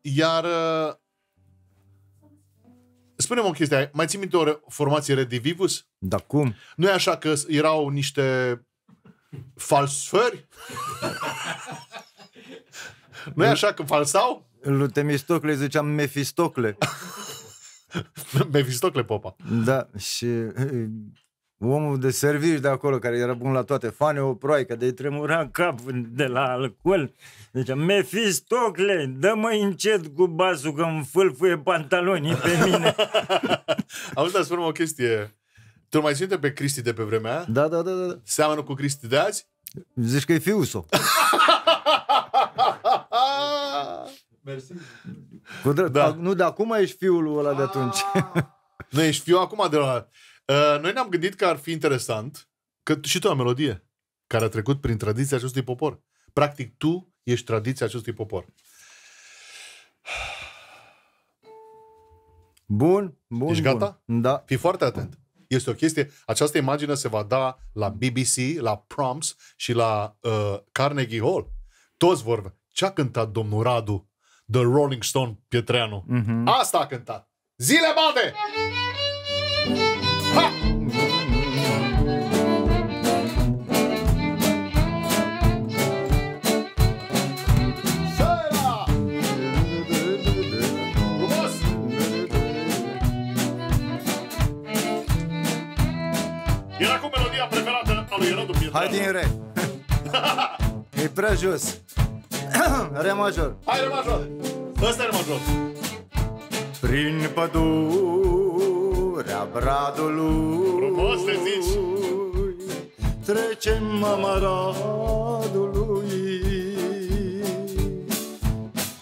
Iar... Spune-mi o chestie, mai ții minte o formație Redivivus? Da, cum? Nu e așa că erau niște... falsfări? Nu e așa că falsau? Lui Temistocle ziceam Mefistocle. Mefistocle Popa. Da, și omul de servici de acolo, care era bun la toate, Fane o proaică, de-i tremura în cap de la alcool, zicea, Mefistocle, dă-mă încet cu basul că îmi fâlfâie pantalonii pe mine. Auzi, dar spune-mă o chestie. Tu mai simte pe Cristi de pe vremea aia? Da, da, da, da. Seamănă cu Cristi de azi? Zici că e fiul său. Mersi. Da. Nu, de acum ești fiul ăla de atunci. Nu, ești fiul acum de la... Uh, noi ne-am gândit că ar fi interesant că și tu ai o melodie care a trecut prin tradiția acestui popor. Practic, tu ești tradiția acestui popor. Bun, bun, ești gata? Bun. Da. Fii foarte atent. Bun. Este o chestie, această imagine se va da la B B C, la Proms și la uh, Carnegie Hall. Toți vor. Ce a cântat domnul Radu, The Rolling Stone Pietreanu? Mm-hmm. Asta a cântat. Zile bate! Ha! Hai din re. E prea jos. Re major. Hai re major. Ăsta e re major. Prin pădurea Bradului. Frumos le zici. Trecem mama Radului.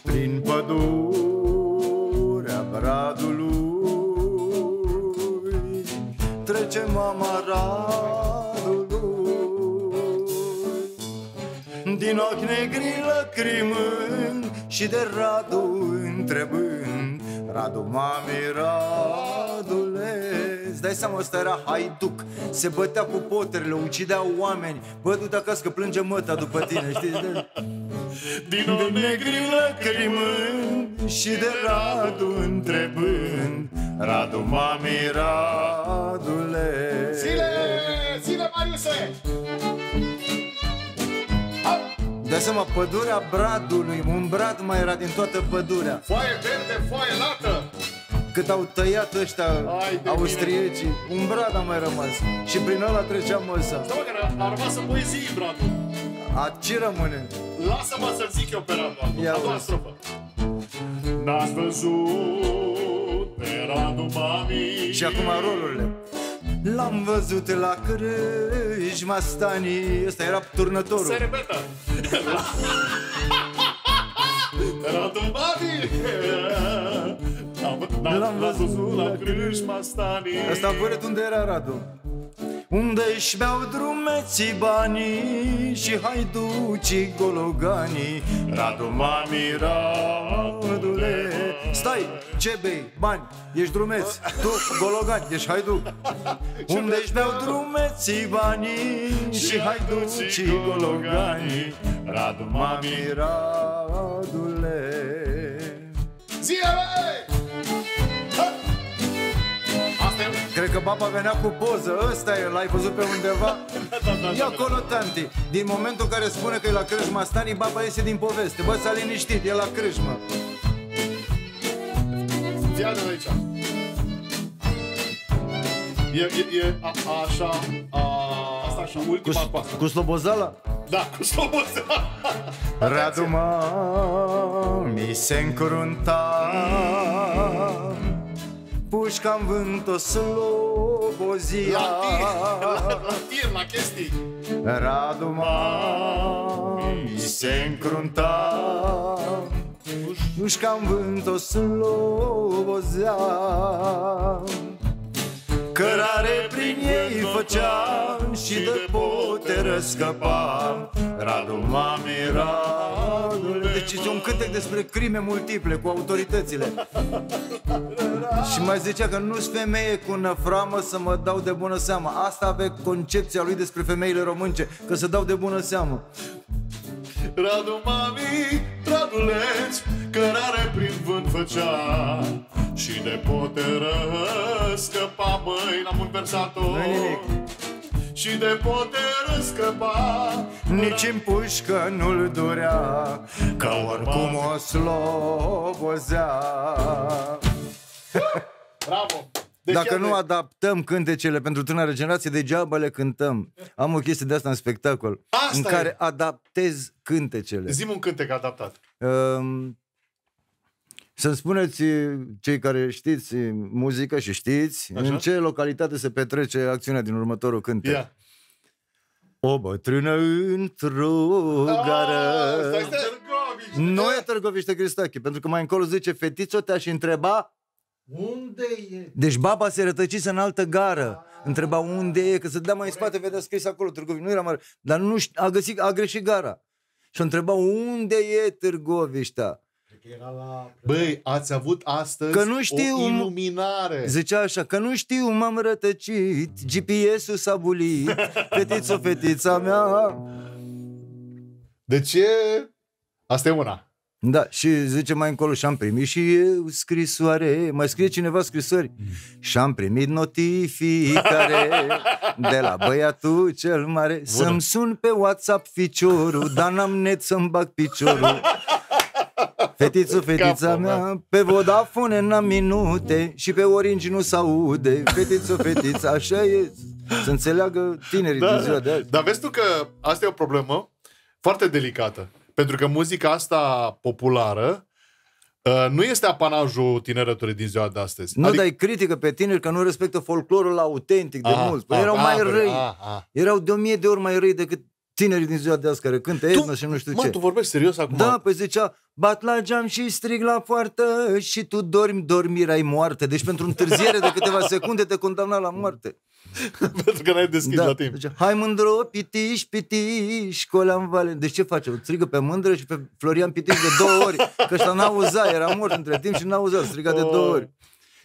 Prin pădurea Bradului. Trecem mama Radului. Din ochi negri lacrimând și de Radu întrebând, Radu, mami, Radule. Îți dai seama, ăsta era haiduc. Se bătea cu poterile, ucideau oameni. Bă, du-te acasă că plânge măta după tine, știi? Din ochi negri lacrimând și de Radu întrebând, Radu, mami, Radule. Ține, ține, Mariuse! Dă seama, pădurea Bradului, un brad mai era din toată pădurea. Foaie verde, foaie lată! Cât au tăiat ăștia austriecii, mine. Un brad a mai rămas. Și prin ăla trecea măsa. Stă, mă, că a rămas în poezii, Bradul. A, ce rămâne? Lasă-mă să-l zic eu pe Radu, a doua strofă. N-ați văzut pe Radu, mami. Și acum rolurile. L-am văzut la Crâj, Mastanii. Ăsta era turnătorul. Se repetă. Radu, mami! L-am văzut la crâșma Stanii. Asta am văzut unde era Radu. Unde-și beau drumeții banii și haiducii gologanii. Radu m-a mirat, Radule. Stai, ce bei? Bani, ești drumeț. Tu, gologani, ești haiduc. Unde-și beau drumeții banii și haiducii gologanii. Radu m-a mirat, Radule. Ziua! Cred că baba venea cu poză, ăsta e, l-ai văzut pe undeva? E acolo, tanti. Din momentul în care spune că e la crâșma Stanii, baba iese din poveste. Bă, s-a liniștit, e la crâșmă. Ia de aici. E, e, e, așa, asta așa, ultima pasă. Cu slobozala? Da, cu slobozala. Radu mă, mi se încrunta. Pușca-n vânt o slobozia. La tir, la, la tir, la chestii. Radu mami se încrunta. Pușca-n vânt o slobozia. Cărare prin ei făceam și de poteră scăpam. Radu mami, Radule. Deci este un cântec despre crime multiple cu autoritățile. Și mai zicea că nu-s femeie cu năframă să mă dau de bună seamă. Asta avea concepția lui despre femeile românce, că se dau de bună seamă. Radu mami, Raduleț, cărare prin vânt făcea și de poteră scăpa, băi, n-am unversat-o. Și de poteră scăpa, nici în pușcă nu-l durea, că oricum o slobozea. Bravo! Deci dacă nu adaptăm cântecele pentru tânăra generație, degeaba le cântăm. Am o chestie de asta în spectacol, asta în e. care adaptez cântecele. Zi-mi un cântec adaptat. Um, Să-mi spuneți, cei care știți muzică și știți, așa? În ce localitate se petrece acțiunea din următorul cântec. Yeah. O bătrână într-o gară. Nu e Târgoviște, Cristache, pentru că mai încolo zice, fetițo, te-aș întreba unde e? Deci baba se rătăcise în altă gară. Întreba unde e, că se dea mai în spate, vedea scris acolo Târgoviște. Nu era mare, dar nu a, găsit, a greșit gara. Și o întreba unde e Târgoviștea. La... Băi, ați avut astăzi că nu știu, o iluminare. Zicea așa, că nu știu, m-am rătăcit, G P S-ul s-a bulit, fetiță, fetița mea. De ce? Asta e una. Da, și zice mai încolo, și-am primit și eu scrisoare. Mai scrie cineva scrisori? Și-am primit notificare de la băiatul cel mare. Să-mi sun pe WhatsApp ficiorul, dar n-am net să-mi bag piciorul. Fetițu, fetița Capul, mea, mea, pe Vodafone n-am minute și pe Orange nu s-aude. Fetițu, fetița, așa e, să înțeleagă tinerii da, din ziua de azi. Dar vezi tu că asta e o problemă foarte delicată, pentru că muzica asta populară uh, nu este apanajul tinerătului din ziua de astăzi. Nu, adică... dar e critică pe tineri că nu respectă folclorul autentic de a, mulți. Păi a, erau a, mai răi, a, a. erau de o mie de ori mai răi decât tinerii din ziua de azi care cântă etno și nu știu mă, ce. Mă, tu vorbești serios acum? Da, păi zicea, bat la geam și strig la poartă și tu dormi, dormirea-i moarte. Deci pentru întârziere de câteva secunde te condamna la moarte. Pentru că n-ai deschis da, la timp. Zicea, hai mândro, pitiș, pitiș, coleam valen. Deci ce face? O strigă pe mândră și pe Florian Pitiș de două ori. Că ăsta n-auza, era mort între timp și n-auza, striga oh. de două ori.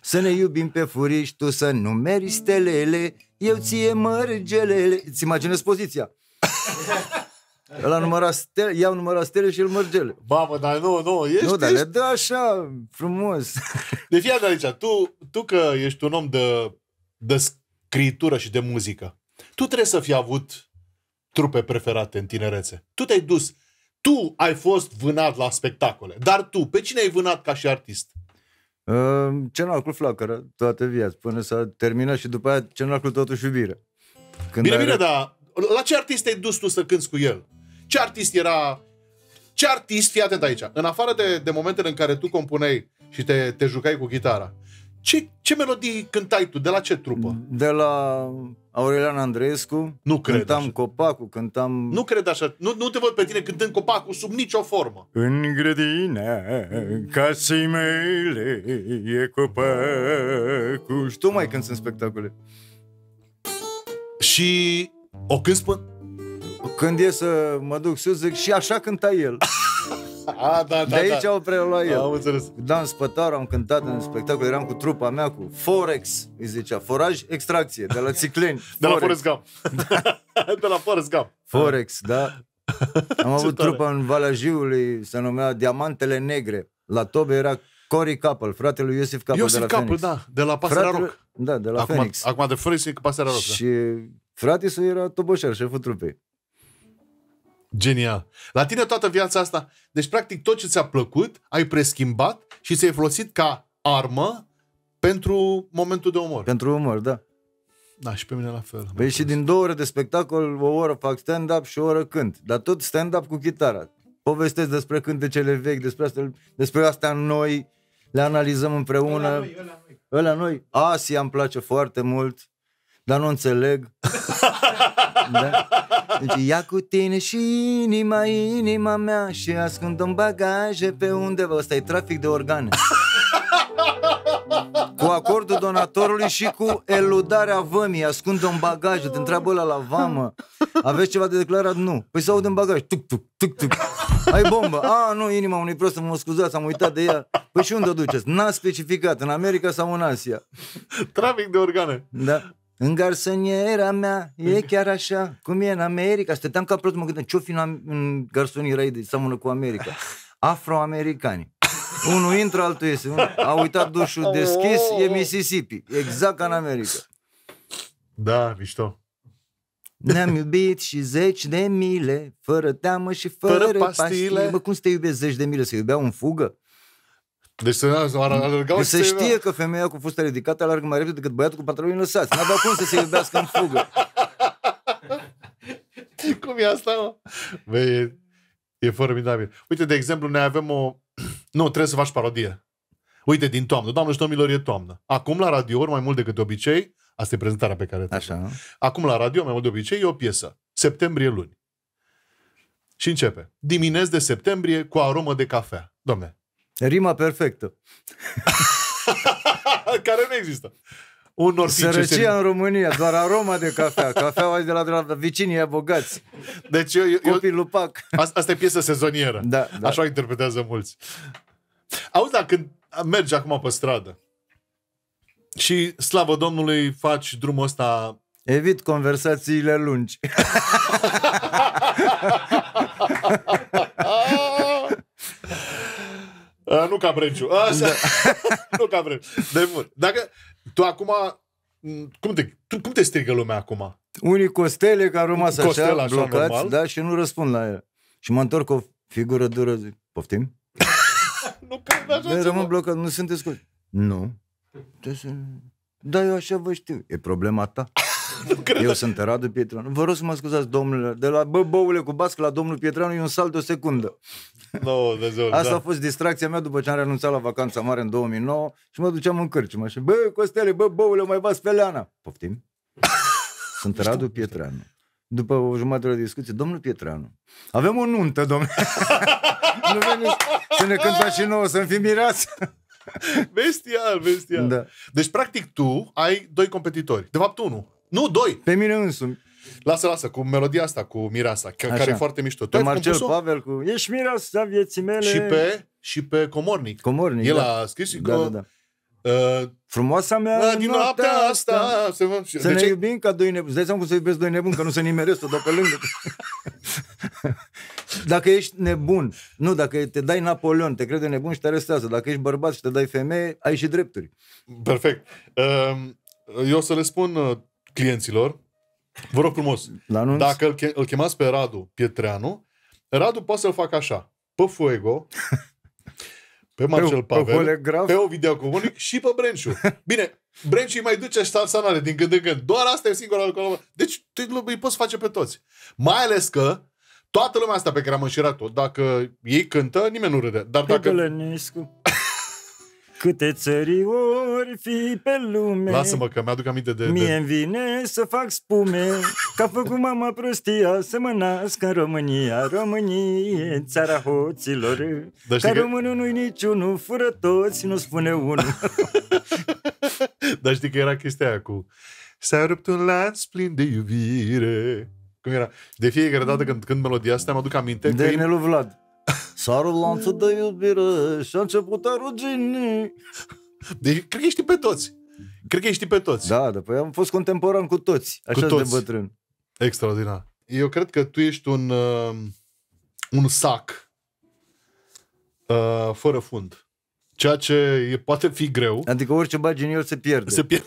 Să ne iubim pe furiș, tu să numeri stelele, eu ție mărgelele. Îți imaginezi poziția? Ăla număra stele, i-au numărat stele și îl mărgele. Mamă, dar nu, nu, ești... Nu, dar ești... le dă așa, frumos. De fiecare aici, tu, tu că ești un om de, de scritură și de muzică, tu trebuie să fi avut trupe preferate în tinerețe. Tu te-ai dus, tu ai fost vânat la spectacole, dar tu, pe cine ai vânat ca și artist? Uh, Cenaclul Flacără, toată viața, până s-a terminat și după aia Cenaclul Totuși Iubire. Când bine, bine, dar... La ce artist te-ai dus tu să cânți cu el? Ce artist era... Ce artist, fii atent aici, în afară de, de momentele în care tu compuneai și te, te jucai cu chitara, Ce, ce melodii cântai tu? De la ce trupă? De la Aurelian Andreescu. Nu cred. Cântam așa. Copacul, cântam... Nu cred așa. Nu, nu te văd pe tine cântând Copacul sub nicio formă. În grădina casei mele e copacul. Și tu mai cânti în spectacole. Și o cânti până... Când e să mă duc sus, zic, și așa cânta el. A, da, da, de aici da. Au preluat el. Am înțeles. Dan Spătaru, am cântat în spectacol, eram cu trupa mea, cu Forex, îi zicea, foraj, extracție, de la Țicleni. De la Forrest Gump. Da. De la Forrest Gump. Forex, da. Am avut tare. Trupa în Valea Jiului, se numea Diamantele Negre. La tobe era Cory Capel, fratele lui Iosif Capel de la Capel, Phoenix. Da, de la Pasărea Rock. Da, de la acum, Phoenix. Acum de Phoenix e Pasărea Rock. Și da. Fratele său era toboșar, șeful trupei. Genial. La tine toată viața asta, deci practic tot ce ți-a plăcut, ai preschimbat și ți-ai folosit ca armă pentru momentul de umor. Pentru umor, da. Da, și pe mine la fel. Păi și din două ore de spectacol, o oră fac stand-up și o oră cânt. Dar tot stand-up cu chitara. Povestesc despre cântecele vechi, despre astea, despre astea noi, le analizăm împreună. Ăla noi, ăla noi. Ăla noi. Asia îmi place foarte mult, dar nu înțeleg. Da? Deci, ia cu tine și inima, inima mea, și ascundă-mi bagaje pe undeva. Ăsta e trafic de organe. Cu acordul donatorului și cu eludarea vămii. Ascundă-mi bagaje, te întreabă ăla la vamă. Aveți ceva de declarat? Nu. Păi se aud în bagaj. Tuc, tuc, tuc, tuc. Ai bombă. A, nu, inima unui prost, mă scuzați, am uitat de ea. Păi și unde o duceți? N-a specificat, în America sau în Asia. Trafic de organe. Da. În garsoniera mea, e chiar așa, cum e în America. Stăteam ca prost, mă gândeam, ce-o fi în garsoniera ei de seamănă cu America? Afroamericani. Unul intră, altul iese. A uitat dușul deschis, e Mississippi. Exact ca în America. Da, mișto. Ne-am iubit și zeci de mile, fără teamă și fără, fără pastile. pastile. Bă, cum să te iubesc zeci de mile? Să iubeau în fugă? Deci se, deci se știe că femeia cu fusta ridicată alargă mai repede decât băiatul cu pantaloni lăsați. N-avea cum să se iubească în fugă. Cum e asta, mă? Băi, e, e formidabil. Uite, de exemplu, noi avem o... Nu, trebuie să faci parodie. Uite, din toamnă. Doamne și domnilor, e toamnă. Acum, la radio, mai mult decât de obicei, asta e prezentarea pe care... Așa. Acum, la radio, mai mult de obicei, e o piesă. Septembrie luni. Și începe. Diminezi de septembrie cu aromă de cafea. Doamne. Rima perfectă. Care nu există. Sărăcia în România, doar aroma de cafea. Cafeaua de la, de la vicinii e bogați. Deci eu, eu, Copii lupac. Asta e piesă sezonieră. Da, da. Așa interpretează mulți. Auzi, da, când mergi acum pe stradă și, slavă Domnului, faci drumul ăsta... Evit conversațiile lungi. Nu ca Brenciu. Așa. Da. Nu ca Brenciu. De bun. Dacă tu acum... Cum te, tu, cum te strigă lumea acum? Unii costele care au rămas așa, așa blocați, da, și nu răspund la el. Și mă întorc o figură dură, zic, poftim? Nu cred așa. De rămân blocat, nu sunteți cu... Nu. Da, eu așa vă știu. E problema ta. Eu sunt Radu Pietreanu. Vă rog să mă scuzați, domnule. De la bă, băule cu basc la domnul Pietreanu e un salt de o secundă. No, Dumnezeu, asta da. A fost distracția mea după ce am renunțat la Vacanța Mare în două mii nouă și mă duceam în cârciumă și bă, Costele, bă, băule, mai bați pe Leana. Poftim? Sunt Radu Pietreanu. După o jumătate de discuție, domnul Pietreanu, avem o nuntă, domnule. Nu veniți să ne cântați și nouă, să-mi fi mirați. Bestial, bestial. Da. Deci, practic, tu ai doi competitori. De fapt, unul. Nu, doi. Pe mine însumi. Lasă, lasă, cu melodia asta, cu mireasa, care e foarte mișto. Pe Marcel Pavel, cu ești mireasa vieții mele. Și pe, și pe Comornic. Comornic, el da. A scris și da, că... Da, da. Uh, Frumoasa mea din noaptea asta, asta. Se vă... Să de ne ce? Iubim ca doi nebuni. Îți dai seama cum să iubesc doi nebuni, că nu se nimeresc-o, dar pe lângă. Dacă ești nebun, nu, dacă te dai Napoleon, te crede nebun și te arestează. Dacă ești bărbat și te dai femeie, ai și drepturi. Perfect. Uh, eu o să le spun... Uh, clienților, vă rog frumos, dacă îl, che îl chemați pe Radu Pietreanu, Radu poate să-l facă așa, pe Fuego, pe Marcel Pavel, pe, Holograf, pe Ovidiu Comunic și pe Brenciu. Bine, Brenciu îi mai duce ștansanare din când în când, doar asta e singura lucru. Deci îi poți face pe toți. Mai ales că toată lumea asta pe care am înșirat-o, dacă ei cântă, nimeni nu râde. Dar dacă... Câte țări ori fi pe lume. Lasă-mă că mi-aduc aminte de... Mie-mi vine să fac spume că a făcut mama prostia să mă nasc în România. Românie, țara hoților, dar că românul nu-i niciunul, fură toți, nu spune unul. Dar știi că era chestia aia cu s-a rupt un lanț plin de iubire. Cum era? De fiecare dată când, când melodia asta mi-aduc aminte de Nelu Vlad. S-a rupt lanțul de iubire și a început a rugini. Deci cred că știi pe toți. Cred că știi pe toți. Da, după am fost contemporan cu toți. Așa de bătrân. Extraordinar. Eu cred că tu ești un uh, un sac uh, fără fund. Ceea ce e, poate fi greu. Adică orice bagi în el se pierde. Se pierde.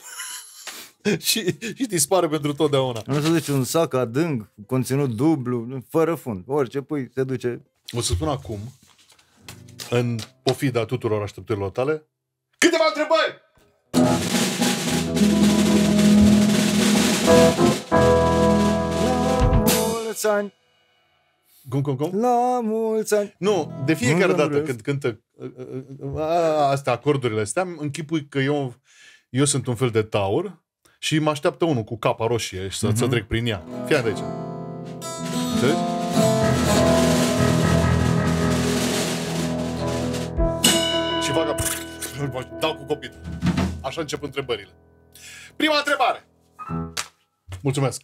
Și, și dispare pentru totdeauna. Nu se duce un sac adânc, conținut dublu, fără fund. Orice pui se duce. O să spun acum, în pofida tuturor așteptărilor tale, câteva întrebări! La mulți ani! Cum, cum, cum? La mulți ani! Nu, de fiecare dată când cântă astea, acordurile astea, închipui că eu, eu sunt un fel de taur și mă așteaptă unul cu capa roșie și să-ți trec prin ea. Fii aici. Înțelegi? Facă... Dau cu copil. Așa încep întrebările. Prima întrebare. Mulțumesc.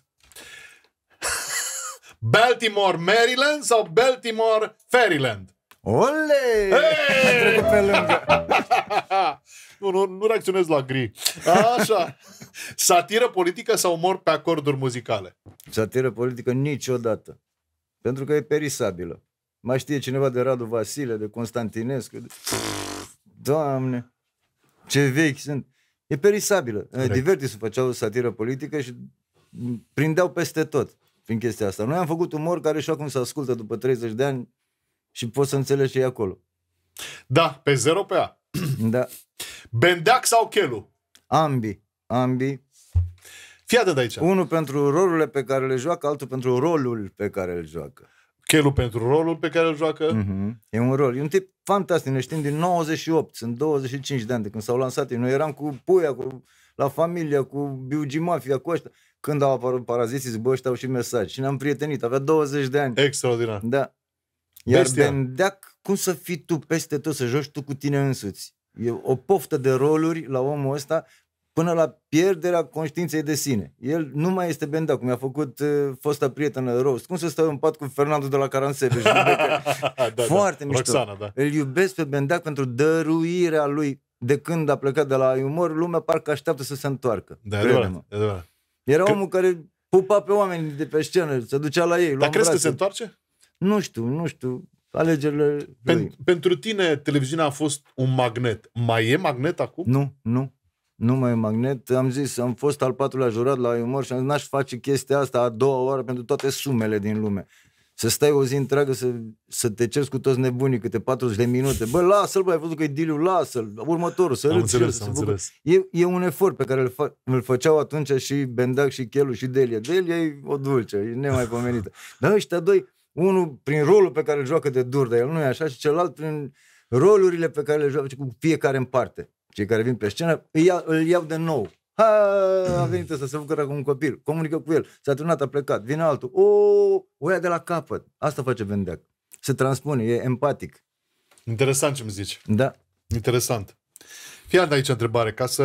Baltimore, Maryland sau Baltimore, Fairyland? Ole! Hey! Pe lângă. nu, nu, nu reacționez la gri. Așa. Satiră politică sau umor pe acorduri muzicale? Satiră politică niciodată. Pentru că e perisabilă. Mai știe cineva de Radu Vasile, de Constantinescu, de... Doamne, ce vechi sunt. E perisabilă. Divertisul făceau satiră politică și prindeau peste tot prin chestia asta. Noi am făcut umor care și acum se ascultă după treizeci de ani și poți să înțelegi ce e acolo. Da, pe zero pe A. Da. Bendeac sau Chelu? Ambii. Ambii. Fii atât de aici. Unul pentru rolurile pe care le joacă, altul pentru rolul pe care îl joacă. Chelu pentru rolul pe care îl joacă. Mm-hmm. E un rol. E un tip fantastic. Ne știm din nouăzeci și opt. Sunt douăzeci și cinci de ani de când s-au lansat. Noi eram cu Puia, cu La Familia, cu Biugi Mafia, cu ăștia. Când au apărut Paraziții, zic, bă, ăștia au și mesaj. Și ne-am prietenit. Avea douăzeci de ani. Extraordinar. Da. Iar Bendeac, cum să fii tu peste tot, să joci tu cu tine însuți? E o poftă de roluri la omul ăsta până la pierderea conștiinței de sine. El nu mai este Bendeac, cum i-a făcut uh, fosta prietenă Rose. Cum să stai în pat cu Fernando de la Caransebeș? da, Foarte da. mișto. Roxana, da. Îl iubesc pe Bendeac pentru dăruirea lui. De când a plecat de la umor, lumea parcă așteaptă să se întoarcă. Da, adevărat, adevărat. Era că... omul care pupa pe oameni de pe scenă, se ducea la ei. Dar crezi brațe. că se întoarce? Nu știu, nu știu. Alegerile Pen lui. Pentru tine televiziunea a fost un magnet. Mai e magnet acum? Nu, nu. Nu mai e magnet. Am zis, am fost al patrulea jurat la umor și am zis, n-aș face chestia asta a doua oară pentru toate sumele din lume. Să stai o zi întreagă să, să te ceri cu toți nebunii câte patruzeci de minute. Bă, lasă-l, bă, ai văzut că e deal-ul, lasă-l. Următorul, să râzi. Înțeles, am înțeles. E, e un efort pe care îl, fă, îl făceau atunci și Bendeac și Chelu și Delia. Delia e o dulce, e nemaipomenită. Dar ăștia doi, unul prin rolul pe care îl joacă de dur, dar el nu e așa, și celălalt prin rolurile pe care le joacă cu fiecare în parte. Cei care vin pe scenă, îi iau, îl iau de nou. Ha, a venit ăsta, se bucură cu un copil, comunică cu el, s-a turnat, a plecat, vine altul. O, o ia de la capăt. Asta face Bendeac. Se transpune, e empatic. Interesant ce-mi zici. Da. Interesant. Fii de aici întrebare, ca să...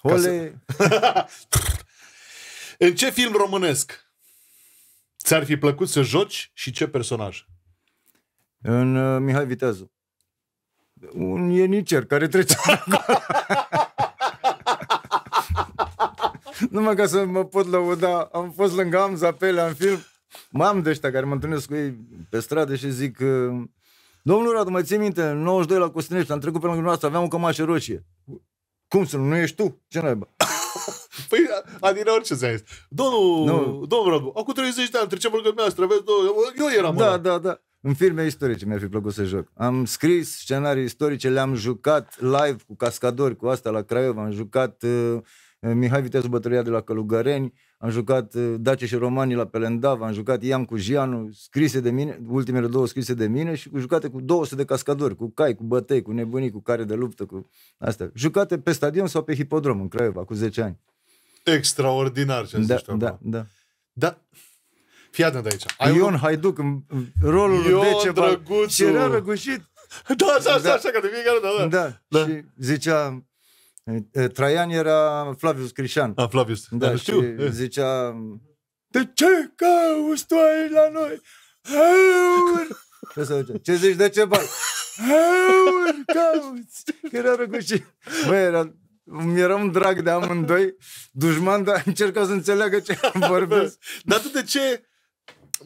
Ole! Ca să... În ce film românesc ți-ar fi plăcut să joci și ce personaj? În uh, Mihai Viteazul. Un ienicer care trece. Numai ca să mă pot lăuda, am fost lângă Amza Pelea în film. M-am de ăștia care mă întâlnesc cu ei pe stradă și zic: domnul Radu, mai ții minte, în nouăzeci și doi la Costinești am trecut pe lângă noastră, aveam o cămașă roșie. Cum să nu, nu ești tu? Ce naiba? Păi, adică orice ți-a zis. Domnul, nu. domnul Radu, acum treizeci de ani trecem pe lângă noastră, aveți două... Eu eram Da, ăla. da, da. În filme istorice mi-ar fi plăcut să joc. Am scris scenarii istorice, le-am jucat live cu cascadori, cu asta la Craiova, am jucat uh, Mihai Viteazul, Bătălia de la Călugăreni, am jucat Dacia și Romanii la Pelendava, am jucat Iam cu Gianu, scrise de mine, ultimele două scrise de mine și jucate cu două sute de cascadori, cu cai, cu bătăi, cu nebunii, cu care de luptă, cu astea. Jucate pe stadion sau pe hipodrom în Craiova, cu zece ani. Extraordinar ce da, da, da, da. Da. Fii atent aici. Ai Ion un... Haiduc în rolul Ion de ceva. Și era răgușit. Da, așa, așa, da. Așa, că de fiecare da, da. Da. Da. Și zicea... Traian era Flavius Crișan. A, Flavius. Da, da, știu. Și zicea... De ce cauți tu ai la noi? Heur! Ce zici de ce bani? Heur! Cauți! Că era răgușit. Băi, era... Mi-era un drag de amândoi dușman, dar încercau să înțeleagă ce vorbesc. Dar tu de ce...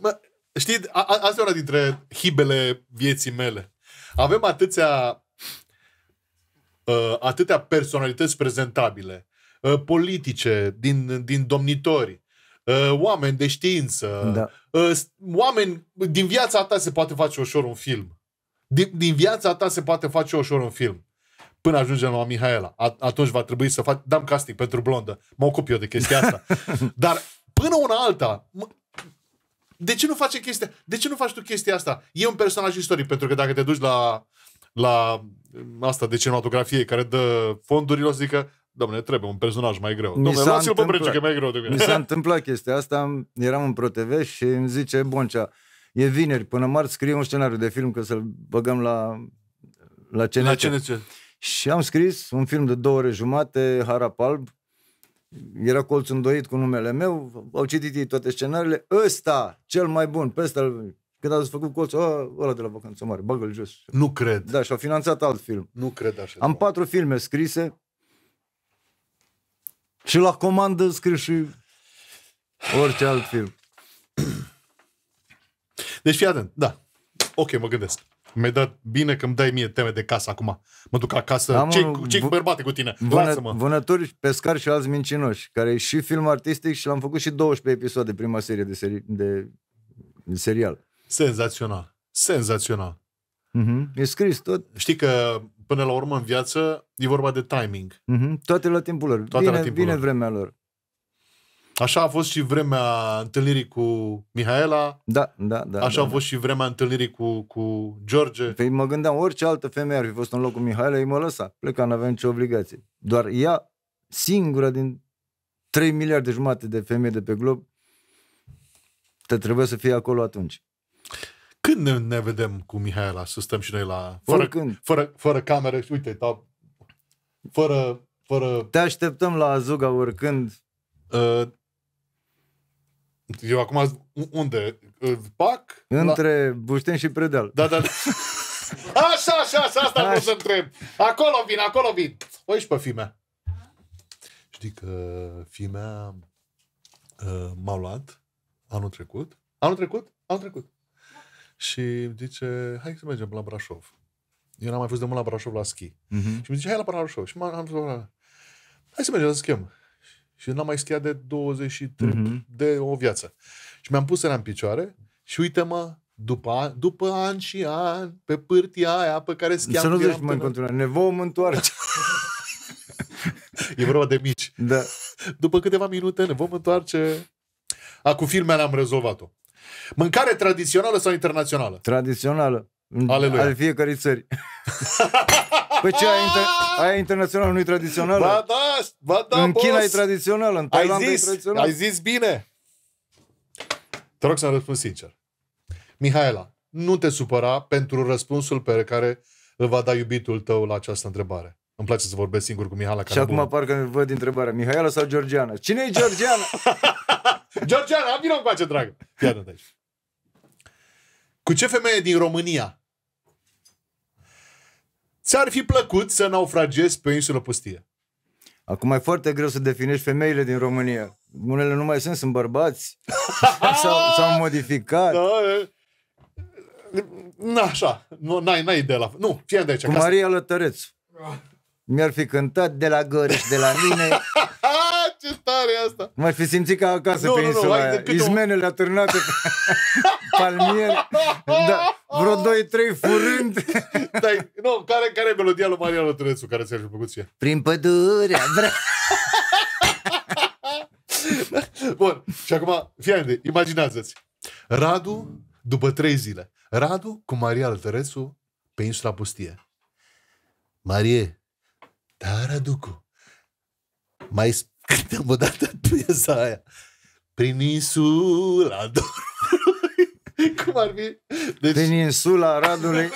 Bă, știi, a, a, asta e una dintre hibele vieții mele. Avem atâția... Uh, atâtea personalități prezentabile, uh, politice, din, din domnitori, uh, oameni de știință, da. uh, oameni... Din viața ta se poate face ușor un film. Din, din viața ta se poate face ușor un film. Până ajungem la Mihaela. At atunci va trebui să fac... Dăm casting pentru Blondă. Mă ocup eu de chestia asta. Dar până una alta... De ce nu faci chestia... De ce nu faci tu chestia asta? E un personaj istoric, pentru că dacă te duci la... la asta de cinematografie care dă fondurile, o să zică dom'le, trebuie un personaj mai greu. Dom'le, luați-l pe Brenciu, că e mai greu de Mi s-a întâmplat chestia asta, eram în ProTV și îmi zice Boncea, e vineri, până marți scrie un scenariu de film că să-l băgăm la la C N C. La C N C. Și am scris un film de două ore jumate, Harap Alb, era colț îndoit cu numele meu, au citit ei toate scenariile, ăsta, cel mai bun, pe ăsta... Când ați făcut colțul ăla de la Vacanța Mare, bagă-l jos. Nu cred. Da, și-au finanțat alt film. Nu cred așa. Am patru filme scrise și la comandă scris și orice alt film. Deci fii atent, da. Ok, mă gândesc. Mi-ai dat bine că îmi dai mie teme de casă acum. Mă duc acasă. Ce-i cu bărbate cu tine? Lasă-mă. Vânători, pescari și alți mincinoși, care e și film artistic și l-am făcut și douăsprezece episoade prima serie de, seri de... de serial. Senzațional. Senzațional. Mm-hmm. E scris tot. Știi că, până la urmă, în viață, e vorba de timing. Mm-hmm. Toate la timpul lor. Toate vine, la timpul vine lor. Vremea lor. Așa a fost și vremea întâlnirii cu Mihaela. Da, da, da. Așa da, a fost da. și vremea întâlnirii cu, cu George. Păi mă gândeam, orice altă femeie ar fi fost în locul Mihaela, îi mă lăsa. Pleca, n-avea nicio obligație. Doar ea, singura din trei miliarde jumate de femei de pe glob, te trebuie să fie acolo atunci. Când ne, ne vedem cu Mihaela, să stăm și noi la... Fără, fără, fără cameră, uite, ta, fără, fără... Te așteptăm la Azuga oricând. Uh, eu acum, unde? Pac? Între la... Bușteni și Predeal. Da, da, da. Așa, așa, așa, asta vreau să întreb. Acolo vin, acolo vin. O, ești pe fimea. Știi că fimea uh, m-au luat anul trecut. Anul trecut? Anul trecut. Și zice, hai să mergem la Brașov. Eu n-am mai fost de mult la Brașov la schi. Uh-huh. Și mi zice, hai la Brașov. Și m-am zis, hai să mergem să schimb. Și n-am mai schiat de douăzeci și trei uh-huh. de o viață. Și mi-am pus în picioare și uite-mă, după, după ani și ani, pe pârtia aia pe care schiam. Să nu zici mai în continuare, ne vom întoarce. E vorba de mici. Da. După câteva minute ne vom întoarce. Acum filmele am rezolvat-o. Mâncare tradițională sau internațională? Tradițională. Aleluia. Ale fiecărei țări. Păi ce, aia, inter aia internațională nu-i tradițională? Ba da, ba da, în boss. China e tradițională, în Thailanda e tradițională. Ai zis bine. Te rog să-mi răspunzi sincer. Mihaela, nu te supăra pentru răspunsul pe care îl va da iubitul tău la această întrebare. Îmi place să vorbesc singur cu Mihaela. Și acum bună. Parcă văd întrebarea. Mihaela sau Georgiana? Cine e Georgiana? Georgiana, vină cu acea dragă. Iată de aici. Cu ce femeie din România ți-ar fi plăcut să naufragezi pe o insulă pustie? Acum e foarte greu să definești femeile din România. Unele nu mai sunt, sunt bărbați. S-au modificat. Da, na, așa. N-ai idee la... Nu, fie de aici. Cu Maria Lătăreț. Mi-ar fi cântat de la Găriș, de la mine. Ce tare asta! M-aș fi simțit ca acasă nu, pe insula nu, nu, aia. Izmenele o... atârnate pe palmier. Da, vreo doi trei furând. Stai, nu, care, care e melodia lui Maria Lătărețu care ți-a făcut ție? Prin pădurea. Bun. Și acum, fii, imaginează-ți. Radu, după trei zile. Radu cu Maria Altărețu pe insula pustie. Marie, da, Raducu, mai cântăm o dată piesa aia. Prin insula Dorului. Cum ar fi? Deci... Prin insula Radului.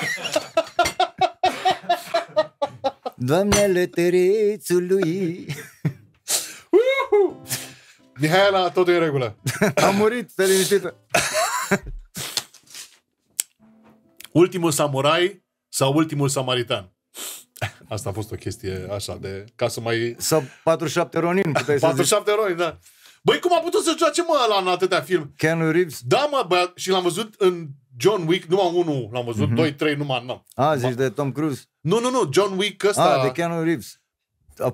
Doamnele Terețului. Mihaela, totul e în regulă. Am murit, te liniștită. Ultimul samurai sau ultimul samaritan? Asta a fost o chestie așa de... Ca să mai... Sau patruzeci și șapte Ronin, puteai să patruzeci și șapte Ronin, da. Băi, cum a putut să joace, mă, ăla în atâtea film? Keanu Reeves? Da, mă, bă, și l-am văzut în John Wick, numai unul l-am văzut, mm-hmm. doi, trei, numai, nu. A, zici de Tom Cruise? Nu, nu, nu, John Wick ăsta... A, de Keanu Reeves.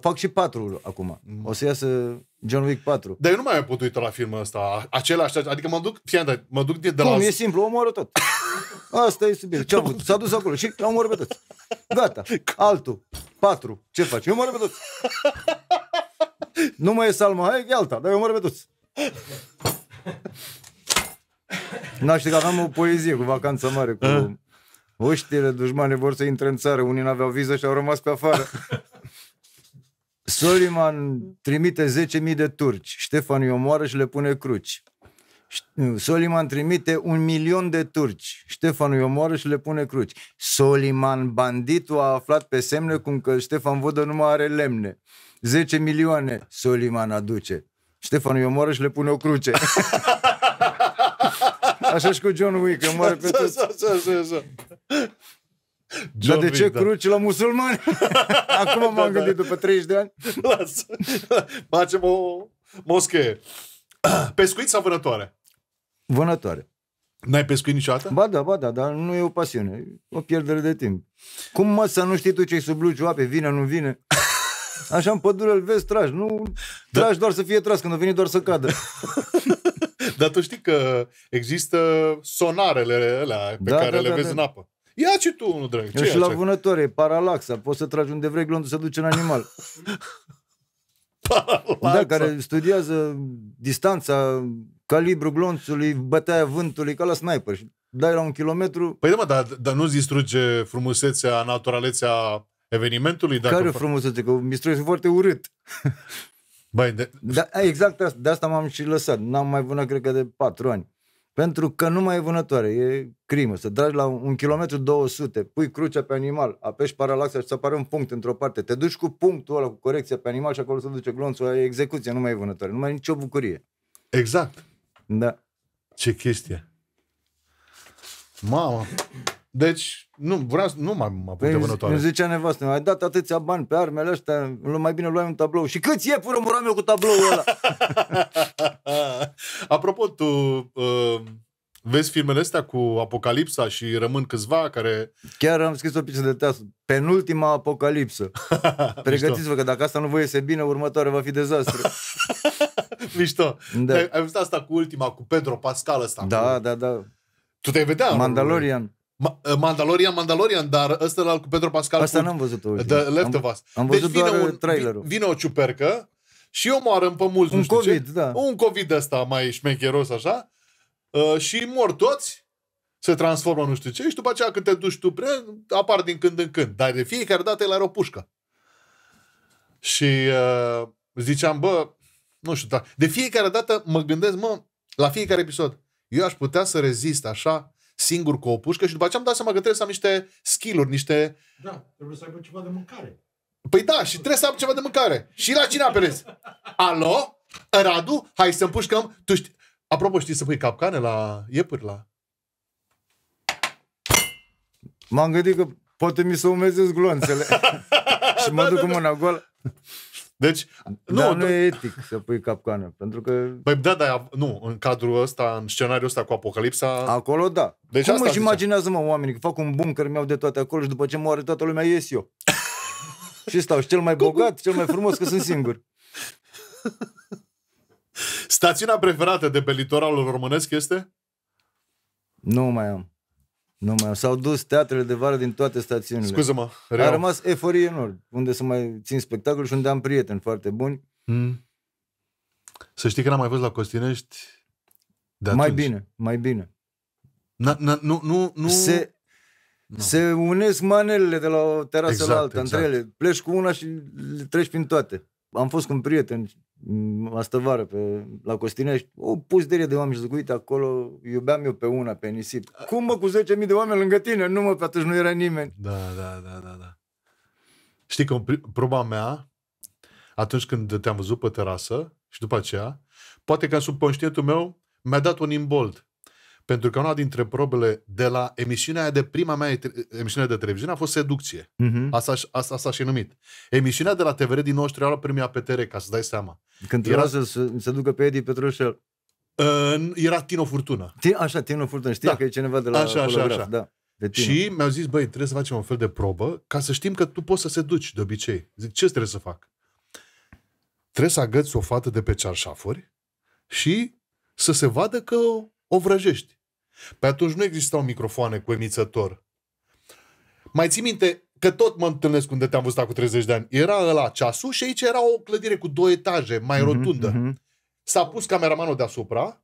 Fac și patru acum. O să iasă John Wick patru. Dar eu nu mai am putut uita la filmul ăsta. Același, adică mă duc, fiindă, mă duc de, de la... Cum, e simplu, omoră tot. Asta e subiect. Ce-a avut? S-a dus acolo și l-a omoră pe toți. Gata. Altul. Patru. Ce faci? Eu omoră pe toți. Nu mai e Salma Hayek, e alta, dar eu omoră pe toți. N-aș ști că aveam o poezie cu Vacanța Mare, cu... A? Oștile dușmane vor să intre în țară, unii n-aveau viză și au rămas pe afară. Soliman trimite zece mii de turci. Ștefan îi omoară și le pune cruci. Soliman trimite un milion de turci. Ștefan îi omoară și le pune cruci. Soliman, banditul, a aflat pe semne cum că Ștefan Vodă nu mai are lemne. zece milioane Soliman aduce. Ștefan îi omoară și le pune o cruce. Așa și cu John Wick, îmoară pe toți. Dar de ce cruci la musulmani? Acum m-am gândit după treizeci de ani. Lasă. Facem o moschee. Pescuit sau vânătoare? Vânătoare. N-ai pescuit niciodată? Ba da, ba da, dar nu e o pasiune. O pierdere de timp. Cum, mă, să nu știi tu ce-i sub luciu ape? Vine, nu vine? Așa în pădure îl vezi, tragi. Nu tragi doar să fie tras, când o vine doar să cadă. Dar tu știi că există sonarele alea pe care le vezi în apă. Ia ce tu, unul, drag. Și la vânătoare, paralaxa. Poți să tragi unde vrei, glonțul se duce în animal. Paralaxa. Da, care studiază distanța, calibru glonțului, bătaia vântului, ca la sniper. Dai la un kilometru... Păi da, mă, dar, dar nu-ți distruge frumusețea, naturalețea evenimentului? Dacă care frumusețe? Că mi se foarte urât. Băi, de... Da, exact asta. De asta m-am și lăsat. N-am mai vânat, cred că, de patru ani. Pentru că nu mai e vânătoare, e crimă. Să tragi la un kilometru două sute, pui crucea pe animal, apeși paralaxa și să apare un punct într-o parte. Te duci cu punctul ăla, cu corecția pe animal și acolo se duce glonțul, e execuție, nu mai e vânătoare. Nu mai e nicio bucurie. Exact. Da. Ce chestie. Mamă. Deci, nu, vreau, nu mai mă apuc de vânătoare. Îmi zicea nevastă, mi-ai dat atâția bani pe armele astea, mai bine luai un tablou. Și câți e, pură, muram eu cu tabloul ăla? Apropo, tu uh, vezi filmele astea cu Apocalipsa și rămân câțiva care... Chiar am scris o piesă de teatru. Penultima Apocalipsă. Pregătiți-vă că dacă asta nu vă iese bine, următoarea va fi dezastru. Mișto. Da. Ai, ai văzut asta cu ultima, cu Pedro Pascal ăsta? Da, cu... da, da. Tu te-ai vedea? Mandalorian. Ma Mandalorian, Mandalorian, dar ăsta cu Pedro Pascal. Asta n-am văzut-o. Left of Us. Am văzut deci doar un, trailerul. Vine o ciupercă și omoară pe mulți. Un COVID, ce? Da. Un COVID ăsta mai șmecheros, așa. Uh, și mor toți, se transformă nu știu ce, și după aceea când te duci tu prea, apar din când în când. Dar de fiecare dată el are o pușcă. Și uh, ziceam, bă, nu știu, dar de fiecare dată mă gândesc, mă, la fiecare episod, eu aș putea să rezist așa, singur cu o pușcă, și după aceea am dat seama că trebuie să am niște skill-uri, niște... Da, trebuie să aibă ceva de mâncare. Păi da, și trebuie să am ceva de mâncare. Și la cine apelez? Alo? Radu? Hai să împușcăm. Tu știi... Apropo, știi să pui capcane la iepuri, la... M-am gândit că poate mi se umezesc glonțele. Și mă duc cu mâna goală. Deci, nu, dar nu tu... e etic să pui capcană, pentru că... Păi da, da, nu, în cadrul ăsta, în scenariul ăsta cu Apocalipsa... Acolo, da. Deci cum își imaginează, mă, oamenii, că fac un bunker, mi-au de toate acolo și după ce moare toată lumea, ies eu. Și stau și cel mai bogat, cel mai frumos, că sunt singur. Stațiunea preferată de pe litoralul românesc este? Nu mai am. Nu mai am. S-au dus teatrele de vară din toate stațiunile. Scuze-mă. A rămas Eforie Nord, unde să mai țin spectacol și unde am prieteni foarte buni. Mm. Să știi că n-am mai văzut la Costinești de atunci. Mai bine, mai bine. Na, na, nu, nu, nu... Se, no. se unesc manelele de la o terasă exact, la alta, exact. Între ele. Pleci cu una și le treci prin toate. Am fost cu un prieten astăvară pe, la Costinești, o pușterie de oameni și zic, uite, acolo iubeam eu pe una, pe nisip. Cum mă, cu zece mii de oameni lângă tine? Nu mă, pe atunci nu era nimeni. Da, da, da, da, da. Știi că proba mea, atunci când te-am văzut pe terasă și după aceea, poate că în subconștientul meu mi-a dat un imbold. Pentru că una dintre probele de la emisiunea aia de prima mea emisiune de televiziune a fost Seducție. Uh-huh. Asta, asta, asta și numit. Emisiunea de la T V R din nouăzeci și trei era primea P T R, ca să dai seama. Când era să se ducă pe Edi Petrușel. Uh, era Tino Furtună. Așa, Tino Furtună. Știa da. Că e cineva de la așa, Holograf. Așa, așa. Da. Și mi-au zis, băi, trebuie să facem un fel de probă ca să știm că tu poți să seduci de obicei. Zic, ce trebuie să fac? Trebuie să agăți o fată de pe cearșafuri și să se vadă că o vrăjești. Pe atunci nu existau microfoane cu emițător. Mai ții minte că tot mă întâlnesc unde te-am văzut cu treizeci de ani. Era ăla ceasul și aici era o clădire cu două etaje, mai mm-hmm, rotundă. Mm-hmm. S-a pus cameramanul deasupra.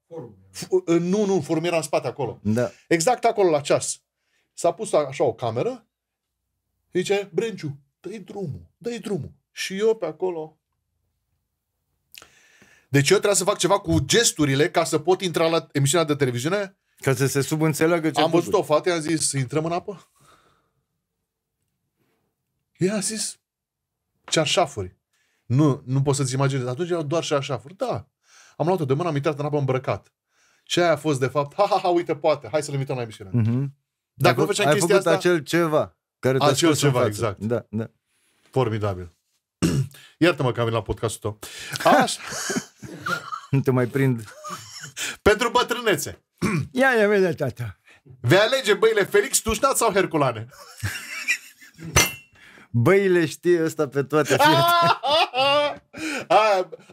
Nu, nu, formiera în spate acolo. Da. Exact acolo, la ceas. S-a pus așa o cameră. Zice, Brenciu, dă-i drumul, dă-i drumul. Și eu pe acolo... Deci eu trebuia să fac ceva cu gesturile ca să pot intra la emisiunea de televiziune. Ca să se subînțeleagă ce am făcut. Văzut o fată, i-am zis, intrăm în apă? I-am zis, cearșafuri. Nu, nu poți să-ți imaginezi. Atunci erau doar cearșafuri. Da. Am luat-o de mână, am intrat în apă îmbrăcat. Și aia a fost, de fapt, ha, ha, ha, uite, poate. Hai să-l invităm la emisiune. Mm-hmm. Dacă ai nu făceam chestia asta... Ai făcut acel ceva. Care te acel ceva, exact. Da, da. Formidabil. Iartă-mă că am venit la podcastul tău. Așa. Nu te mai prind. Pentru bătrânețe. Ia, ia, vedea, tata. Vei alege băile Felix, Tușnat sau Herculane? Băile știe ăsta pe toate.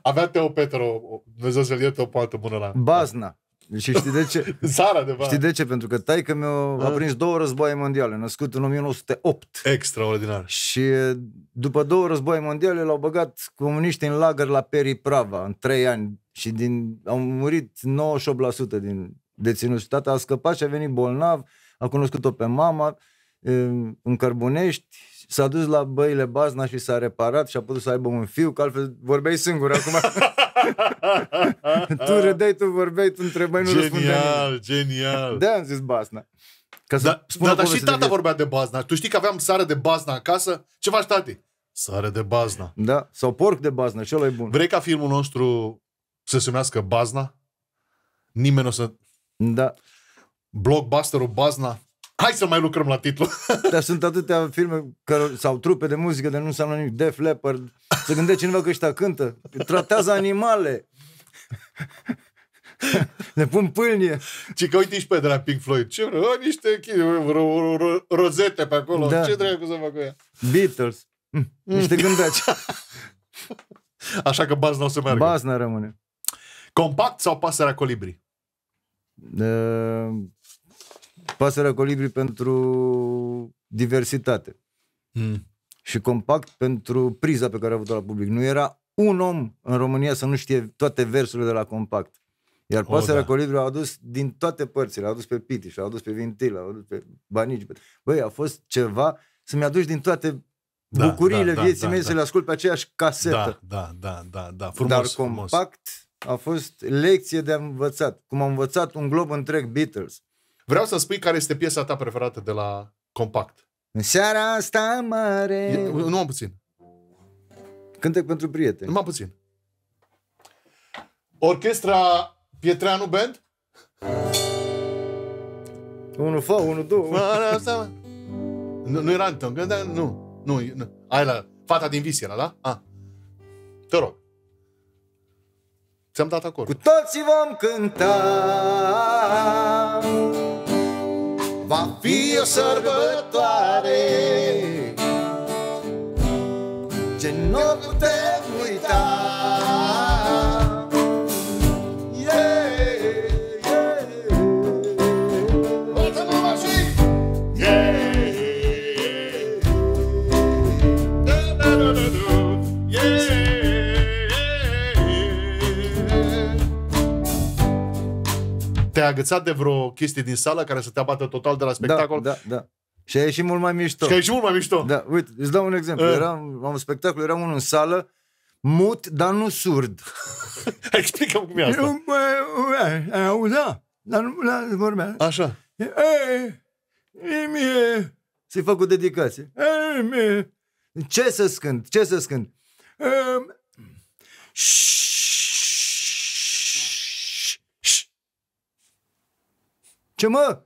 Avea Teo Petro, Dumnezeu să-l ierte o poantă bună la... Bazna. Și știi de ce? Zara de bază. Știi de ce? Pentru că taică mi-a aprins două războaie mondiale, născut în o mie nouă sute opt. Extraordinar. Și după două războaie mondiale l-au băgat comuniștii în lagăr la Periprava în trei ani și din, au murit nouăzeci și opt la sută din deținuți. Tata a scăpat și a venit bolnav, a cunoscut-o pe mama în Cărbunești, s-a dus la băile Bazna și s-a reparat și a putut să aibă un fiu, că altfel vorbeai singur acum. Tu râdeai, tu vorbeai, tu întrebai, nu răspundeai. Genial, genial. Da, am zis Bazna. Ca să da, dar și tata vorbea de Bazna. Tu știi că aveam sară de Bazna acasă? Ce faci, tati? Sară de Bazna. Da, sau porc de Bazna, și ăla e bun. Vrei ca filmul nostru să se numească Bazna? Nimeni o să... Da. Blockbusterul Bazna. Hai să mai lucrăm la titlu. Dar sunt atâtea filme că, sau trupe de muzică de nu înseamnă nimic. Def Leppard. Să gândește cineva că ăștia cântă. Tratează animale. Ne pun pâlnie. Ci că uite și pe de la Pink Floyd. Ce vreau? Niște rozete pe acolo. Da. Ce trebuie să fac cu ea? Beatles. Mm. Niște gândaci. Așa că Bazna o să meargă. Bazna rămâne. Compact sau Pasărea Colibri? Uh... Pasărea Colibri pentru diversitate. Mm. Și Compact pentru priza pe care a avut-o la Public. Nu era un om în România să nu știe toate versurile de la Compact. Iar Pasărea oh, da. Colibri a adus din toate părțile. A adus pe Pitiș, a adus pe Vintil, a adus pe Banici. Băi, a fost ceva să-mi aduci din toate da, bucuriile da, vieții da, mele da, să da. le ascult pe aceeași casetă. Da, da, da, da. Frumos, dar Compact frumos. A fost lecție de învățat. Cum am învățat un glob întreg Beatles. Vreau să-mi spui care este piesa ta preferată de la Compact. În seara asta mare... E, nu am puțin. Cântec pentru prieteni. Nu am puțin. Orchestra Pietreanu Band? Unu fa, unu, două. Nu, nu era Anton, gândea? Nu. Nu, nu. Aia la Fata din Vis era, da? A. Te rog. Ți-am dat acord. Cu toții vom cânta... Va fi o sărbătoare ce nu putem uita. Yeah, yeah. Multă mama și! Yeah, yeah. Da, da, da, da, da. Yeah, yeah. agățat de vreo chestie din sală care să te abată total de la spectacol? Da, da, da. Și a ieșit mult mai mișto. Și a ieșit mult mai mișto. Da, uite, îți dau un exemplu. Uh. Eram, am un spectacol, eram unul în sală, mut, dar nu surd. Explică-mi cum e asta. Eu, bă, ai auzat, dar nu vorbea. Așa. Să-i fac o dedicație. Ce să scânt? Ce să scânt? Ce mă?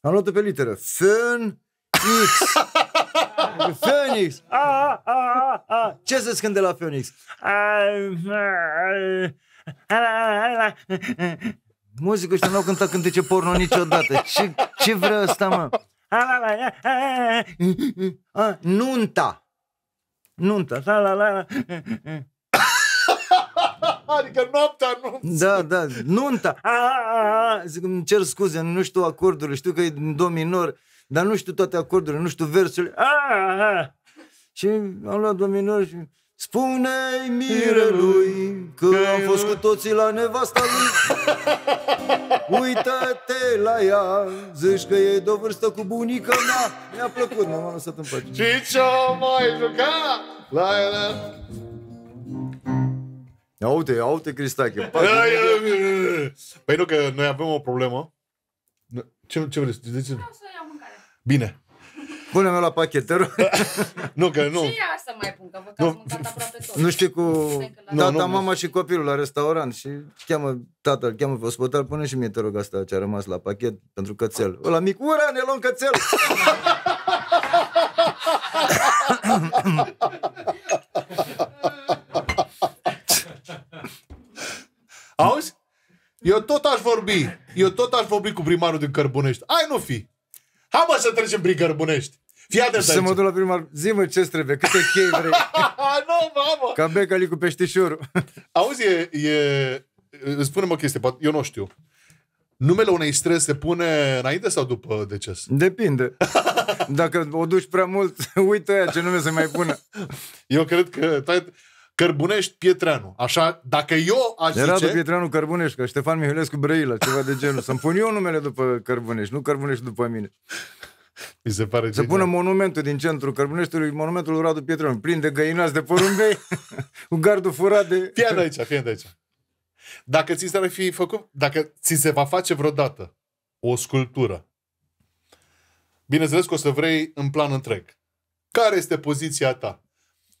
Am luat-o pe literă. Phoenix. Phoenix. Ce să scânt de la Phoenix? Muzică ăștia n-au cântat cântece porno niciodată. Ce, ce vrea asta, mă? Nunta. Nunta. Adică noaptea nunții. Da, da, nunta. Zic, îmi cer scuze, nu știu acordurile, știu că e do minor, dar nu știu toate acordurile, nu știu versurile. Și am luat do minor și... Spune-i mirelui că am fost cu toții la nevasta lui. Uită-te la ea, zici că e de-o vârstă cu bunica mea. Mi-a plăcut, m-am lăsat în pace. Și ce-o mai juca la ele? Ia-uite, ia-uite, Cristache. Păi nu, că noi avem o problemă. Ce, ce vreți? Vreau să iau mâncare. Bine. Pune-mi la pachet, te rog. Nu, că nu. Și ea să mai pun, că vă că ați mâncat aproape tot. Nu știu, cu tata, nu, nu, mama nu. Și copilul la restaurant și cheamă tata, îl cheamă pe ospătar, pune și mie, te rog, asta ce a rămas la pachet pentru cățel. Ăla mic, ura, ne luăm cățel! Auzi? Eu tot aș vorbi, eu tot aș vorbi cu primarul din Cărbunești. Ai nu fi! Hai, mă, să trecem prin Cărbunești. Fii atent. Să mă duc la primar. Zi-mă ce trebuie, câte chei vrei. Nu, mamă. Ca Bebe Cali cu peștișorul. Auzi, e, e... spune-mă o chestie, eu nu știu. Numele unei străzi se pune înainte sau după deces? Depinde. Dacă o duci prea mult, uită aia ce nume se mai pune. Eu cred că... Cărbunești Pietreanu. Așa, dacă eu aș zice... Radu Pietreanu Cărbunești, ca Ștefan Mihălescu Brăila, ceva de genul. Să-mi pun eu numele după Cărbunești, nu Cărbunești după mine. Mi se pare să pună monumentul din centrul Cărbuneștiului, monumentul lui Radu Pietreanu, plin de găinați de porumbei, cu gardul furat de... Fie de aici, fie de aici. Dacă ți se, fi făcut, dacă ți se va face vreodată o sculptură, bineînțeles că o să vrei în plan întreg. Care este poziția ta?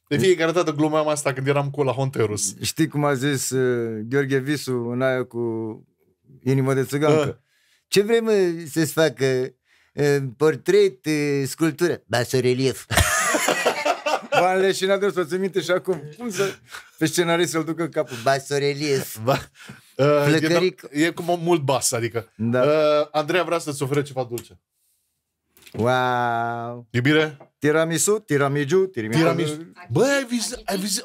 De fiecare dată glumeam asta când eram cu la Honterus. Știi cum a zis uh, Gheorghe Visu în aia cu Inimă de țigancă? Uh. Ce vrei, mă, să-ți facă? Uh, portret, uh, sculptură? Basorelief. V-am leșinat de să-ți minte și acum. Cum să... Pe scenarist să-l ducă în capul. Basorelief. Ba... Uh, e, e cum o mult bas, adică. Da. Uh, Andreea vrea să-ți ofere ceva dulce. Wow! Iubire? Tiramisu, tiramigiu, tiramisu. Bă, ai, vis, ai, vis,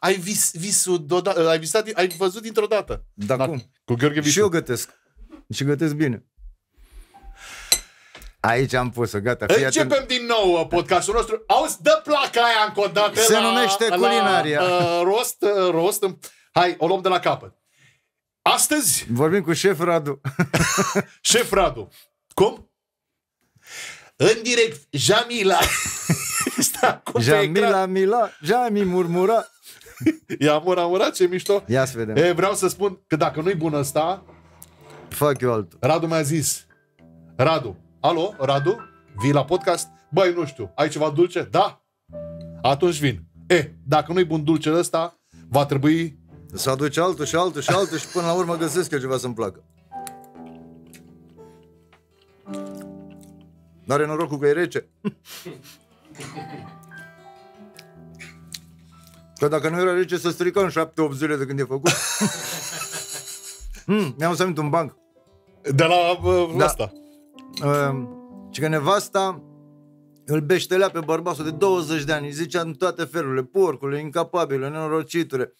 ai, vis, visul ai visat, ai văzut dintr-o dată. Da, da, cum? Cu Gheorghe Visu. Și eu gătesc. Și gătesc bine. Aici am pus-o, gata. Începem atent. Din nou podcastul nostru. Auzi, dă placa aia încă o dată. Se la, numește Culinaria. La, uh, rost, uh, rost. Hai, o luăm de la capăt. Astăzi... Vorbim cu șef Radu. Șef Radu. Cum? În direct, Jamila. Jamila, Mila, Jami murmura. Ia mura, mura, ce mișto. Ia să vedem. E, vreau să spun că dacă nu-i bun ăsta, fac eu altul. Radu mi-a zis. Radu, alo, Radu, vii la podcast? Băi, nu știu, ai ceva dulce? Da? Atunci vin. E, dacă nu-i bun dulce ăsta, va trebui... Să aduci altul și altul și altul și până la urmă găsesc eu ceva să-mi placă. Dar are norocul că e rece. Că dacă nu era rece, să strică în șapte opt zile de când e făcut. Mi-am mm, să un banc. De la uh, da. Asta. Uh, și că nevasta îl beștelea pe bărbatul de douăzeci de ani. Îi zicea în toate felurile, porcule, incapabile, nenorociture.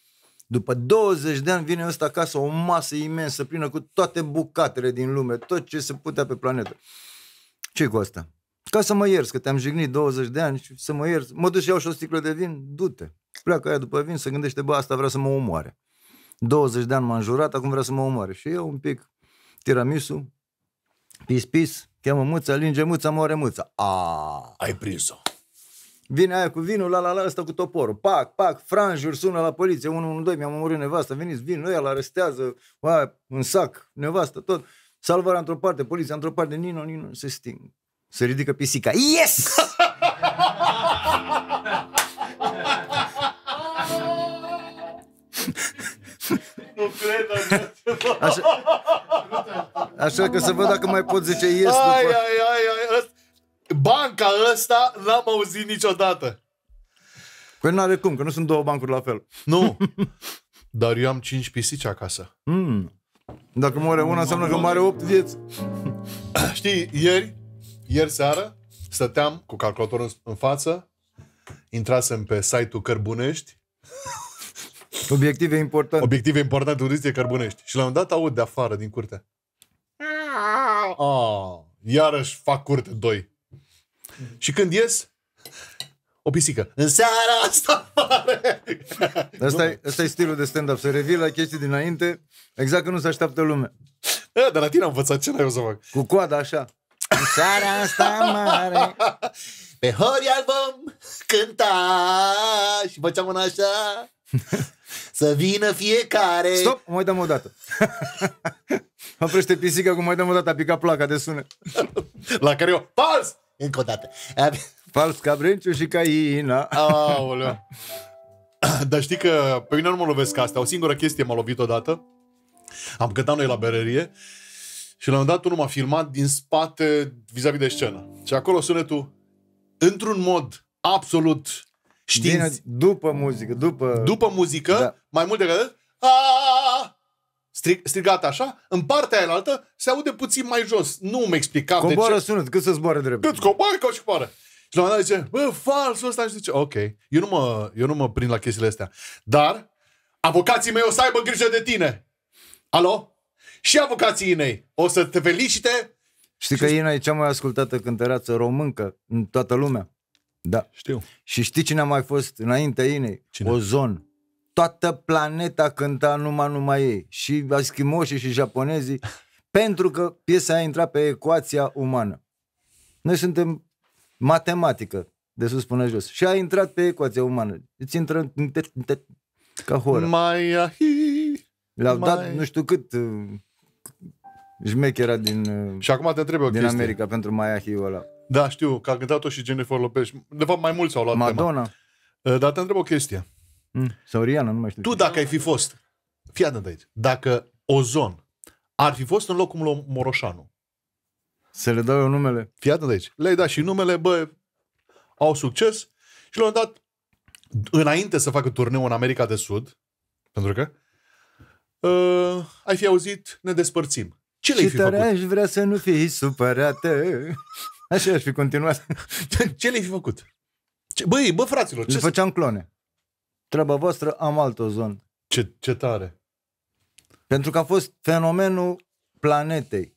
După douăzeci de ani vine ăsta acasă, o masă imensă, plină cu toate bucatele din lume, tot ce se putea pe planetă. Ce-i cu asta? Ca să mă ierți, că te-am jignit douăzeci de ani și să mă ierți. Mă duc și iau și o sticlă de vin, du-te. Pleacă aia după vin, se gândește, bă, asta vrea să mă omoare. douăzeci de ani m-am jurat, acum vreau să mă omoare. Și eu un pic, tiramisu, pis-pis, cheamă mâța, linge mâța, moare mâța. A, ai prins-o. Vine aia cu vinul, la la la, ăsta cu toporul. Pac, pac, franjuri, sună la poliție, unu unu doi, mi-am omorât nevastă, veniți, vin, ăia, l-arestează, în sac, nevastă, tot. Salvarea într-o parte, poliția într-o parte, nino, nino, se sting. Se ridică pisica. Yes! Nu cred, așa, așa că să văd dacă mai pot zice yes. Ai, după... ai, ai, ai. Banca ăsta n-am auzit niciodată. Că n-are cum, că nu sunt două bancuri la fel. Nu. Dar eu am cinci pisici acasă. Mm. Dacă moare una, înseamnă că moare opt vieți. Știi, ieri, ieri seară, stăteam cu calculatorul în față, intrasem pe site-ul Cărbunești. Obiective importante. Obiective importante, turistice Cărbunești. Și la un dat aud de afară, din curte. Ah, iarăși fac curte doi. Și când ies, o pisică. În seara asta mare! Asta e stilul de stand-up. Să revii la chestii dinainte, exact că nu se așteaptă lumea. E, dar la tine am învățat, ce n-ai o să fac? Cu coada așa. În seara asta mare, pe Horia vom cânta și făceam una așa. Să vină fiecare. Stop, mai dăm o dată. Oprește pisica cum mai dăm o dată. A picat placa de sunet. La care eu, pals! Încă o dată. Fals ca Brenciu și ca Ina. Aolea. Dar știi că pe mine nu mă lovesc astea. O singură chestie m-a lovit odată. Am cântat noi la berărie și la un dat unul m-a filmat din spate vis-a-vis de scenă. Și acolo sunetul, într-un mod absolut științific, după muzică, după... După muzică, da. Mai mult decât strigat așa, în partea aia altă se aude puțin mai jos. Nu mi-a explicat de ce. Coboară sunet, cât să zboare drept. Cât coboară, ca și coboară. Și la un moment dat zice, bă, falsul ăsta, și zice, ok, eu nu, mă, eu nu mă prind la chestiile astea. Dar avocații mei o să aibă grijă de tine. Alo? Și avocații Inei o să te felicite. Știi că Ina e cea mai ascultată cântăreață româncă în toată lumea? Da. Știu. Și știi cine a mai fost înaintea Inei? Cine? Ozon. Toată planeta cânta numai numai ei. Și eschimoșii și japonezii. Pentru că piesa aia intra pe ecuația umană. Noi suntem matematică, de sus până jos. Și a intrat pe ecuația umană. Îți intră ca horă. Le-au dat nu știu cât jmechera din America pentru Maiahiul ăla. Da, știu, că a cântat-o și Jennifer Lopez. De fapt, mai mulți au luat Madonna. Dar te întreb o chestie. Sau Rihanna, nu mai știu. Tu dacă ai fi fost, fii atent aici, dacă Ozon ar fi fost în locul lui Moroșanu. Să le dau eu numele. Fii atent aici. Le-ai dat și numele, bă, au succes și l-au dat înainte să facă turneu în America de Sud, pentru că uh, ai fi auzit Ne despărțim. Ce le-ai fi făcut? Și aș vrea să nu fii supărată. Așa aș fi continuat. Ce le-ai fi făcut? Ce... Băi, bă, fraților. Le făceam clone. Treaba voastră, am alt Ozon. Ce, ce tare! Pentru că a fost fenomenul planetei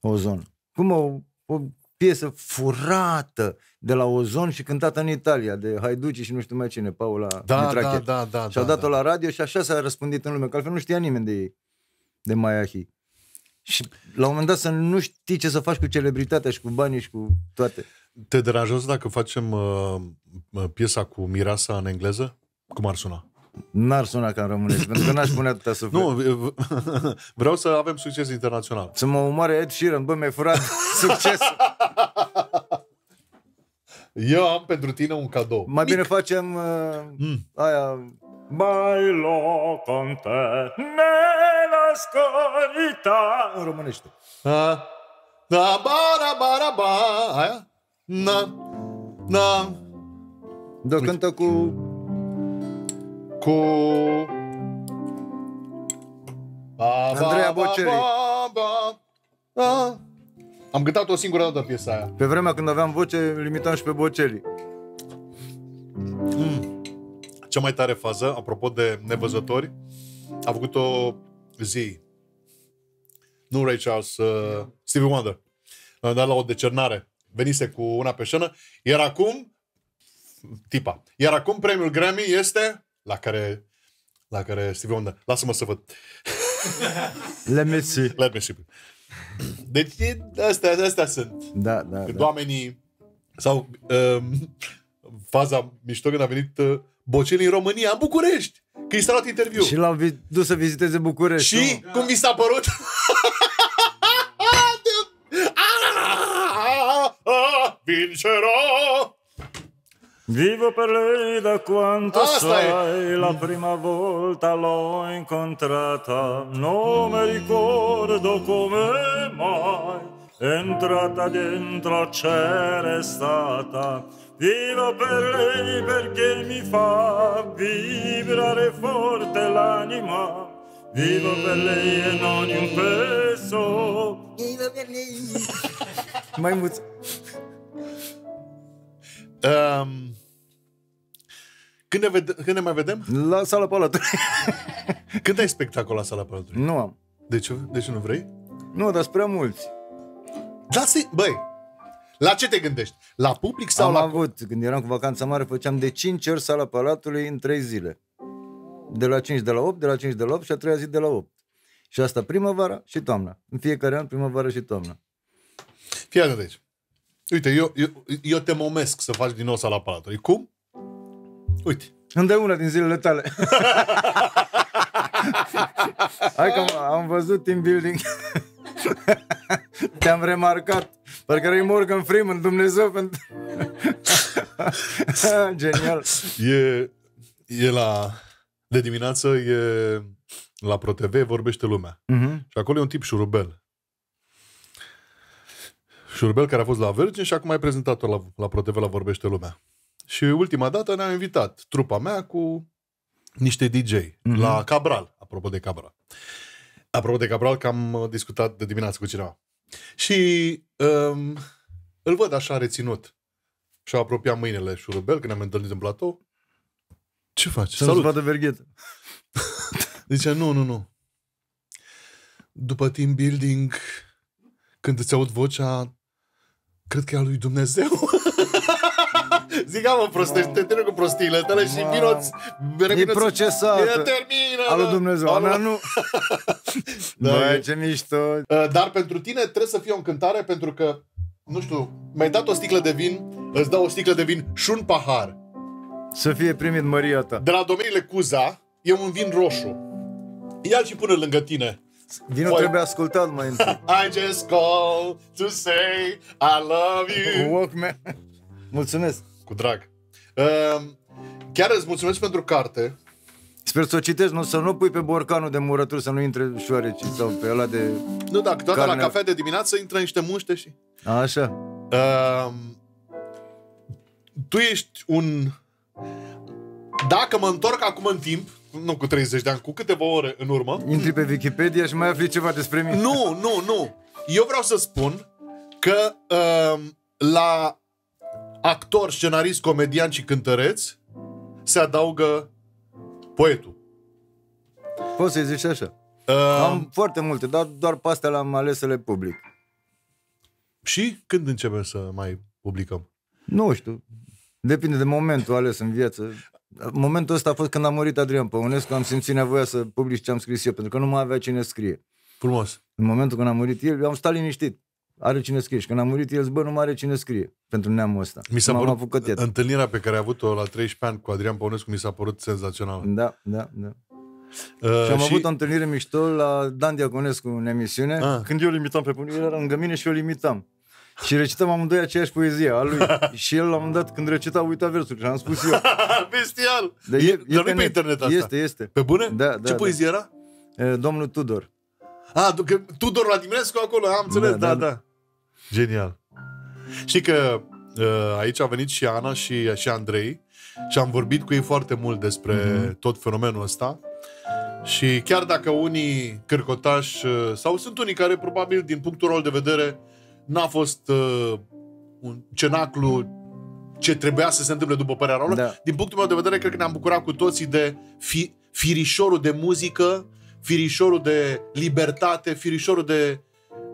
Ozon. Cum o, o piesă furată de la Ozon și cântată în Italia, de Haiduci și nu știu mai cine, Paula da, Mitrache. Da, da, da, și-a da, dat-o da. La radio și așa s-a răspândit în lume, că altfel nu știa nimeni de ei, de Maiahi. Și la un moment dat să nu știi ce să faci cu celebritatea și cu banii și cu toate. Te deranjează dacă facem uh, piesa cu mireasa în engleză? Cum ar suna? N-ar suna ca în românești, pentru că n-aș pune atâta suflet. Nu, vreau să avem succes internațional. Să mă omoare Ed Sheeran, bă, mi-ai furat succesul. Eu am pentru tine un cadou. Mai Mic. Bine facem uh, mm. aia... Mai locante nenascolita. În românește. Da, da, bara, bara, bara, aia? Na, na. Da, cântă cu... Cu... Ba, ba, Andreea Boccelli. Am cântat o singură dată piesa aia. Pe vremea când aveam voce, limitam și pe Boccelli. Mm. Cea mai tare fază, apropo de nevăzători, a făcut-o zi. Nu Ray Charles, uh, Stevie Wonder. L-am dat la o decernare. Venise cu una pe scenă, iar acum, tipa, iar acum premiul Grammy este, la care La care Stevie Wonder, lasă-mă să văd. Let me see. Let me see. Deci astea, astea sunt. Da, da, când da. Oamenii... Sau um, faza mișto când a venit uh, Boccelli în România, în București. Că i s-a luat interviu. Și l-au dus să viziteze București. Și da. Cum mi s-a părut... Vincerò! Vivo per lei da quanto sai, la prima volta l'ho incontrata, non mi ricordo come mai, entrata dentro c'era stata. Vivo per lei perché mi fa vibrare forte l'anima. Vivo per lei e non un peso. Vivo per lei. Mai mult. Um, când, ne vede când ne mai vedem? La Sala Palatului. Când ai spectacol la Sala Palatului? Nu am. De ce? De ce nu vrei? Nu, dar sunt prea mulți. Lasă-i, băi, la ce te gândești? La public sau am la... Am avut, când eram cu Vacanța Mare, făceam de cinci ori Sala Palatului în trei zile. De la cinci de la opt, de la cinci de la opt și a treia zi de la opt. Și asta primăvara și toamna. În fiecare an, primăvara și toamna. Fii atent aici. Uite, eu, eu, eu te momesc să faci din nou Sala Palatului. Cum? Uite. Îmi dai una din zilele tale. Hai că am văzut team building. Te-am remarcat. Parcă erai Morgan Freeman, Dumnezeu. Pentru... Genial. E, e la... De dimineață e la ProTV, vorbește lumea. Uh-huh. Și acolo e un tip șurubel. Șurubel care a fost la Virgin și acum ai prezentat-o la, la ProTV la Vorbește Lumea. Și ultima dată ne-am invitat trupa mea cu niște D J uh-huh. la Cabral, apropo de Cabral. Apropo de Cabral, că am discutat de dimineață cu cineva. Și um, îl văd așa reținut. Și-au apropiat mâinile șurubel când ne-am întâlnit în platou. Ce faci? Să-mi vadă verghetă. Zicea, nu, nu, nu. După team building, când îți aud vocea, cred că e a lui Dumnezeu. Zic, mă, prostești, te termină cu prostiile tale și vino-ți... E procesată. E termină. A lui Dumnezeu. Ana, nu. Băi, ce mișto. Dar pentru tine trebuie să fie o încântare, pentru că, nu știu, mi-ai dat o sticlă de vin, îți dau o sticlă de vin și un pahar. Să fie primit măria ta. De la domeniile Cuza, e un vin roșu. Ia-l și pune lângă tine. Vinul Voi... trebuie ascultat mai întâi. I just call to say I love you. Walkman. Mulțumesc. Cu drag. Uh, chiar îți mulțumesc pentru carte. Sper să o citești, nu, să nu pui pe borcanul de murături, să nu intre șoarecii sau pe ăla de... Nu, dacă toată carne... la cafea de dimineață intră niște muște și... Așa. Uh, tu ești un... Dacă mă întorc acum în timp, nu cu treizeci de ani, cu câteva ore în urmă, intri pe Wikipedia și mai afli ceva despre mine. Nu, nu, nu. Eu vreau să spun că uh, la actor, scenarist, comedian și cântăreț se adaugă poetul. Poți să-i zici așa. uh, Am foarte multe, dar doar pe astea le-am ales să le public. Și când începem să mai publicăm? Nu știu. Depinde de momentul ales în viață. Momentul ăsta a fost când a murit Adrian Păunescu, am simțit nevoia să public ce am scris eu, pentru că nu mai avea cine scrie. Frumos. În momentul când a murit el, eu am stat liniștit. Are cine scrie. Și când a murit el, bă, nu mai are cine scrie pentru neamul ăsta. Mi s-a părut întâlnirea pe care a avut-o la treisprezece ani cu Adrian Păunescu, mi s-a părut senzațională. Da, da, da. Uh, și am și... avut o întâlnire mișto la Dan Diaconescu în emisiune, ah. când eu limitam pe pune, el era lângă mine și eu limitam. Și recităm amândoi aceeași poezie a lui. Și el la un moment dat când recita a uitat versul. Și am spus eu. Bestial! Dar e, e, dar nu pe internet asta. Este, este. Pe bune? Da, da, ce poezie da. Era? Domnul Tudor. Ah, Tudor la Diminescu acolo. Am înțeles, da, da, da, da. Genial. Știi că aici a venit și Ana și, și Andrei. Și am vorbit cu ei foarte mult despre mm-hmm. tot fenomenul ăsta. Și chiar dacă unii cârcotași, sau sunt unii care probabil din punctul lor de vedere n-a fost uh, un cenaclu ce trebuia să se întâmple după părerea lor. Da. Din punctul meu de vedere, cred că ne-am bucurat cu toții de fi, firișorul de muzică, firișorul de libertate, firișorul de,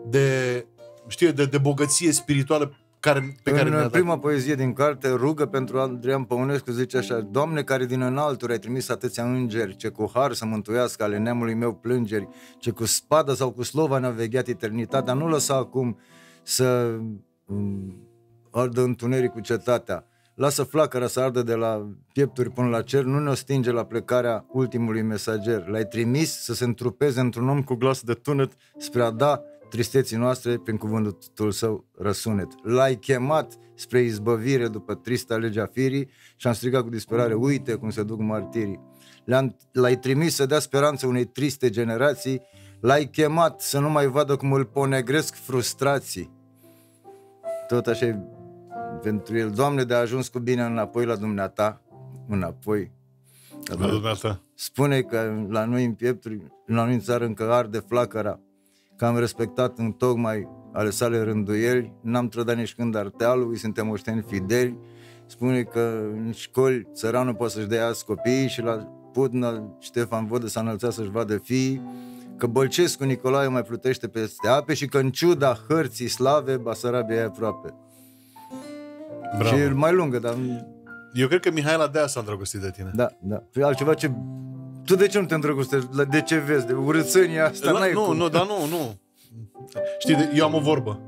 de, știe, de, de bogăție spirituală care, pe care în prima poezie din carte, Rugă pentru Adrian Păunescu, zice așa: Doamne, care din înalturi ai trimis atâția îngeri, ce cu har să mântuiască ale neamului meu plângeri, ce cu spada sau cu slova ne-a vegheat eternitatea, nu lăsa acum să ardă întunericul cetatea. Lasă flacăra să ardă de la piepturi până la cer, nu ne-o stinge la plecarea ultimului mesager. L-ai trimis să se întrupeze într-un om cu glas de tunet spre a da tristeții noastre prin cuvântul său răsunet. L-ai chemat spre izbăvire după trista legea firii și am strigat cu disperare: uite cum se duc martirii. L-ai trimis să dea speranță unei triste generații, l-ai chemat să nu mai vadă cum îl ponegresc frustrații. Tot așa pentru el: Doamne, de a ajuns cu bine înapoi la dumneata, înapoi la dumneata. Spune că la noi în piepturi, la noi în țară încă arde flacăra, că am respectat în tocmai ale sale rânduieli, n-am trădat nici când artealului, suntem oșteni fideli. Spune că în școli țăranul poate să-și dea azi copiii și la Putna Ștefan Vodă s-a înălțat să-și vadă fiii, că Bălcescu Nicolae mai plutește peste ape și că în ciuda hărții slave Basarabia e aproape. Bravo. Și e mai lungă, dar... Eu cred că Mihaela de asta s-a îndrăgostit de tine. Da, da. Altceva ce... Tu de ce nu te îndrăgostești? De ce vezi? De urâțenia asta la... n-ai... Nu, cum. nu, dar nu, nu. Știi, de... eu am o vorbă.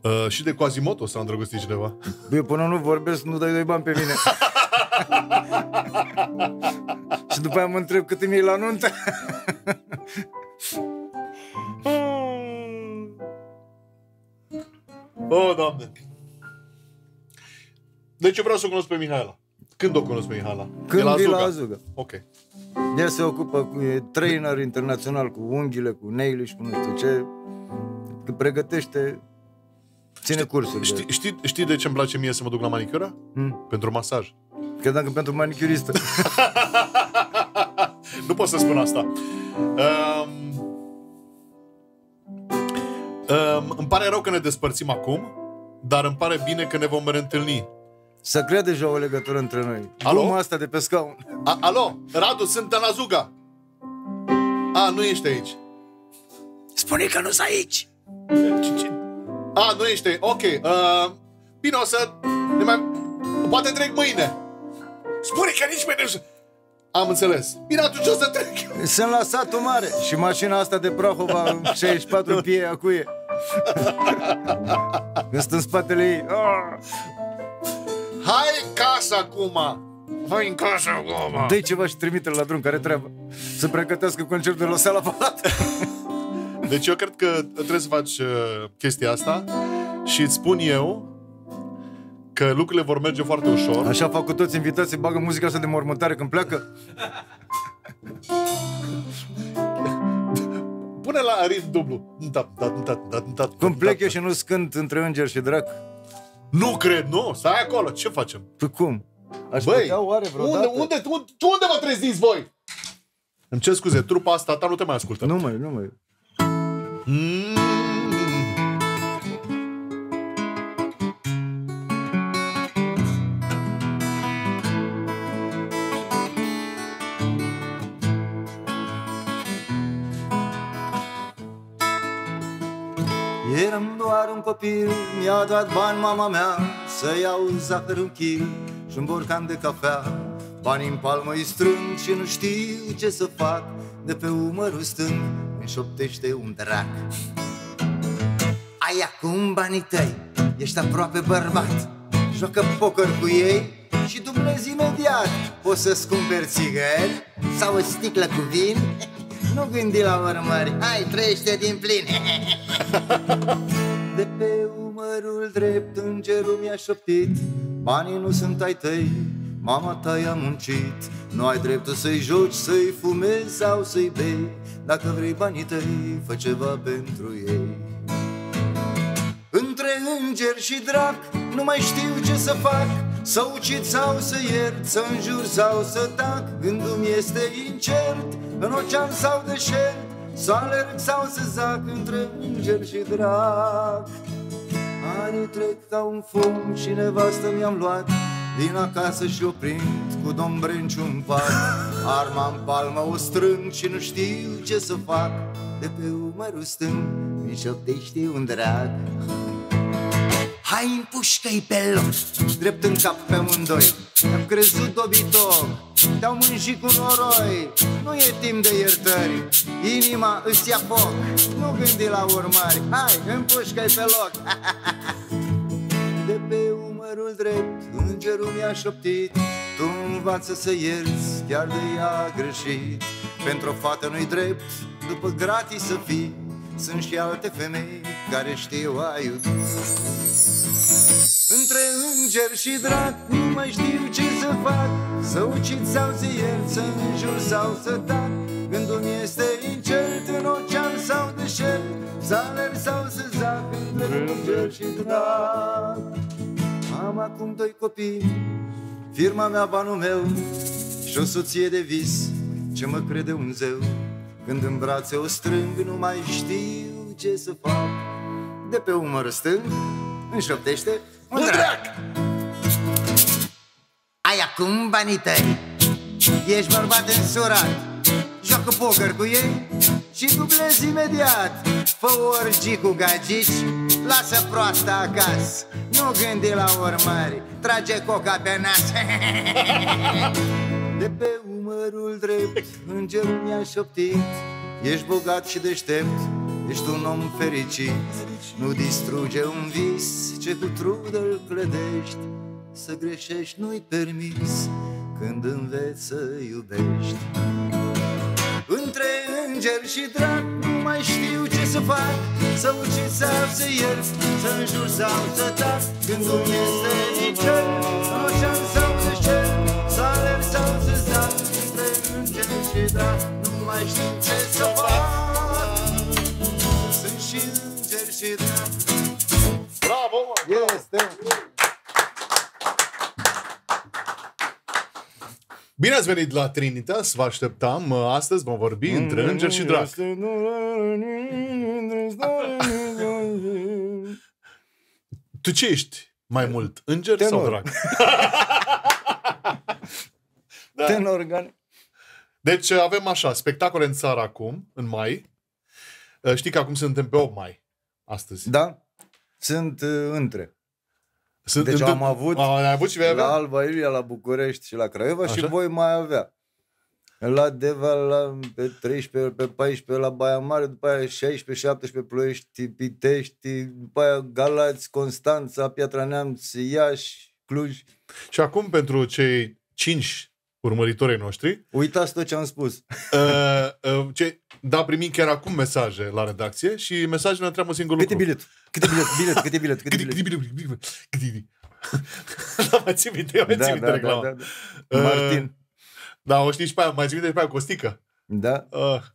Uh, și de Quasimodo s-a îndrăgostit cineva. Eu până nu vorbesc, nu dai doi bani pe mine. Și după aia mă întreb cât îmi iei la nuntă. Oh, Doamne. Deci eu vreau să o cunosc pe Mihaela. Când o cunosc pe Mihaela? Când e la Azuga. Ok. El se ocupă cu, e trainer internațional cu unghiile, cu nail-ul și cu nu știu ce. Când pregătește, ține știi, cursuri. Știi, știi, știi de ce îmi place mie să mă duc la manicură? Hmm? Pentru masaj. Credeam că pentru manicuristă. Nu pot să spun asta. Um, um, îmi pare rău că ne despărțim acum, dar îmi pare bine că ne vom reîntâlni. Să crea deja o legătură între noi. Alo? Cum asta de pe scaun? A, alo? Radu, sunt în Azuga. A, nu ești aici. Spune că nu-s aici. A, nu ești aici. Ok. Uh, bine, o să... Ne mai... Poate trec mâine. Spune că nici mâine nu... Am înțeles. Bine, atunci o să trec. Sunt la Satul Mare. Și mașina asta de Prahova, șaizeci și patru pie, acuie. Sunt în spatele ei. Hai în casă acum! Hai în casă acum! Dă-i ceva și trimite-l la drum, care treabă. Să pregătească concertul de Losea la Palat. Deci eu cred că trebuie să faci chestia asta și îți spun eu că lucrurile vor merge foarte ușor. Așa fac cu toți invitații, bagă muzica asta de mormântare când pleacă. Pune la ritm dublu. Când plec eu și nu-ți cânt Între Îngeri și Drac. Nu cred, nu, stai acolo, ce facem? Păi cum? Aș Băi, oare unde, unde, unde, unde vă treziți voi? Îmi cer scuze, trupa asta ta nu te mai ascultă. Nu mai, nu mai mm. Eram doar un copil, mi-a dat bani mama mea să iau zahăr un kil și un borcan de cafea. Banii în palmă îi strâng și nu știu ce să fac, de pe umărul stâng îmi șoptește un drac. Ai acum banii tăi, ești aproape bărbat, joacă poker cu ei și dublezi imediat. Poți să-ți cumperi țigări sau o sticlă cu vin, nu gândi la urmări, hai, trăiește din plin. De pe umărul drept îngerul mi-a șoptit: banii nu sunt ai tăi, mama ta i-a muncit. Nu ai dreptul să-i joci, să-i fumezi sau să-i bei. Dacă vrei banii tăi, fă ceva pentru ei. Între îngeri și drac, nu mai știu ce să fac, să ucid sau să iert, să înjur sau să tac. Gândul este incert, în ocean sau deșert, să alerg sau să zac. Între înger și drac, anii trec ca un fum și nevastă mi-am luat. Vin acasă și o prind cu domn Brenciu în pat. Arma-n palmă o strâng și nu știu ce să fac, de pe umărul stâng mi șoptește un drac. Hai, împuște-i pe loc, drept în cap pe amândoi. Am crezut dobitoc, te-au mânjit cu noroi. Nu e timp de iertări, inima îți ia foc. Nu gândi la urmări, hai, împuște-i pe loc. De pe umărul drept, îngerul mi-a șoptit: tu învață să ierți, chiar de ea greșit. Pentru o fată nu-i drept, după gratis să fii. Sunt și alte femei care știu a iubi. Între înger și drac nu mai știu ce să fac, să ucid sau să iert, să înjur sau să tac. Gândul mi este incert, în ocean sau deșert, să alerg sau să zac. Între înger și drac. Am acum doi copii, firma mea, banul meu și o soție de vis, ce mă crede un zeu. Când în brațe o strâng, nu mai știu ce să fac. De pe umăr stâng îmi șoptește un drac. Ai acum banii tăi, ești bărbat însurat, joacă poker cu ei și dublezi imediat. Fă orgii cu gagici, lasă proasta acasă, nu gândi la urmări, trage coca pe nas. De pe umărul drept, îngerul mi-a șoptit: ești bogat și deștept, ești un om fericit. Nu distruge un vis, ce cu trudă îl clădești. Să greșești nu-i permis, când înveți să iubești. Între înger și drac nu mai știu ce să fac, să ucid sau să iert, să înjur sau să tac. Gândul este nicer, roșan sau deșert, să alerg sau să zac. Între înger și drac nu mai știu ce să fac. Sunt și înger și drac. Bravo, mă! Este! Bine ați venit la Trinitas, vă așteptam. Astăzi vom vorbi între înger și drac. Tu ce ești mai mult, înger tenor sau drac? Da. Tenor organic. Deci avem așa, spectacole în țară acum, în mai. Știi că acum suntem pe opt mai, astăzi. Da, sunt uh, între. Sunt deci am avut, a, avut și la avea? Alba Iulia, la București și la Craiova. Așa? Și voi mai avea. La Deva, la, pe treisprezece, pe paisprezece, la Baia Mare, după aia șaisprezece, șaptesprezece, Ploiești, Pitești, după aia Galați, Constanța, Piatra Neamț, Iași, Cluj. Și acum pentru cei cinci urmăritorii noștri... Uitați tot ce am spus. Uh, uh, ce, da, primim chiar acum mesaje la redacție și mesajele ne întreabă singurul lucru. Câte bilet? Câte bilet? Bilet? Câte bilet? Câte bilet? Câte bilet? Câte bilet? Câte bilet? Da, mă țin minte, mă țin minte reclamă. Martin. Da, o știi și pe aia, mai țin minte și pe aia, Costică. Da.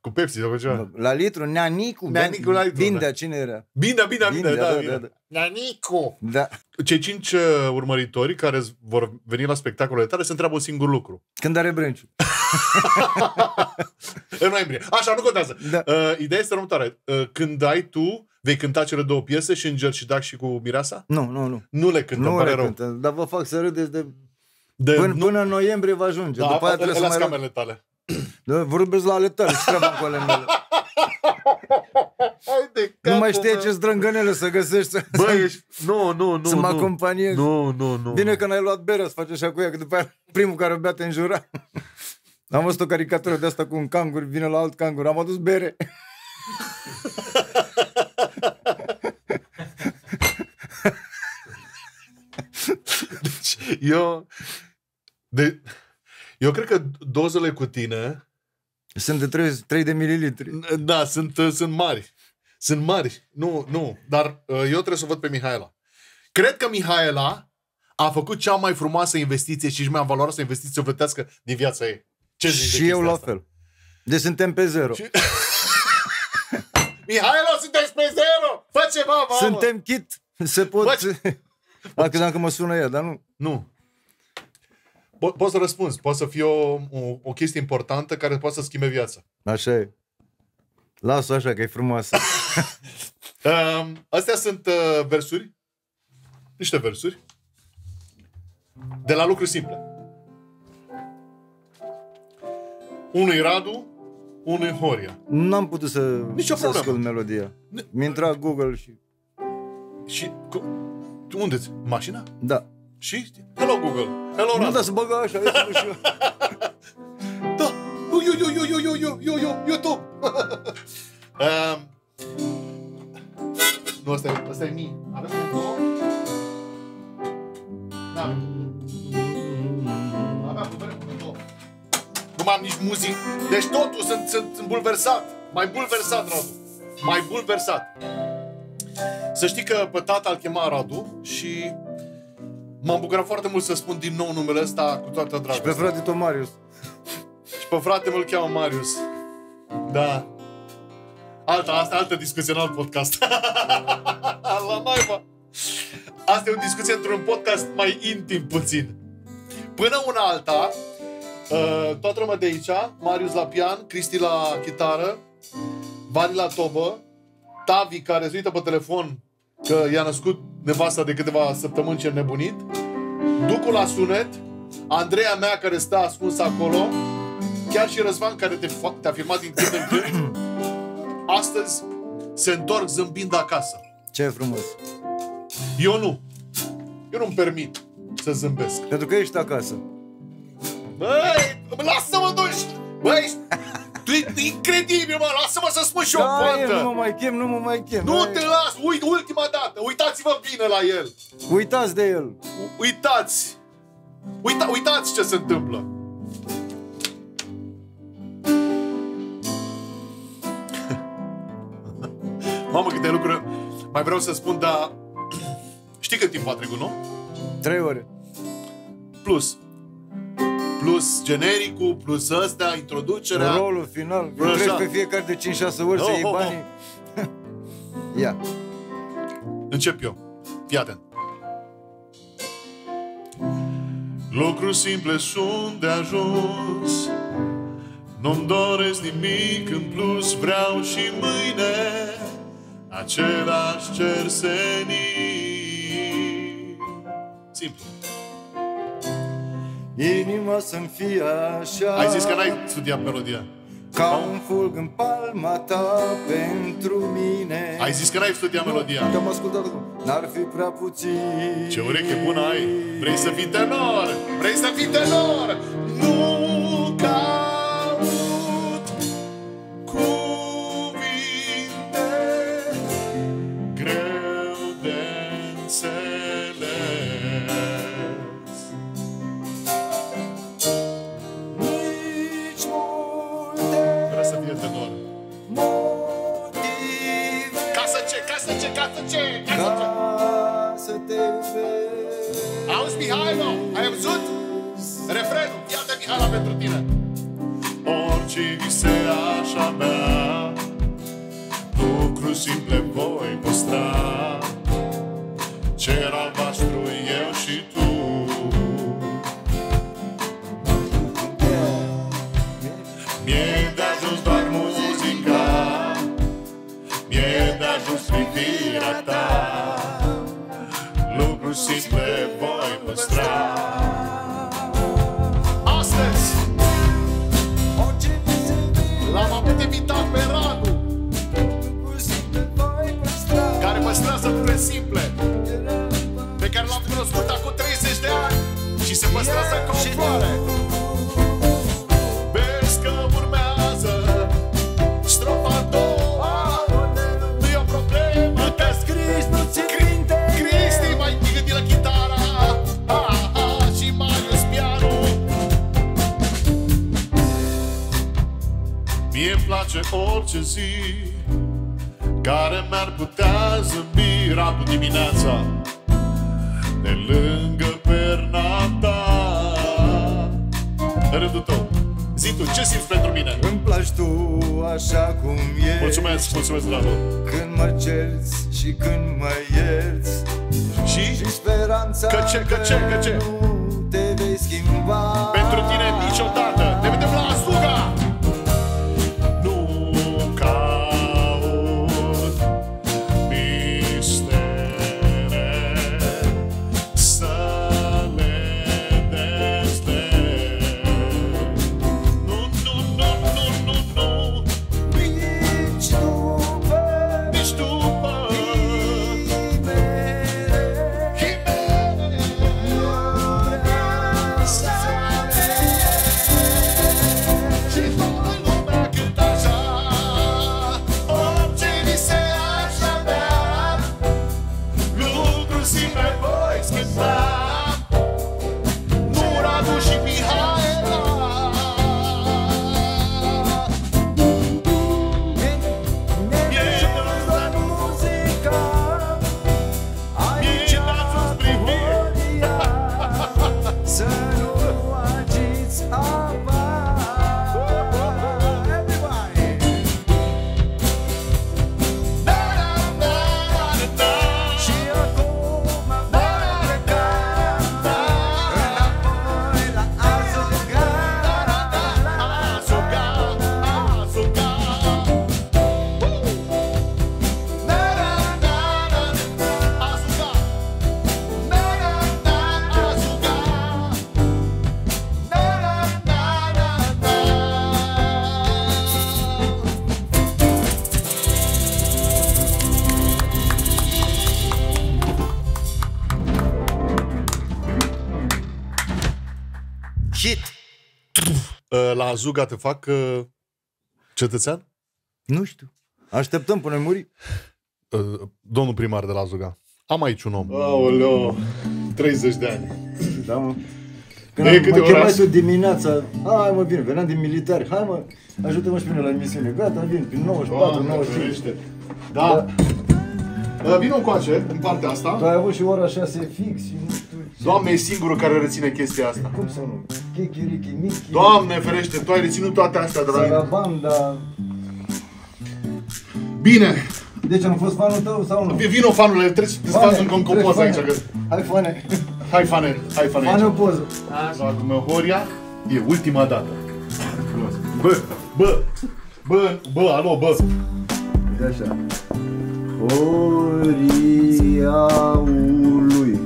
Cu Pepsi sau cu ceva. La litru, Neanicu. Neanicu la litru. Bindea, cine era? Bindea, Bindea, Bindea, da. Neanicu. Da. Cei cinci urmăritori care vor veni la spectacolele tale se întreabă un singur lucru. Când are Brenciu? În noiembrie. Așa, nu contează. Ideea este următoare. Când ai tu... Vei cânta cele două piese, și Înger și Drac și cu Mireasa? Nu, nu, nu. Nu le cântăm, nu pare le rău. Cântă, dar vă fac să râdeți de... de până, nu... până în noiembrie va ajunge. Da, după aia trebuie să mai camerele tale. Vorbeți la ale tale, ce treabă cu ale mele. Nu mai știe ce zdrângănele să găsești. Băi, ești... Nu, nu, nu. Să mă acompaniezi. Nu, nu, nu. Bine că n-ai luat berea să faci așa cu ea, că după aia primul care o bea te înjura. Am văzut o caricatură de asta cu un cangur, vine la alt cangur. Am adus bere. Deci, eu de, eu cred că dozele cu tine sunt de treizeci de mililitri. Da, sunt, sunt mari. Sunt mari, nu, nu. Dar eu trebuie să văd pe Mihaela. Cred că Mihaela a făcut cea mai frumoasă investiție și cea mai valoroasă investiție sufletească din viața ei. Ce zici? Și eu la fel. Deci suntem pe zero și... Mihaela, sunteți pe zero! Fă ceva, mamă! Suntem chit! Se pot... A, credeam că mă sună ea, dar nu. Nu. Po- poți să răspunzi. Poate să fie o, o, o chestie importantă care poate să schimbe viața. Așa e. Las-o așa, că e frumoasă. um, astea sunt uh, versuri. Niște versuri. De la lucruri simple. Unul-i Radu, unul-i Horia. N-am putut să, să ascult melodia. Mi-intra Google și... Și... Cu... Unde-ți? Mașina? Da. Și? Hello Google. Hello Radu. Nu, dar să băga așa. Da. Eu, eu, eu, eu, eu, eu, eu, eu, YouTube. um. Nu, ăsta e, ăsta e mie. Avem un două? Da. Aveam un vrem un două. Nu m-am nici muzic. Deci totul sunt, sunt bulversat. Mai bulversat, Radu. Mai bulversat. Să știi că pe tata îl chema Radu și m-am bucurat foarte mult să spun din nou numele ăsta cu toată dragostea. Și pe frate tot Marius. Și pe frate mă-l cheamă Marius. Da. Alta, asta, altă discuție în alt podcast. La naiba. Asta e o discuție într-un podcast mai intim puțin. Până una alta, toată lumea de aici, Marius la pian, Cristi la chitară, Vani la tobă, Tavi, care se uită pe telefon că i-a născut nevasta de câteva săptămâni ce nebunit, Ducu la sunet, Andreea mea care stă ascunsă acolo, chiar și Răzvan care te, te-a filmat din când în când. Astăzi se întorc zâmbind acasă. Ce frumos! Eu nu. Eu nu-mi permit să zâmbesc. Pentru că ești acasă. Băi, lasă-mă duși! Băi, tu ești incredibil, mă! Lasă-mă să spun și eu o poantă! Nu mă mai chem, nu mă mai chem. Nu mai te las! Uit, ultima dată! Uitați-vă bine la el! Uitați de el! U uitați! Uita uitați ce se întâmplă! Mamă, câte lucruri mai vreau să spun, dar știi cât timp a trecut, nu? Trei ore. Plus. Plus genericul, plus ăstea, introducerea. Rolul final. Trebuie pe fiecare de cinci șase ori no, să iei ho, banii. Ho. Ia. Încep eu. Fii atent. Lucruri simple sunt de ajuns. Nu-mi doresc nimic în plus, vreau și mâine același cer senin. Simplu. Inima să-mi fie așa. Ai zis că n-ai studiat melodia. Ca no? un fulg în palma ta pentru mine. Ai zis că n-ai studiat melodia. Te-am ascultat acum. N-ar fi prea puțin. Ce ureche bună ai. Vrei să fii tenor. Vrei să fii tenor. Nu ca auzi, Mihai, mă, ai văzut? Refrenul, iată Mihaela pentru tine. Orice vise așa mea, lucruri simple voi păstra. Cer albastru eu și tu. Mie de ajuns doar muzica, mie de ajuns privirea ta. Simple voi păstra. Astăzi l-am avut invitat pe Radu, care păstrează lucruri simple, pe care l-am cunoscut acum treizeci de ani și se păstrează ca o floare. Vezi că urmează strofa a doua. Nu e o problemă că scris, nu ți minte. Cristi mai la chitara, ah, ah, și Marius pianul. Mie-mi place orice zi care mi-ar putea zâmbi. Radu dimineața de lângă perna ta. Rândul tău, zi tu, ce simți pentru mine? Îmi placi tu așa cum ești. Mulțumesc, mulțumesc, Radu. Când mă cerți și când mă ierți și, și speranța că, ce, că, ce, că ce. Nu te vei schimba. Pentru tine niciodată. Ne vedem la Azuga. Nu caut mistere să le desleg. Nu, nu, nu, nu, nu, nu. Nici după, nici după. Shit! La Azuga te fac cetățean? Nu știu. Așteptăm până muri. Domnul primar de la Azuga. Am aici un om. Aoleo, treizeci de ani. Da, mă. Când de mă chemai tu dimineața, hai mă, vin, veneam din militari, hai mă, ajută-mă și pe mine la emisiune, gata, vin, prin nouăzeci și patru, nouăzeci și cinci. Da. Da. Vin-o încoace, în partea asta. Tu ai avut și ora șase fix și nu știu ce. Doamne, e singurul care reține chestia asta. Cum să nu? Chechirichi, michi. Doamne ferește, tu ai reținut toate astea de la mine. Sarabam, dar... Bine. Deci am fost fanul tău sau nu? Vino, fanule, trebuie să-ți faci încă un poza aici. Hai, fane. Hai, fane, hai, fane aici. Fane o poză. Dragul meu, Horia, e ultima dată. Bă, bă, bă, bă, alo, bă. E așa. Horia-ului.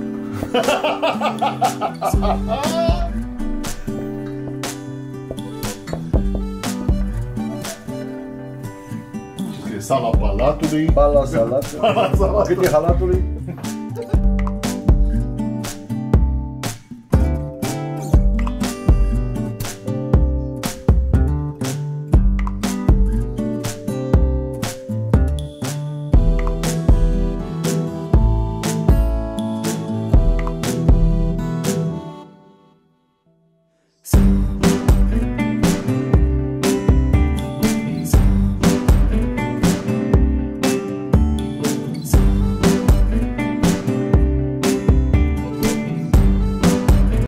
Sala Palatului. Pala Salatului. Cât e halatului?